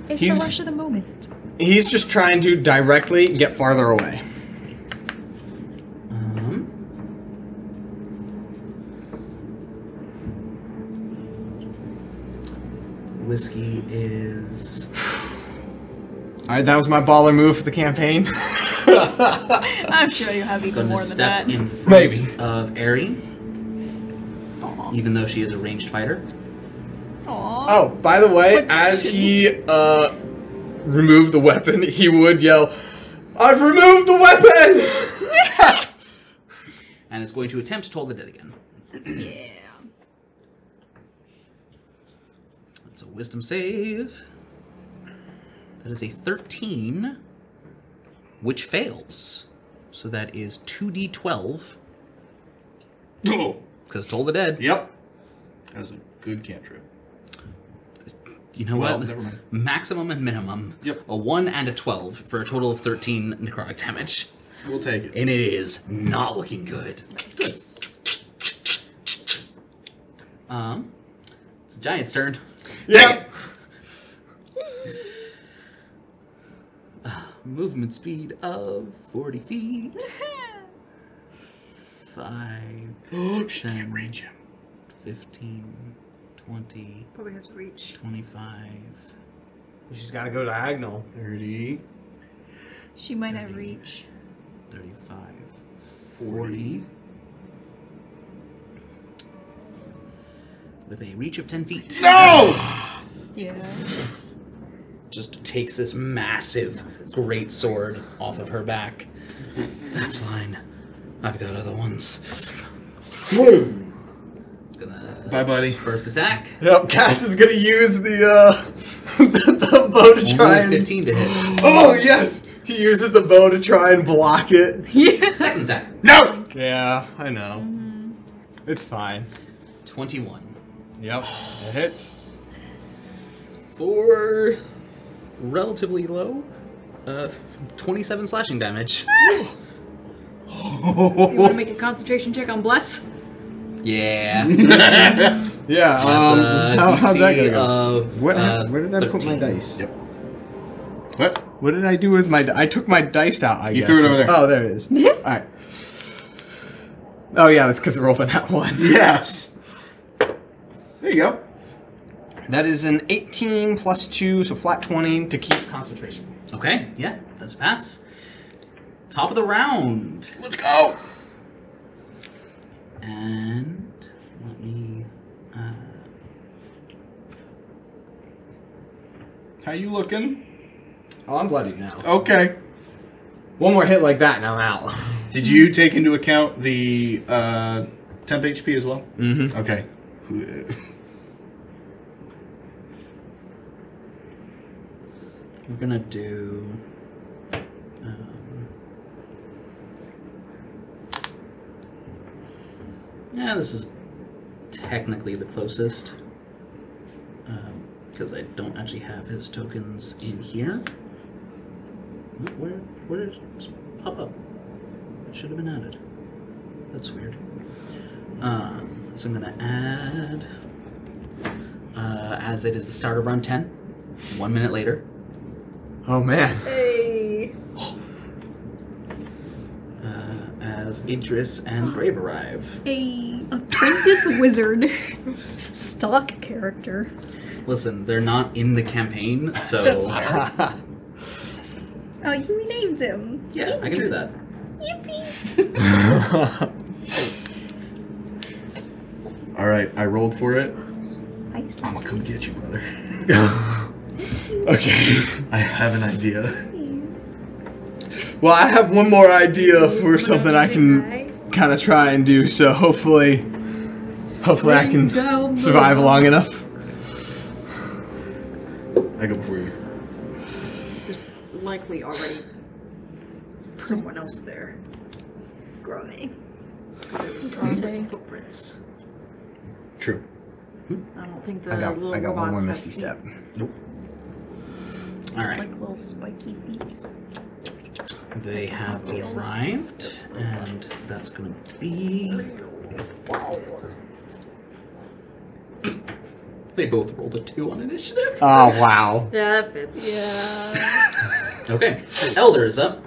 It's he's, the rush of the moment. He's just trying to directly get farther away. Um, Whiskey is... All right, that was my baller move for the campaign. I'm sure you have even more than that. Going to step in front Maybe. of Aerie, even though she is a ranged fighter. Aww. Oh, by the way, what as he uh, removed the weapon, he would yell, "I've removed the weapon!" Yeah! And is going to attempt to Toll the Dead again. Yeah. That's a wisdom save. That is a thirteen, which fails. So that is two d twelve. Because Toll the Dead. Yep. That's a good cantrip. You know well, what? Never mind. Maximum and minimum. Yep. A one and a twelve for a total of thirteen necrotic damage. We'll take it. And it is not looking good. Nice. Um, it's the giant's turn. Yep. Movement speed of forty feet. Five. Oh, she ten, can't reach him. Fifteen. Twenty. Probably has to reach. Twenty-five. She's got to go diagonal. Thirty. She might thirty, not reach. Thirty-five. Forty. forty. With a reach of ten feet. No. Yeah. Just takes this massive great sword off of her back. That's fine. I've got other ones. It's gonna Bye, buddy. First attack. Yep. Cass is gonna use the uh, the, the bow to try and fifteen to hit. Oh yes, he uses the bow to try and block it. Yeah. Second attack. No. Yeah, I know. Mm-hmm. It's fine. Twenty-one. Yep. It hits. Four. Relatively low, uh, twenty-seven slashing damage. Ah! You want to make a concentration check on Bless? Yeah. Yeah. Um, how, how's that going? Of, what, uh, where did I thirteen. Put my dice? Yep. What? What did I do with my? I took my dice out. I you guess. You threw it over there. Oh, there it is. All right. Oh yeah, that's because it rolled on that one. Yes. There you go. That is an eighteen plus two, so flat twenty to keep concentration. Okay, yeah, that's a pass. Top of the round. Let's go! And let me... Uh... How you looking? Oh, I'm bloodied now. Okay. One more hit like that and I'm out. Did you take into account the uh, temp H P as well? Mm-hmm. Okay. We're gonna do um, yeah, this is technically the closest because um, I don't actually have his tokens in here. Where, where did it pop up? It should have been added. That's weird. Um, so I'm gonna add uh, as it is the start of round ten. One minute later. Oh man. Hey. Uh, as Idris and Brave arrive. Hey. Apprentice wizard. Stock character. Listen, they're not in the campaign, so. Oh, you renamed him. Yeah, Idris. I can do that. Yippee. Alright, I rolled for it. I'm gonna come get you, brother. Okay, I have an idea. Well, I have one more idea for something I can kind of try and do, so hopefully, hopefully I can survive long enough. I go before you. likely already someone else there. Grave. Because it footprints. True. I don't think the I got, little I got one more misty step. Nope. All right. Like little spiky feet. They have arrived, and that's going to be. They both rolled a two on initiative. Oh wow! Yeah, that fits. Yeah. Okay, the elder is up.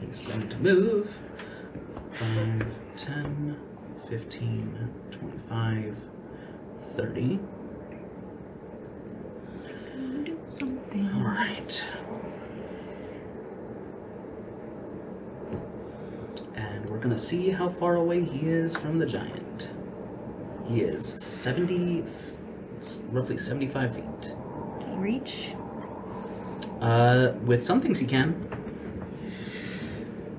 He's going to move. five, ten, fifteen, twenty-five, thirty. Can we do something? All right. And we're gonna see how far away he is from the giant. He is seventy, roughly seventy-five feet. Can he reach? Uh, with some things he can.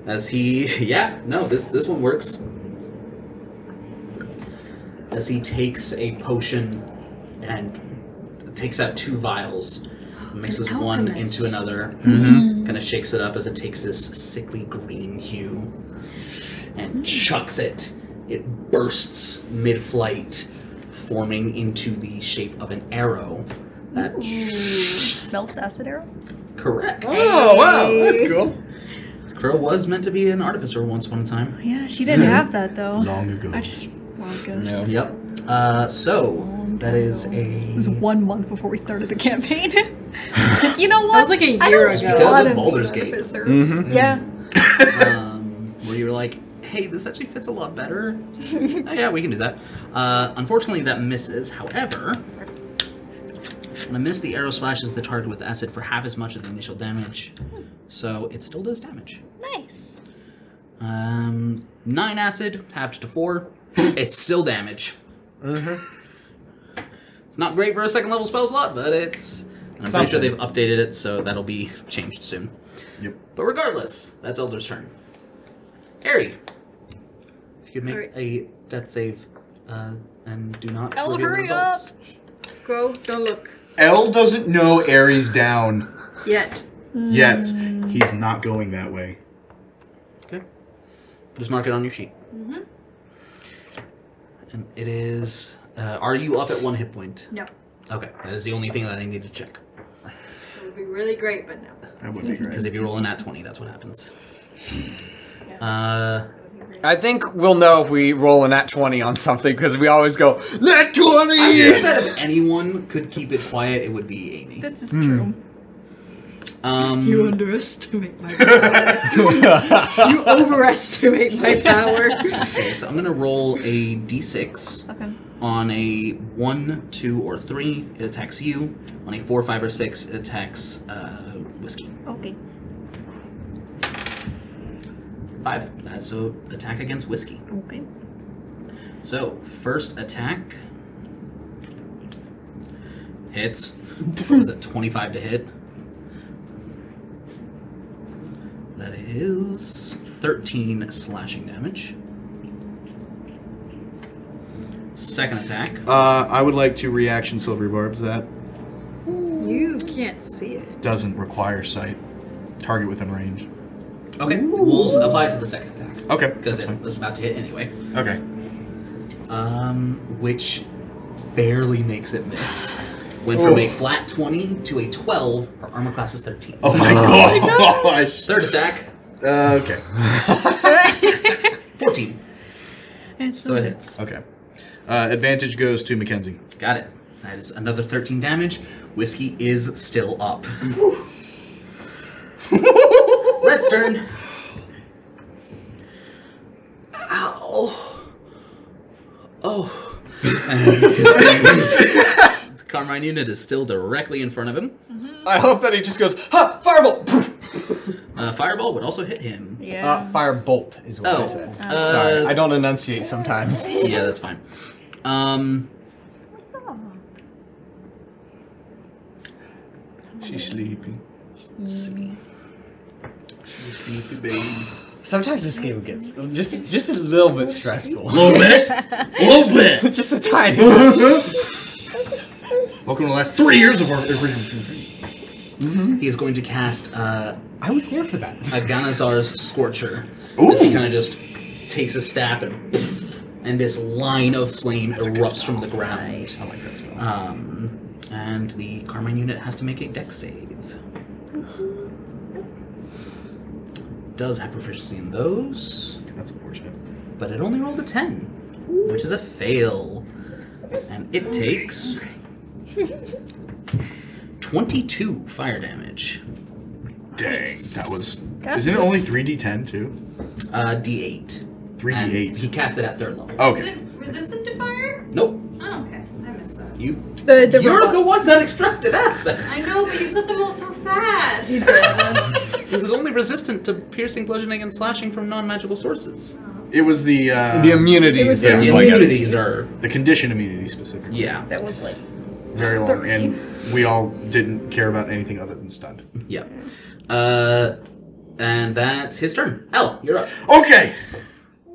As he, yeah, no, this this one works. As he takes a potion and takes out two vials, mixes one into another, mm-hmm. kind of shakes it up as it takes this sickly green hue, and chucks it. It bursts mid-flight, forming into the shape of an arrow. That Melf's acid arrow? Correct. Oh, wow, that's cool. Crow was meant to be an artificer once upon a time. Yeah, she didn't have that, though. Long ago. I just, long ago. No. Yep. Uh, so, that is a... It was one month before we started the campaign. Like, you know what? That was like a year ago. Because of Baldur's Gate. Mm-hmm. Yeah. Um, where you were like, hey, this actually fits a lot better. Oh, yeah, we can do that. Uh, unfortunately, that misses. However, when I miss, the arrow splashes the target with acid for half as much of the initial damage. So it still does damage. Nice. Um, nine acid, halved to four. It's still damage. Mm-hmm. It's not great for a second level spell slot, but it's... I'm Something. pretty sure they've updated it, so that'll be changed soon. Yep. But regardless, that's Elder's turn. Harry, if you'd make right. a death save uh, and do not El, hurry results. Up! Go, don't look. El doesn't know Aerie's down. Yet. Mm. Yet. He's not going that way. Okay. Just mark it on your sheet. Mm-hmm. And it is... Uh, are you up at one hit point? No. Okay, that is the only thing that I need to check. It would be really great, but no. That would be great. Because if you roll a nat twenty, that's what happens. Uh, I think we'll know if we roll a nat twenty on something, because we always go, nat twenty! I think that if anyone could keep it quiet, it would be Amy. This is mm. true. Um, you underestimate my power. You overestimate my power. Okay, so I'm going to roll a d six. Okay. On a one, two, or three, it attacks you. On a four, five, or six, it attacks uh, Whiskey. Okay. Five. That's an attack against Whiskey. Okay. So, first attack hits. Is it twenty-five to hit? That is thirteen slashing damage. Second attack. Uh, I would like to reaction Silvery Barbs that. You can't see it. Doesn't require sight. Target within range. Okay, we'll apply it to the second attack. Okay. Because it was about to hit anyway. Okay. Um, which barely makes it miss. Went from oh. a flat twenty to a twelve. Her armor class is thirteen. Oh my oh. gosh. Third attack. Uh, okay. fourteen. It's so it hits. Okay. Uh, advantage goes to Mackenzie. Got it. That is another thirteen damage. Whiskey is still up. Let's turn. Ow. Oh. And the Carmine unit is still directly in front of him. Mm-hmm. I hope that he just goes, ha, fireball! uh, fireball would also hit him. Yeah. Uh, firebolt is what oh. I said. Uh, Sorry, I don't enunciate sometimes. Yeah, that's fine. Um, What's up? She's sleepy. Sleepy. Sleepy baby. Sometimes this game gets just just a little bit stressful. A little bit? A little bit! Just a tiny bit. Welcome to the last three years of our... Mm-hmm. He is going to cast. Uh, I was there for that. A Ganazar's Scorcher. Ooh. This kind of just takes a staff and, and this line of flame That's erupts from the ground. I like that spell. Um, and the Carmine unit has to make a Dex save. Does have proficiency in those. That's unfortunate. But it only rolled a ten, Ooh. Which is a fail. And it okay. takes twenty-two fire damage. Dang, that was... That's isn't it only three d ten, too? Uh, d eight. three d eight. And he cast it at third level. Okay. Is it resistant to fire? Nope. Oh, okay. I missed that. You, the, the you're robots. The one that extracted aspects. I know, but you said them all so fast. It was only resistant to piercing, bludgeoning, and slashing from non-magical sources. It was the... Uh, the immunities. The immunities, like immunities are... The condition immunity, specifically. Yeah. That was, like... Very long, three. And we all didn't care about anything other than stunned. Yeah. Uh, and that's his turn. L, you're up. Okay.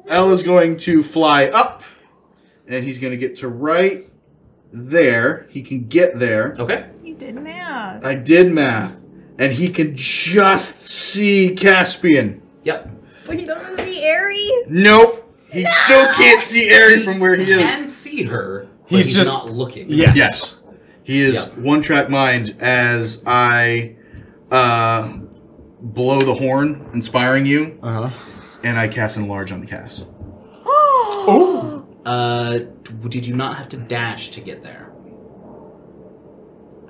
L is going to fly up, and he's going to get to right there. He can get there. Okay. You did math. I did math. And he can just see Caspian. Yep. But he doesn't see Aerie? Nope. He no! still can't see Aerie he from where he is. He can see her, but he's, he's just not looking. Yes. Yes. He is yep. one-track mind as I... Uh, blow the horn, inspiring you, uh-huh. and I cast Enlarge on the cast. Oh! Uh, did you not have to dash to get there?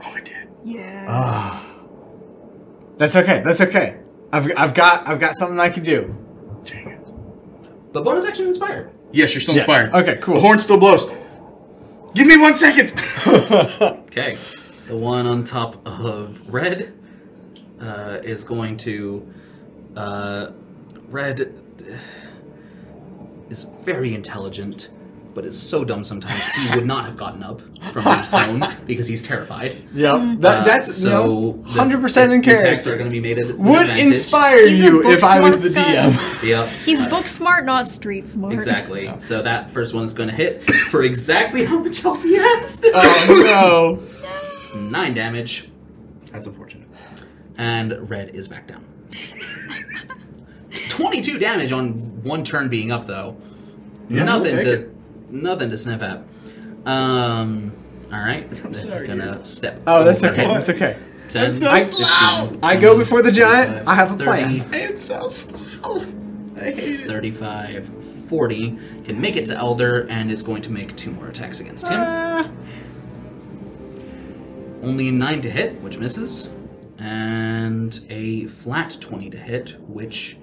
Oh, I did. Yeah. Oh. That's okay. That's okay. I've I've got I've got something I can do. Dang it! The bonus action inspired. Yes, you're still yes. inspired. Okay, cool. The horn still blows. Give me one second. Okay, the one on top of red. Uh, is going to, uh, Red is very intelligent, but is so dumb sometimes he would not have gotten up from the throne because he's terrified. Yeah, uh, that, that's so no, one hundred percent the, in character. Attacks are going to be made at an would advantage. Inspire he's you if I was the D M. Yep. He's uh, book smart, not street smart. Exactly. Oh. So that first one is going to hit for exactly how much health he has. Oh no! Nine damage. That's unfortunate. And red is back down. twenty-two damage on one turn being up, though. Yeah, nothing we'll to, it. nothing to sniff at. Um, all right. I'm sorry, gonna yeah. step. Oh, that's okay. That's okay. ten, I'm so I, slow. fifteen, I go before the giant. I have a plan. I am so slow. I hate it. Thirty-five, forty can make it to Elder, and is going to make two more attacks against him. Uh. Only a nine to hit, which misses. And a flat twenty to hit, which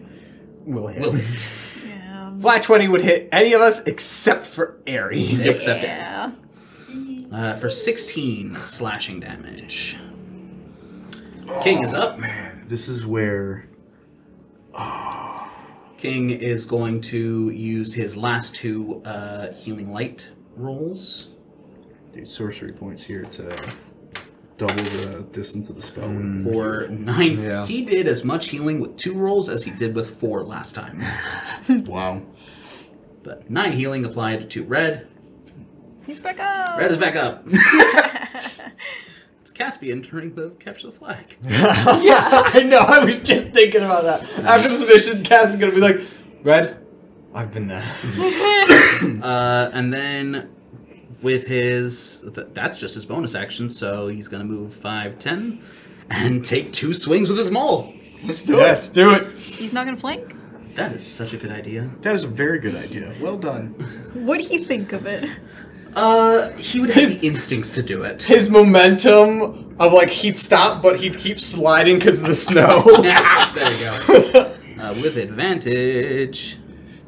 will hit. Will hit. Yeah. Flat twenty would hit any of us except for Aerie. Yeah. Except Aerie. Uh, for sixteen slashing damage. Oh, King is up. Man, this is where... Oh. King is going to use his last two uh, healing light rolls. Dude, sorcery points here today. Double the distance of the spell. Mm. For nine. Yeah. He did as much healing with two rolls as he did with four last time. Wow. But nine healing applied to red. He's back up. Red is back up. It's Caspian turning the capture the flag. Yeah, I know. I was just thinking about that. After this mission, Cass is going to be like, Red, I've been there. uh, and then... With his... Th that's just his bonus action, so he's going to move five, ten, and take two swings with his maul. Let's do yes, it. Let's do it. He's not going to flank? That is such a good idea. That is a very good idea. Well done. What do you think of it? Uh, he would his, have the instincts to do it. His momentum of, like, he'd stop, but he'd keep sliding because of the snow. There you go. Uh, with advantage...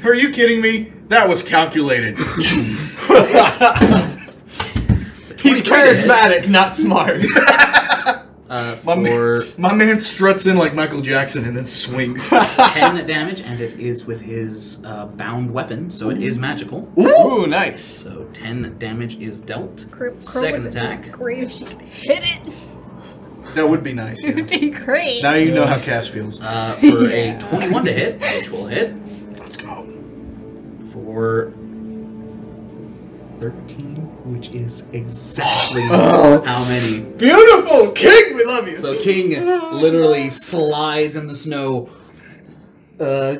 Are you kidding me? That was calculated. He's charismatic, not smart. uh, my, man, my man struts in like Michael Jackson and then swings. ten damage, and it is with his uh, bound weapon, so it is magical. Ooh, nice. So ten damage is dealt. Cur Second attack. Great if she can hit it. That would be nice. Yeah. It would be great. Now you know how Cass feels. Uh, for yeah. a twenty-one to hit, which will hit. For thirteen, which is exactly oh, how many. Beautiful! King, we love you! So King literally slides in the snow, uh,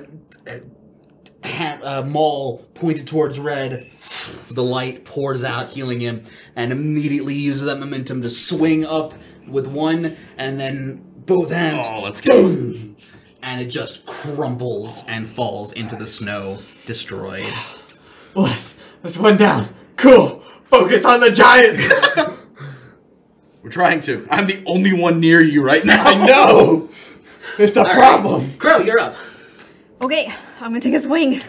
hat, uh, maul pointed towards Red. The light pours out, healing him, and immediately uses that momentum to swing up with one, and then both hands. Oh, let's go. And it just crumples and falls into the snow, destroyed. Bless. That's one down. Cool. Focus on the giant. We're trying to. I'm the only one near you right now. I know. It's a All problem. Right. Crow, you're up. Okay, I'm gonna take a swing.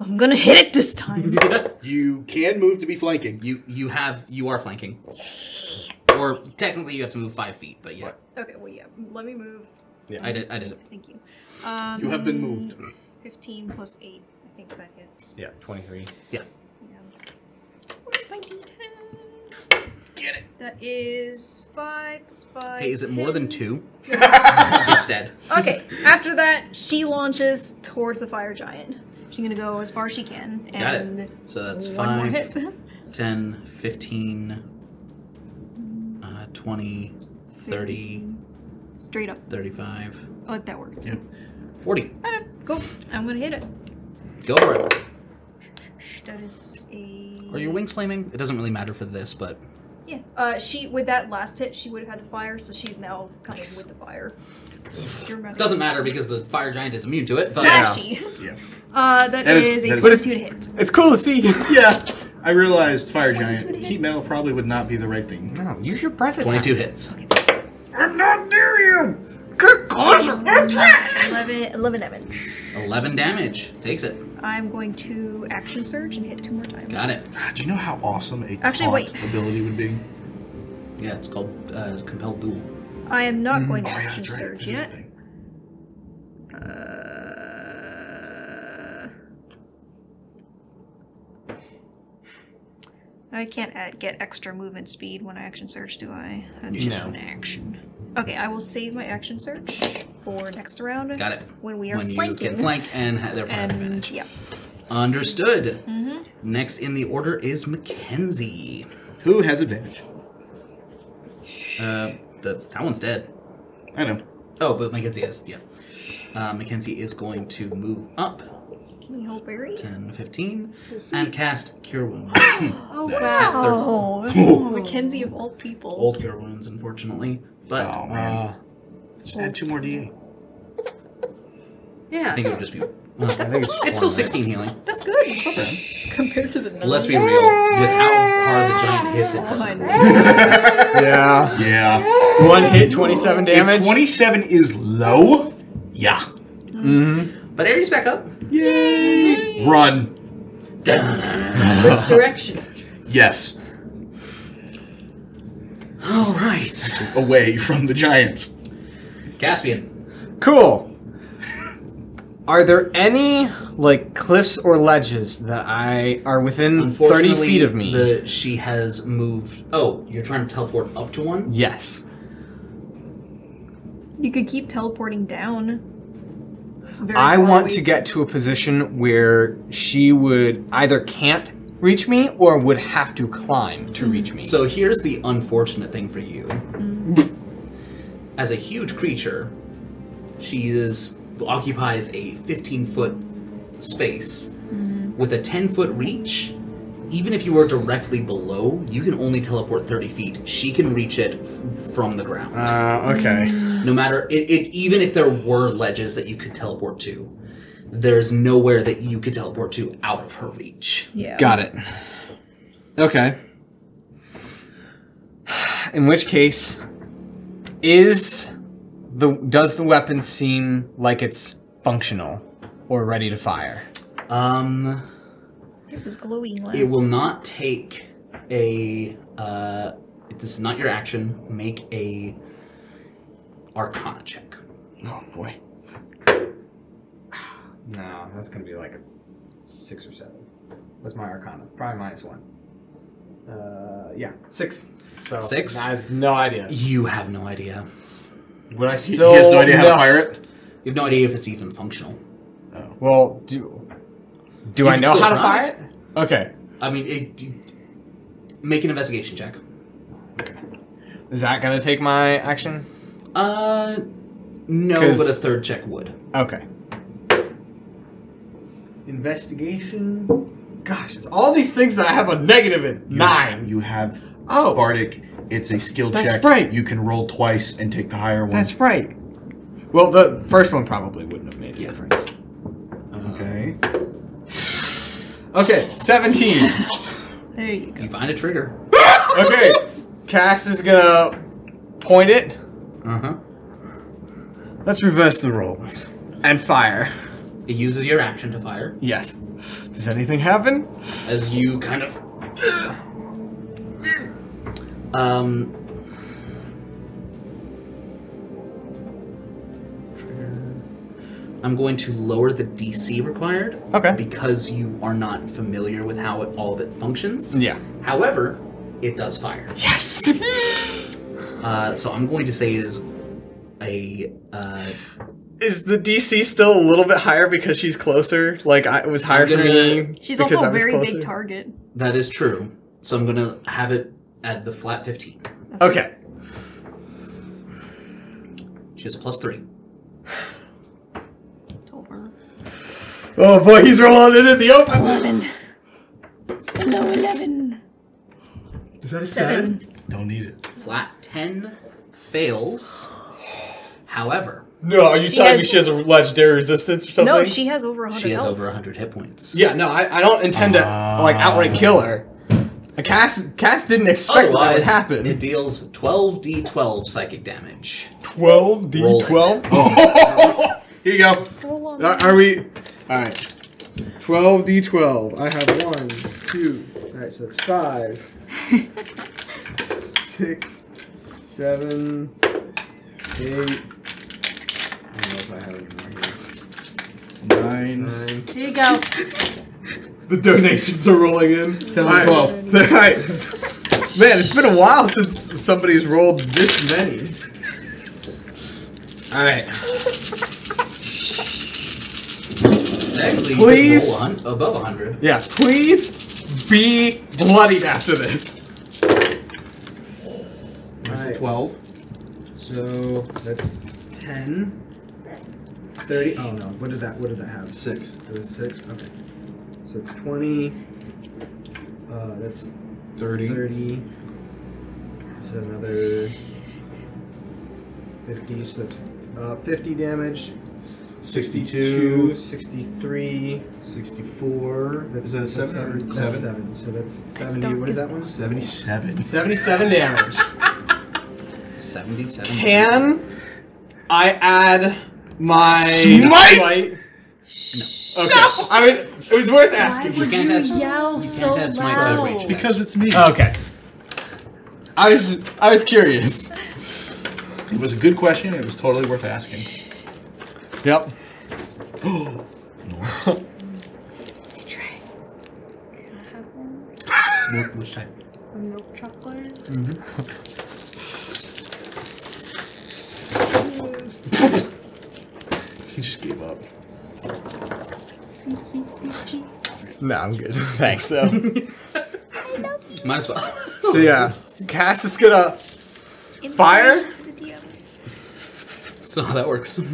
I'm gonna hit it this time. You can move to be flanking. You you have you are flanking. Yeah. Or technically you have to move five feet, but yeah. Right. Okay, well yeah. Let me move. Yeah, I did. I did it. Thank you. Um, you have been moved. Fifteen plus eight. I think that hits. Yeah, twenty-three. Yeah. yeah. Where's my d ten? Get it. That is five plus five. Hey, is it ten. More than two? Yes. It's dead. Okay. After that, she launches towards the fire giant. She's gonna go as far as she can. And got it. So that's one five, more hit. ten, fifteen, uh, twenty, thirty. fifteen. Straight up. thirty-five. Oh, that works. Yeah. forty. Okay, cool. I'm gonna hit it. Go for it. That is a... Are your wings flaming? It doesn't really matter for this, but... Yeah. Uh, she, with that last hit, she would have had the fire, so she's now coming nice. With the fire. Doesn't matter because the fire giant is immune to it, but... Flashy. Yeah. yeah. Uh, that, that is, is a twenty-two to hit. It's cool to see. yeah. I realized fire giant, heat metal probably would not be the right thing. No, use your breath attack. twenty-two hits. Okay. I'm not near you! Get closer! eleven, eleven damage. eleven damage. Takes it. I'm going to action surge and hit two more times. Got it. Do you know how awesome a Actually, wait. ability would be? Yeah, it's called uh, Compelled Duel. I am not mm. going to oh, action yeah, surge right. yet. Uh, I can't add, get extra movement speed when I action surge, do I? That's you just know. an action. Okay, I will save my action search for next round. Got it. When we are when flanking. When you can flank and ha therefore and, have advantage. Yeah. Understood. Mm-hmm. Next in the order is Mackenzie. Who has advantage? Uh, the, that one's dead. I know. Oh, but Mackenzie is, yeah. Uh, Mackenzie is going to move up. Can you hold Barry? ten, fifteen, we'll and cast Cure Wounds. oh, wow. Oh, Mackenzie of old people. Old Cure Wounds, unfortunately. But oh, man. Uh, just add two more D eight. yeah, I think it would just be. Well, that's I think it's, it's still sixteen healing. That's good. Okay. Compared to the. Nine. Let's be real. With how hard the giant hits, it doesn't. yeah, yeah. One hit, twenty-seven damage. If twenty-seven is low. Yeah. Mm-hmm. But Ares back up. Yay! Run. Which direction? Yes. All right. Away from the giant. Caspian. Cool. Are there any, like, cliffs or ledges that I are within thirty feet of me? The, she has moved. Oh, you're trying to teleport up to one? Yes. You could keep teleporting down. It's very I want to get to a position where she would either can't reach me or would have to climb to reach me. So here's the unfortunate thing for you. As a huge creature, she is occupies a fifteen foot space. Mm-hmm. With a ten foot reach, even if you are directly below, you can only teleport thirty feet. She can reach it f from the ground. Uh, okay. No matter, it, it even if there were ledges that you could teleport to, there's nowhere that you could teleport to out of her reach. Yeah. Got it. Okay. In which case, is the does the weapon seem like it's functional or ready to fire? Um, it was glowing last. It will not take a. Uh, this is not your action. Make a Arcana check. Oh boy. No, that's going to be like a six or seven. That's my Arcana. Probably minus one. Uh, yeah, six. So six? I have no idea. You have no idea. Would I still... He has no idea how no. to fire it? You have no idea if it's even functional. Oh. Well, do, do I know how to fire it? Okay. I mean, it, it, make an investigation check. Okay. Is that going to take my action? Uh, no, but a third check would. Okay. Investigation. Gosh, it's all these things that I have a negative in. You Nine. Have, you have oh. Bardic. It's a skill That's check. That's right. You can roll twice and take the higher one. That's right. Well, the first one probably wouldn't have made a yeah. difference. Okay. Okay, seventeen. There you go. You find a trigger. Okay. Cass is gonna point it. Uh-huh. Let's reverse the roles. And fire. It uses your action to fire. Yes. Does anything happen? As you kind of... Um... I'm going to lower the D C required. Okay. Because you are not familiar with how it, all of it functions. Yeah. However, it does fire. Yes! uh, so I'm going to say it is a... Uh, Is the D C still a little bit higher because she's closer? Like, I, it was higher gonna, for me. She's because also a very big target. That is true. So I'm going to have it at the flat fifteen. Okay. She has a plus three. It's over. Oh boy, he's rolling it in the open. eleven. No, eleven. Is that a seven? Seven. Don't need it. Flat ten fails. However... No, are you she telling has, me she has a legendary resistance or something? No, she has over one hundred. She has health. Over one hundred hit points. Yeah, no, I, I don't intend to uh, like outright kill her. Cass, Cass didn't expect that would happen. It deals twelve d twelve psychic damage. twelve d twelve? Oh. Here you go. Uh, are we? All right. twelve d twelve. I have one, two. All right, so it's five, six, seven, eight. I don't know if I have any more here. Nine. Nine. Here you go. The donations are rolling in. ten, twelve. All right. Man, it's been a while since somebody's rolled this many. Alright. Please. Roll on, above one hundred. Yeah. Please be bloodied after this. Right. twelve. So that's ten. thirty. Oh no! What did that? What did that have? Six. It was six. Okay. So it's twenty. Uh, that's thirty. Thirty. So another fifty. So that's uh, fifty damage. Sixty-two. Sixty-three. Sixty-four. That's a seven. That's seven. seven. So that's seventy. What is that one? Seventy-seven. Seventy-seven damage. Seventy-seven. Can I add? My smite. No. Okay. No. I mean, it was worth asking. Why would you, you can't you yell so loud? Smite because it's me. Okay. I was just, I was curious. It was a good question. It was totally worth asking. Yep. Nice. Hey, Trey. Can I have one? Milk, which type? A milk chocolate. Mm-hmm. He just gave up. No, I'm good. Thanks, though. Might as well. So, yeah. Cass is gonna fire. So, how that works. And,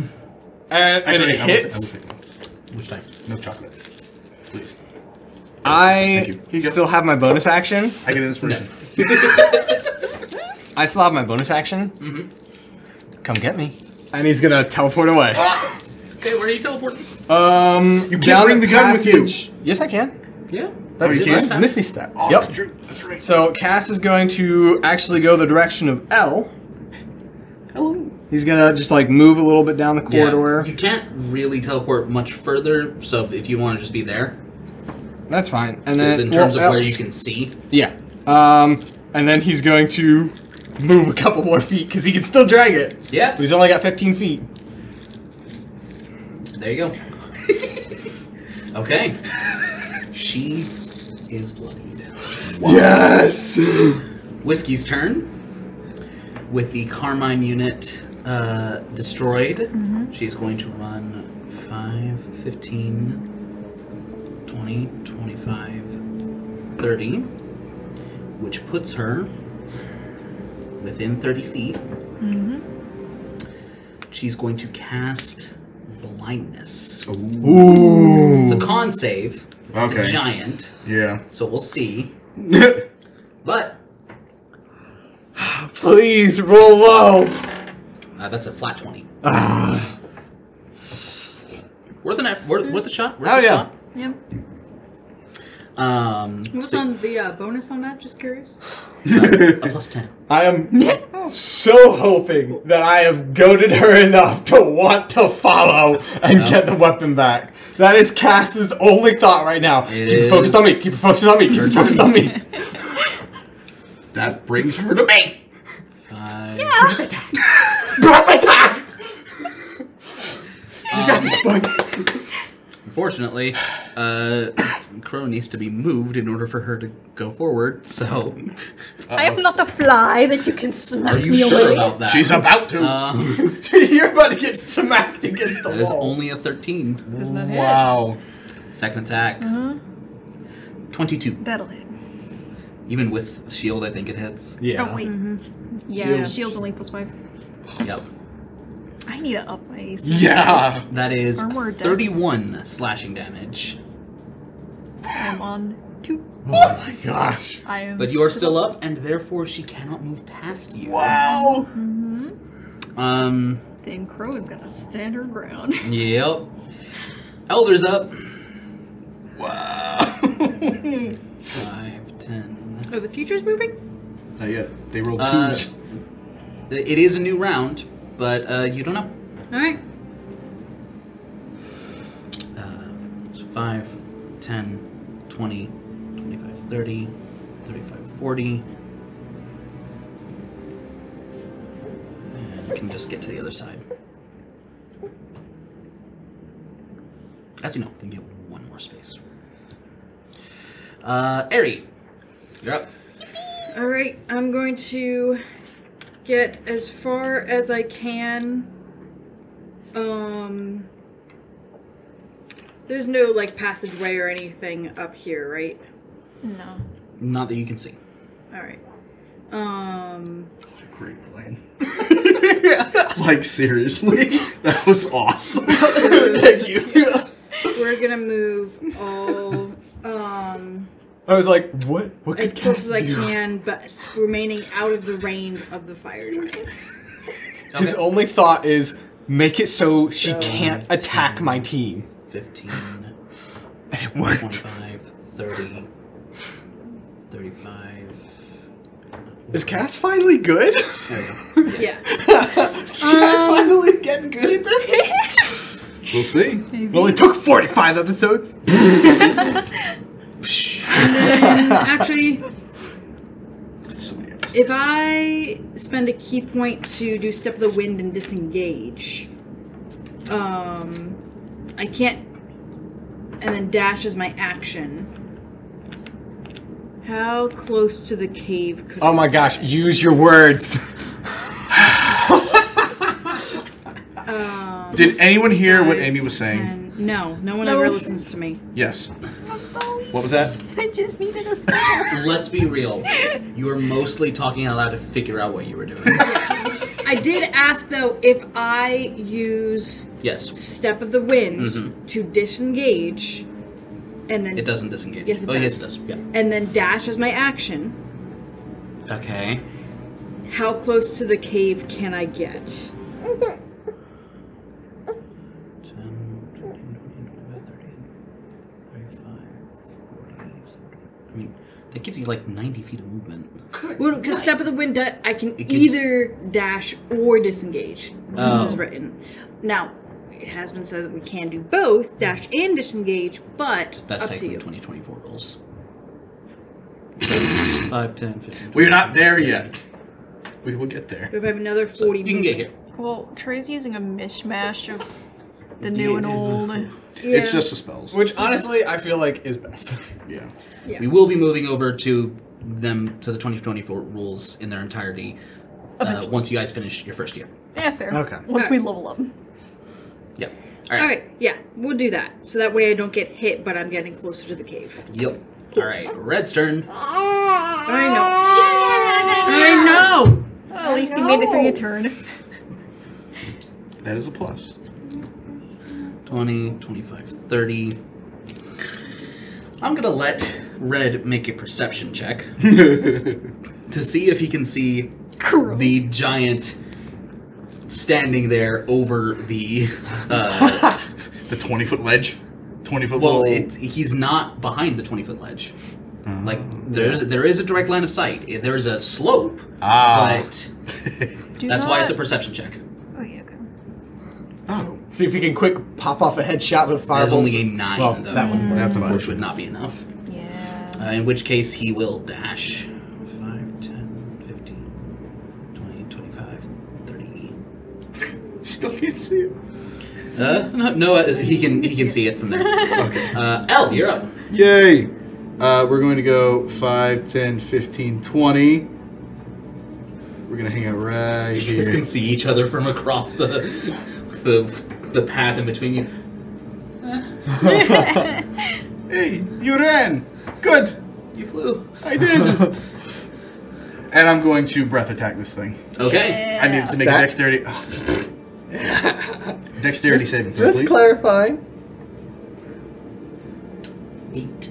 and Actually, it I hits. Was, I was Which time? No chocolate. Please. I still have my bonus action. I get inspiration. No. I still have my bonus action. Mm-hmm. Come get me. And he's gonna teleport away. Ah. Okay, where are you teleporting? Um, you can't bring the gun with you. Yes, I can. Yeah. That's oh, you can? Misty step. Oh, yep. That's true. That's right. So Cass is going to actually go the direction of L. Hello. He's gonna just like move a little bit down the corridor. Yeah. You can't really teleport much further, so if you want to just be there, that's fine. And then in terms well, of L. where you can see. Yeah. Um, and then he's going to move a couple more feet because he can still drag it. Yeah. But he's only got fifteen feet. There you go. Okay. She is bloodied. Wow. Yes! Whiskey's turn. With the Carmine unit uh, destroyed, mm-hmm. She's going to run five, fifteen, twenty, twenty-five, thirty, which puts her within thirty feet. Mm-hmm. She's going to cast Blindness. Ooh. Ooh. It's a con save. It's okay. A giant. Yeah. So we'll see. But please roll low. Uh, that's a flat twenty. Uh. Worth an effort, worth, worth a shot. Worth oh a yeah. Shot. Yeah. Um, What's so, on the uh, bonus on that? Just curious. Uh, a plus ten. I am so hoping that I have goaded her enough to want to follow and yeah. get the weapon back. That is Cass's only thought right now. It keep is... it focused on me. Keep it focused on me. Keep it focused on me. That brings her to me. Five. Yeah. Breath attack. Breath attack. You um, got this, bug. Unfortunately, uh, Crow needs to be moved in order for her to go forward, so... Uh-oh. I am not a fly that you can smack me away. Are you sure away? About that? She's about to. Um, You're about to get smacked against the wall. That is only a thirteen. Does not hit. Wow. Second attack. Uh-huh. twenty-two. That'll hit. Even with shield, I think it hits. Yeah. Oh, wait. Mm-hmm. Yeah, shield. Shield's only plus five. Yep. I need to up my A C. Yeah! That is thirty-one deaths. Slashing damage. I'm on two. Oh my gosh. I am but you are still up, and therefore she cannot move past you. Wow! Mm-hmm. Um. Then Crow is gonna stand her ground. Yep. Elder's up. Wow. Five, ten. Are the teachers moving? Not yet. They rolled twos. Uh, it is a new round. But uh, you don't know. All right. Uh, so five, ten, twenty, twenty-five, thirty, thirty-five, forty. And we can just get to the other side. Actually, no, we can get one more space. Uh, Aerie, you're up. Yippee. All right, I'm going to get as far as I can. Um, there's no like passageway or anything up here, right? No. Not that you can see. All right. Um. What a great plan. Like seriously, that was awesome. Thank you. We're gonna move all. Um. I was like, what? What could as close as I do? Can, but remaining out of the range of the fire giant. Okay. His only thought is, make it so, so she can't attack my team. fifteen, it worked. twenty-five, thirty, thirty-five. Is Cass finally good? Yeah. Is Cass um, finally getting good at this? We'll see. Maybe. Well, it took forty-five episodes. And then, actually, if I spend a key point to do Step of the Wind and disengage, um, I can't, and then dash is my action. How close to the cave could I Oh my gosh, it? Use your words. um, Did anyone hear five, what Amy was saying? ten. No, no one no. ever listens to me. Yes. Sorry. What was that? I just needed a spell. Let's be real. You were mostly talking out loud to figure out what you were doing. Yes. I did ask, though, if I use yes. Step of the Wind mm-hmm. to disengage, and then... It doesn't disengage. Yes, it oh, does. Yes, it does. Yeah. And then dash is my action. Okay. How close to the cave can I get? That gives you like ninety feet of movement. Well, because Step of the Wind, I can gives... either dash or disengage. Oh. This is written. Now, it has been said that we can do both, dash and disengage, but that's up to you. That's taking twenty twenty-four rolls. five, ten, fifteen, twenty, we're not there yet. We will get there. We have another forty so you can movement. Get here. Well, Trey's using a mishmash of the new and old. Yeah. It's just the spells. Which, honestly, I feel like is best. Yeah. yeah. We will be moving over to them, to the twenty twenty-four rules in their entirety uh, once you guys finish your first year. Yeah, fair. Okay. Once okay. we level up. Yep. All right. All right. Yeah, we'll do that. So that way I don't get hit, but I'm getting closer to the cave. Yep. Alright, Red's turn. I know. I know! Oh, at least you made it through your turn. That is a plus. twenty, twenty-five, thirty. I'm gonna let Red make a perception check to see if he can see Cruel. the giant standing there over the uh, the twenty foot ledge. twenty foot. Well, it's, he's not behind the twenty foot ledge. Uh, like there's there is a direct line of sight. There is a slope, ah. but that's why it's a perception check. Oh yeah. Okay. Oh. See if you can quick pop off a headshot with fireball. There's only a nine, well, though. That one, mm. that's much. Which would not be enough. Yeah. Uh, in which case, he will dash. five, ten, fifteen, twenty, twenty-five, thirty. Still can't see it. Uh, no, no uh, he can he can see it from there. Okay. Uh, L, you're up. Yay. Uh, we're going to go five, ten, fifteen, twenty. We're going to hang out right here. You guys can see each other from across the... the the path in between you. Hey, you ran! Good! You flew. I did! And I'm going to breath attack this thing. Okay. Yeah. I need to make a dexterity... Oh. Dexterity just, saving throw, please. Just clarifying. Eight.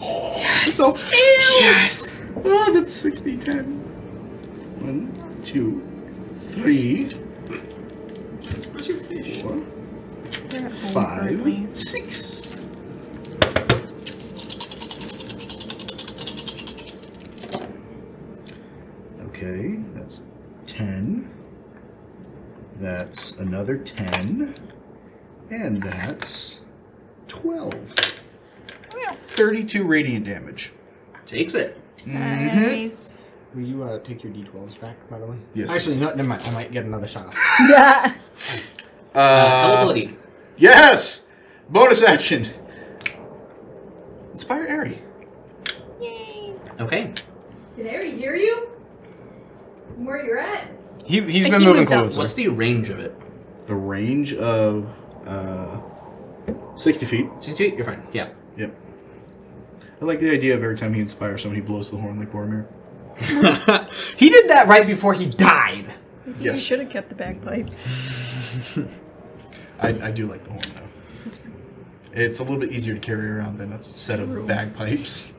Oh, yes! So, yes! Oh, that's sixty, ten. One, two, three... Four, five, six. Okay, that's ten. That's another ten. And that's twelve. thirty-two radiant damage. Takes it. Mm-hmm. Nice. Will you uh, take your d twelves back, by the way? Yes. Actually, no, never mind. I might get another shot off. Yeah. Uh, yes! Bonus action! Inspire Aerie. Yay! Okay. Did Aerie hear you? From where you're at? He, he's been he moving closer. What's the range of it? The range of uh, sixty feet. sixty feet? You're fine. Yeah. Yep. I like the idea of every time he inspires someone, he blows the horn like Boromir. He did that right before he died. I think yes. He should have kept the bagpipes. I, I do like the horn, though. It's a little bit easier to carry around than a set of bagpipes.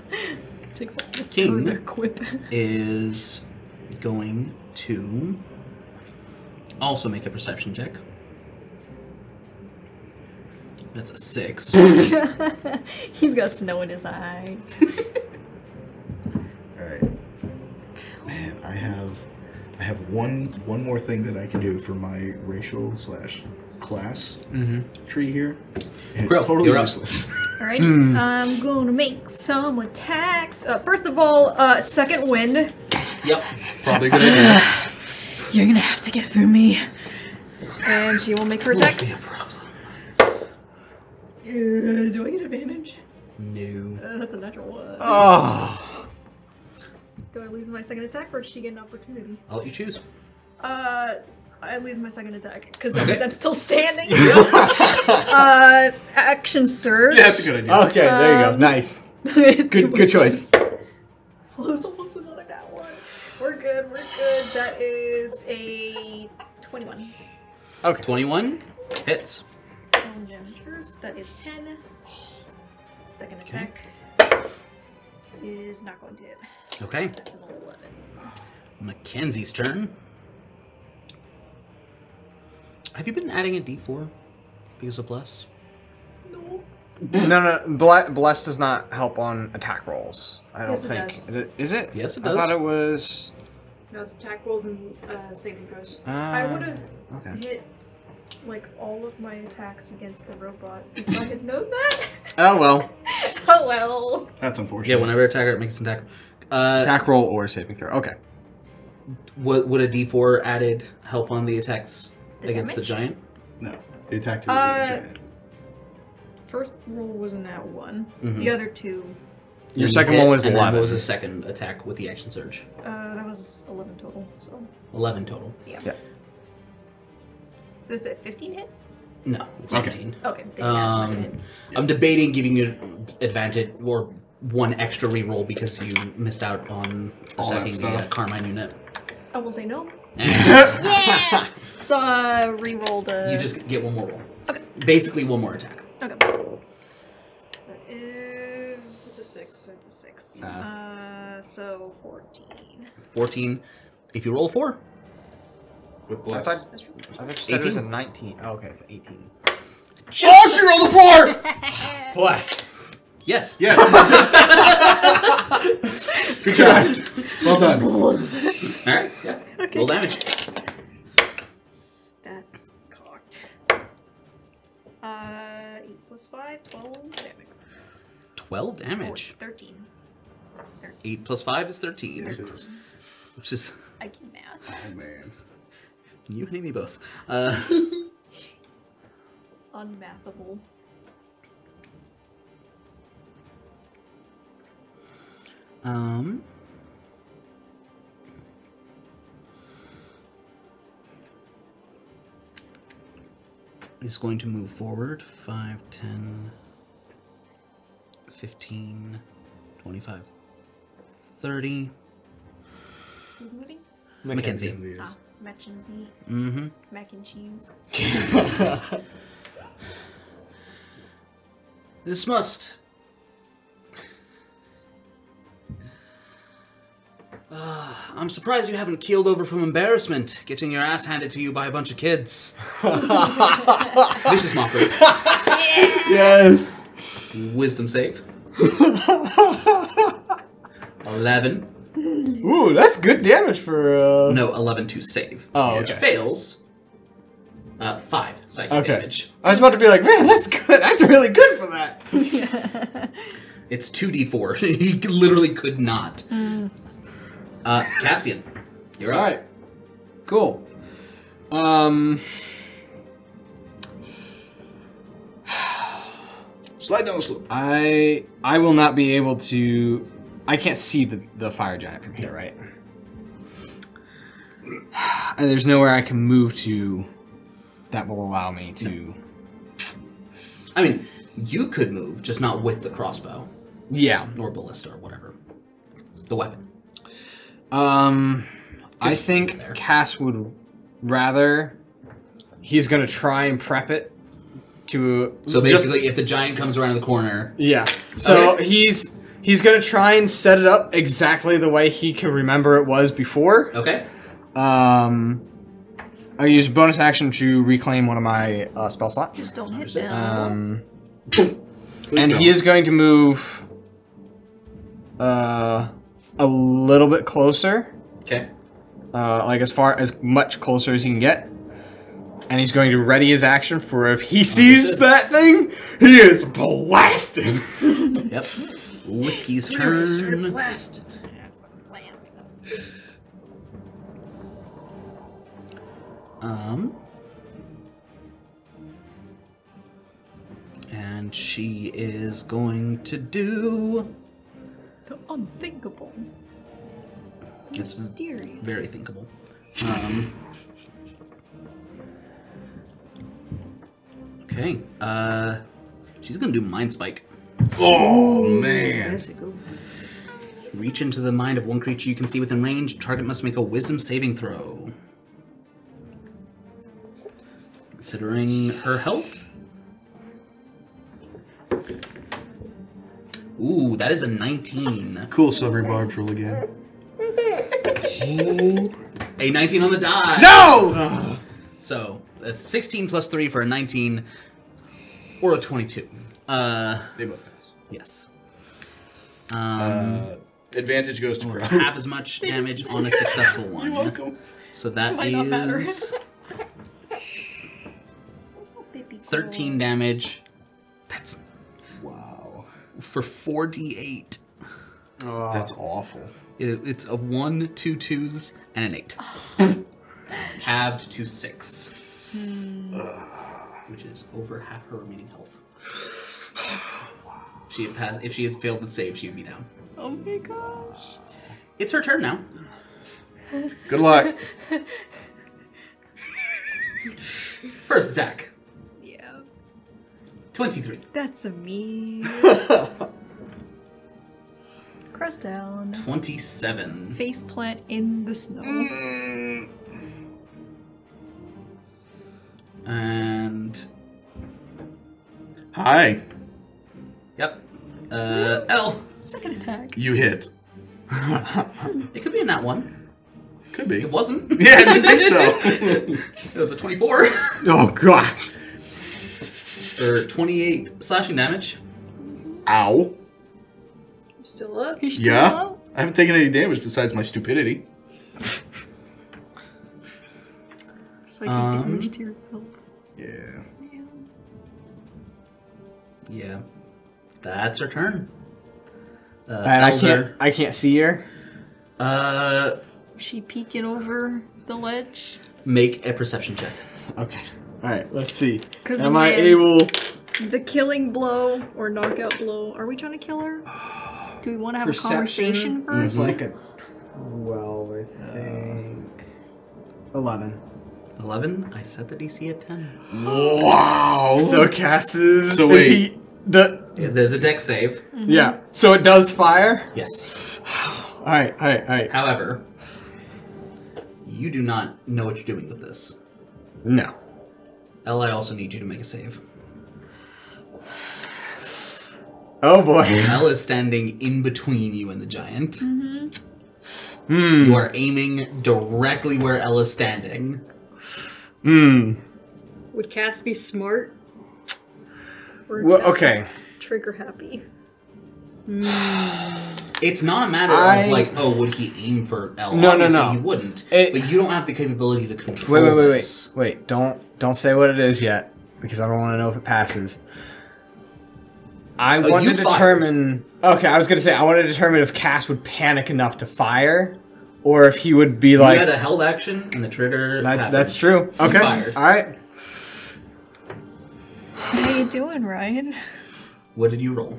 It takes a King quip. Is going to also make a perception check. That's a six. He's got snow in his eyes. All right. Man, I have... I have one one more thing that I can do for my racial slash class mm-hmm. tree here. And Grill, it's totally useless. Alrighty, mm. I'm going to make some attacks. Uh, first of all, uh, second wind. Yep, probably a good idea. You're gonna have to get through me. And she will make her attacks. What's the problem? Uh, do I get advantage? No. Uh, that's a natural one. Oh. Do I lose my second attack, or does she get an opportunity? I'll let you choose. Uh, I lose my second attack, because that okay. means I'm still standing. uh, action surge. Yeah, that's a good idea. Okay, um, there you go. Nice. good good choice. Well, there's almost another that one. We're good, we're good. That is a twenty-one. Okay. twenty-one hits. And then first, that is ten. Second attack okay. is not going to hit. Okay. That's an eleven. Mackenzie's turn. Have you been adding a d four because of Bless? No. No, no. Bless does not help on attack rolls. I don't yes, think. It does. Is it? Yes, it does. I thought it was. No, it's attack rolls and uh, saving throws. Uh, I would have okay. hit like all of my attacks against the robot if I had known that. Oh well. Oh well. That's unfortunate. Yeah, whenever attacker it makes an attack. Uh, attack roll or saving throw. Okay. Would, would a d four added help on the attacks the against damage? The giant? No. The attack to the uh, giant. First roll was in that one. Mm-hmm. The other two. Your second hit, one was and eleven. What was the second attack with the action surge? Uh, that was eleven total. So. eleven total. Yeah. yeah. Was it fifteen hit? No, it's okay. eighteen. Okay. Then um, I'm debating giving you advantage or one extra reroll because you missed out on all attacking the uh, Carmine unit. I will say no. Yeah. So uh, reroll the. You just get one more roll. Okay. Basically, one more attack. Okay. That is it's a six. It's a six. Uh, uh, so fourteen. Fourteen. If you roll four. With bless. I thought, I thought you said it was a nineteen. Oh, okay, it's eighteen. Jesus. Oh, she rolled a four! Bless. Yes. Yes. Good job. Well done. All right. Yeah. Okay. Roll damage. That's cocked. Uh, eight plus five, twelve damage. Twelve damage. Oh, Thirteen. Thirteen. Eight plus five is thirteen. Yes, it is. Which is. I can math. Oh man. You and Amy both. Uh, Unmathable. Um. Is going to move forward five, ten, fifteen, twenty-five, thirty. Who's moving? Mackenzie. Mackenzie is. Ah, mac and cheese. Mm-hmm. Mac and cheese. This must. Uh, I'm surprised you haven't keeled over from embarrassment, getting your ass handed to you by a bunch of kids. Vicious mockery. Yes. Yes. Wisdom save. eleven. Ooh, that's good damage for. Uh... No, eleven to save. Oh, okay. Which fails. Uh, five psychic okay. damage. I was about to be like, man, that's good. That's really good for that. It's two d four. He literally could not. Mm. Uh, Caspian, you're up. All right. Cool. Um, slide down the slope. I I will not be able to. I can't see the the fire giant from here, right? And there's nowhere I can move to that will allow me to. I mean, you could move, just not with the crossbow. Yeah, or ballista or whatever. The weapon. Um, I think Cass would rather, he's going to try and prep it to... So basically, just, if the giant comes around the corner... Yeah. So okay. he's he's going to try and set it up exactly the way he can remember it was before. Okay. Um, I use bonus action to reclaim one of my uh, spell slots. Just don't hit them. Um, and don't. He is going to move... Uh... a little bit closer. Okay. Uh, like as far, as much closer as he can get. And he's going to ready his action for if he sees that thing, he is blasted. Yep. Whiskey's turn. Started blast. Blast. Um. And she is going to do... The unthinkable. The it's mysterious. Very thinkable. Um, okay. Uh, she's going to do Mind Spike. Oh, man. Reach into the mind of one creature you can see within range. Target must make a Wisdom saving throw. Considering her health. Ooh, that is a nineteen. Cool, so rebarbs roll again. A nineteen on the die. No! Uh, so, that's sixteen plus three for a nineteen, or a twenty-two. Uh, they both pass. Yes. Um, uh, advantage goes to half crowd. As much damage on a successful one. You're welcome. So that is thirteen damage. That's... For four d eight. Oh, that's awful. It, it's a one, two twos, and an eight. Oh. Halved to six. Hmm. Which is over half her remaining health. Wow. She had passed, if she had failed the save, she would be down. Oh my gosh. It's her turn now. Good luck. First attack. Yeah. twenty-three. That's a me. Cross down. twenty-seven. Faceplant in the snow. Mm. And... Hi. Yep. Uh, L. Second attack. You hit. It could be in that one. Could be. It wasn't. Yeah, I didn't think so. It was a twenty-four. Oh, gosh. Or twenty-eight slashing damage. Ow. You're still up? You're still yeah. up? I haven't taken any damage besides my stupidity. Psychic um, damage to yourself. Yeah. Yeah. Yeah. That's her turn. Uh, and I can't, I can't see her. Uh, she peeking over the ledge. Make a perception check. Okay. All right. Let's see. Am I able? The killing blow or knockout blow. Are we trying to kill her? Do we want to have perception? A conversation first? It's like a twelve, I think. Uh, Eleven. Eleven. I set the D C at ten. Wow. So Cass is. So wait. Is he, the, yeah, there's a deck save. Mm-hmm. Yeah. So it does fire? Yes. All right, all right, all right. However, you do not know what you're doing with this. No. L, I also need you to make a save. Oh, boy. L is standing in between you and the giant. Mm-hmm. Mm. You are aiming directly where L is standing. Mm. Would Cass be smart? Well, okay. Trigger happy. It's not a matter I... of like, oh, would he aim for L? No, obviously no, no. He wouldn't. It... But you don't have the capability to control. Wait, wait, wait, this. wait, wait! Don't, don't say what it is yet, because I don't want to know if it passes. I oh, want to determine. Fired. Okay, I was gonna say I want to determine if Cass would panic enough to fire, or if he would be like. You had a held action, and the trigger. That's happened. That's true. Okay, fired. All right. What are you doing, Ryan? What did you roll?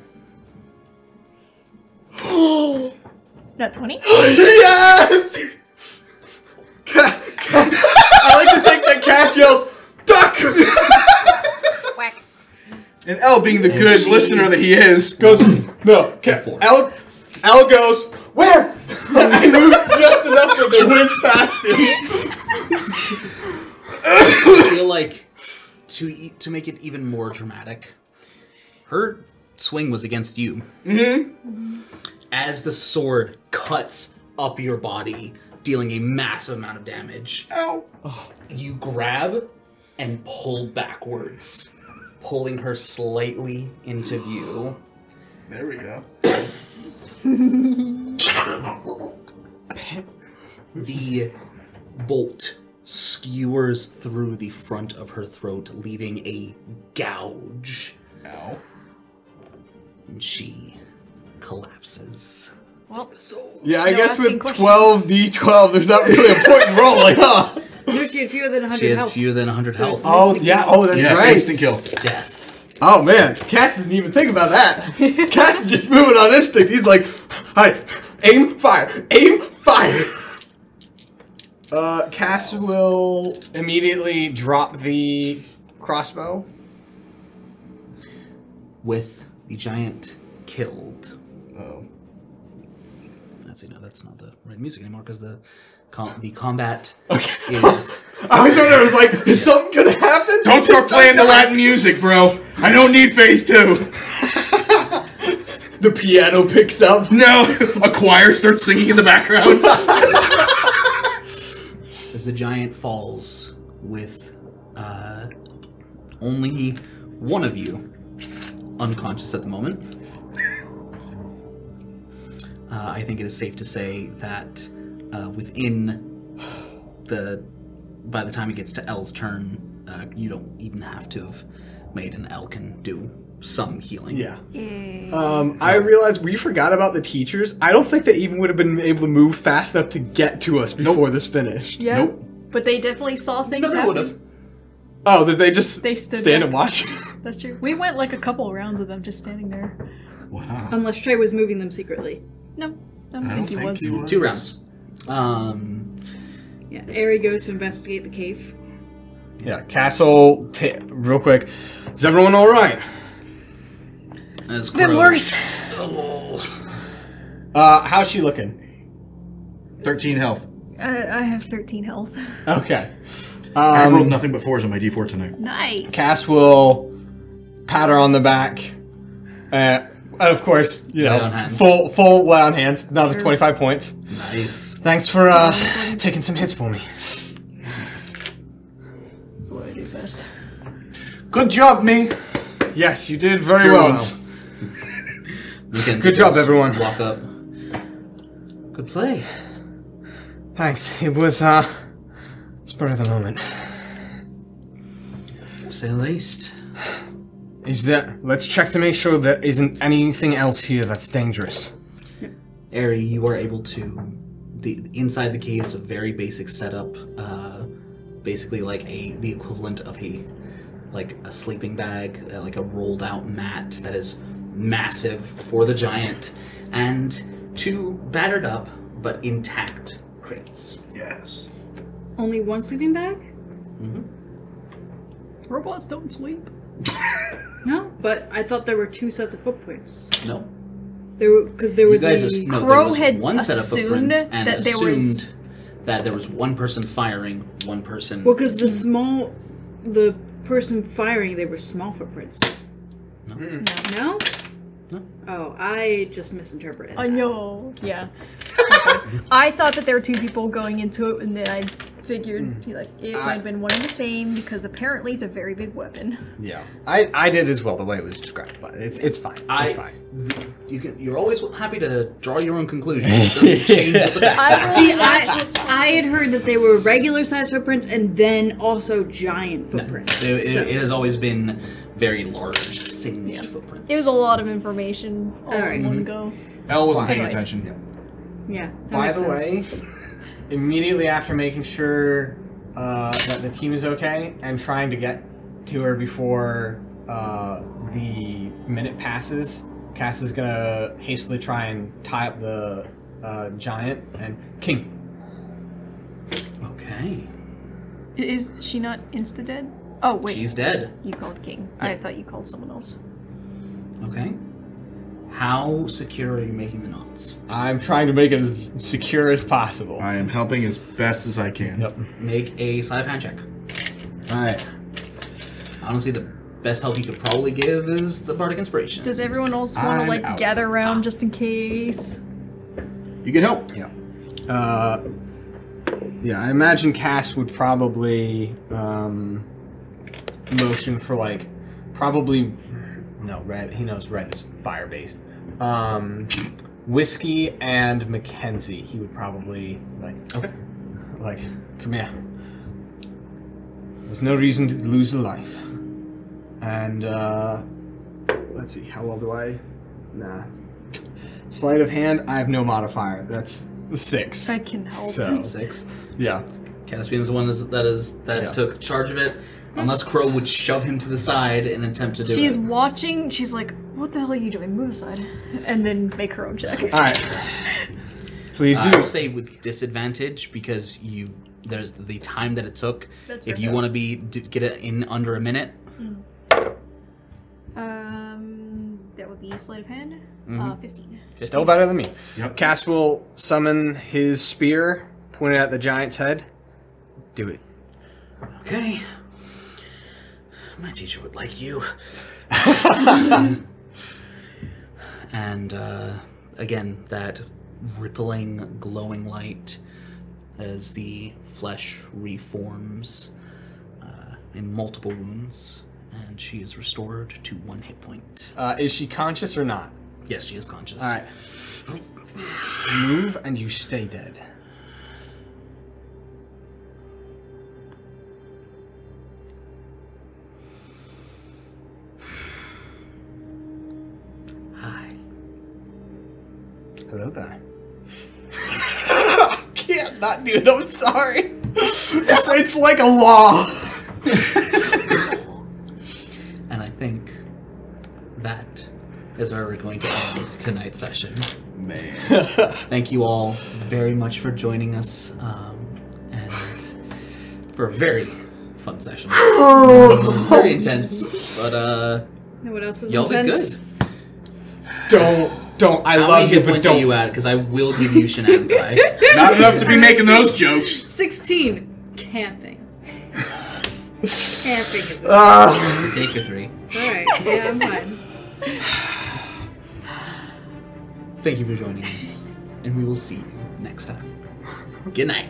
Not twenty? Yes! I like to think that Cass yells, duck! Whack. And L, being the and good she... listener that he is, goes, no, L, L goes, where? I moved just enough that they went past him. I feel like... To, e to make it even more dramatic, her swing was against you. Mm-hmm. As the sword cuts up your body, dealing a massive amount of damage, ow. Oh. You grab and pull backwards, pulling her slightly into view. There we go. The bolt skewers through the front of her throat, leaving a gouge. Ow. And she collapses. Well, so yeah, I no guess with questions. twelve D twelve, there's not really a point in rolling, huh? No, she had fewer than one hundred health. She had health. fewer than one hundred health. Oh, yeah, oh, that's yes. right. Instant kill. Death. Oh, man. Cass didn't even think about that. Cass is just moving on instinct. He's like, all right, aim, fire, aim, fire. Uh, Cass will immediately drop the crossbow. With the giant killed. Oh. Actually, no, that's not the right music anymore, because the com the combat okay. is... I thought I was like, is yeah. something going to happen? Don't is start playing the Latin music, bro. I don't need phase two. The piano picks up. No, a choir starts singing in the background. As the giant falls with uh, only one of you unconscious at the moment. Uh, I think it is safe to say that uh, within the... By the time it gets to L's turn, uh, you don't even have to have made an L can do some healing. Yeah. Um, I realized we forgot about the teachers. I don't think they even would have been able to move fast enough to get to us before nope. this finished. Yeah. Nope. But they definitely saw things happen. No, they would have. Oh, did they just they stood stand there. and watch? That's true. We went like a couple rounds of them just standing there. Wow. Unless Trey was moving them secretly. No. I don't, I think, don't he think he was. Two rounds. Um, yeah. Aerie goes to investigate the cave. Yeah. Castle, real quick. Is everyone all right? That's gross. Been worse. Oh. Uh, how's she looking? thirteen health. I, I have thirteen health. Okay. Um, I've rolled nothing but fours on my D four tonight. Nice. Cass will pat her on the back. Uh, and of course, you know, full full lay on hands. Now the twenty-five points. Nice. Thanks for uh, taking some hits for me. That's what I do best. Good job, me. Yes, you did very You're well. well. Good job, everyone. Walk up. Good play. Thanks. It was uh, spur of the moment. Say least. Is there? Let's check to make sure there isn't anything else here that's dangerous. Eri, you are able to. The inside the cave is a very basic setup. Uh, basically, like a the equivalent of a like a sleeping bag, uh, like a rolled out mat that is massive for the giant, and two battered up but intact crates. Yes. Only one sleeping bag? Mm-hmm. Robots don't sleep. No, but I thought there were two sets of footprints. No. There were, because there were the no, Crow had one set of footprints and that assumed there was... that there was one person firing, one person... Well, because the small... the person firing, they were small footprints. No. Mm-mm. No? No. Oh, I just misinterpreted. I know. That. Yeah. I thought that there were two people going into it, and then I figured mm. like it I, might have been one and the same because apparently it's a very big weapon. Yeah, I I did as well the way it was described, but it's it's fine. I, it's fine. You can, you're always happy to draw your own conclusions. It doesn't change what the facts are. I, I had heard that they were regular size footprints and then also giant footprints. No, it, so. it, it has always been very large, singed yeah. footprints. It was a lot of information all, all right. in one go. Elle wasn't paying attention. Yeah. Yeah. By the way, immediately after making sure uh, that the team is okay and trying to get to her before uh, the minute passes, Cass is going to hastily try and tie up the uh, giant and King. Okay. Is she not insta-dead? Oh, wait. She's dead. You called King. Yeah. I thought you called someone else. Okay. How secure are you making the knots? I'm trying to make it as secure as possible. I am helping as best as I can. Yep. Make a sleight of hand check. Alright. Honestly, the best help you could probably give is the Bardic Inspiration. Does everyone else want I'm to, like, out. gather around ah. just in case? You can help. Yeah. Uh, yeah, I imagine Cass would probably um, motion for, like, probably... No, red. He knows red is fire based. Um, Whiskey and Mackenzie. He would probably like. Okay. Like, come here. There's no reason to lose a life. And uh, let's see. How well do I? Nah. Sleight of hand. I have no modifier. That's six. I can help. So six. Yeah. Caspian is the one that is that yeah. took charge of it. Unless Crow would shove him to the side and attempt to do she's it. She's watching, she's like, what the hell are you doing? Move aside. And then make her own check. Alright. Please do. I will say with disadvantage, because you there's the time that it took. That's if right. you want to be get it in under a minute. Mm. Um, that would be sleight of hand. Mm-hmm. uh, fifteen. Still better than me. Yep. Cass will summon his spear, point it at the giant's head. Do it. Okay. My teacher would like you. And uh, again, that rippling, glowing light as the flesh reforms uh, in multiple wounds, and she is restored to one hit point. Uh, is she conscious or not? Yes, she is conscious. All right. You move and you stay dead. Hello there. I can't not do it, I'm sorry. It's, it's like a law. And I think that is where we're going to end tonight's session. Man. Thank you all very much for joining us um, and for a very fun session. Very intense, but uh, you know what else is y'all did good. Don't, don't. I How love you, but don't. Are you at? Because I will give you Shenandoah. Not enough to be making those jokes. Sixteen. Camping. Camping is. Uh, Take your three. All right. Yeah, I'm fine. Thank you for joining us, and we will see you next time. Good night.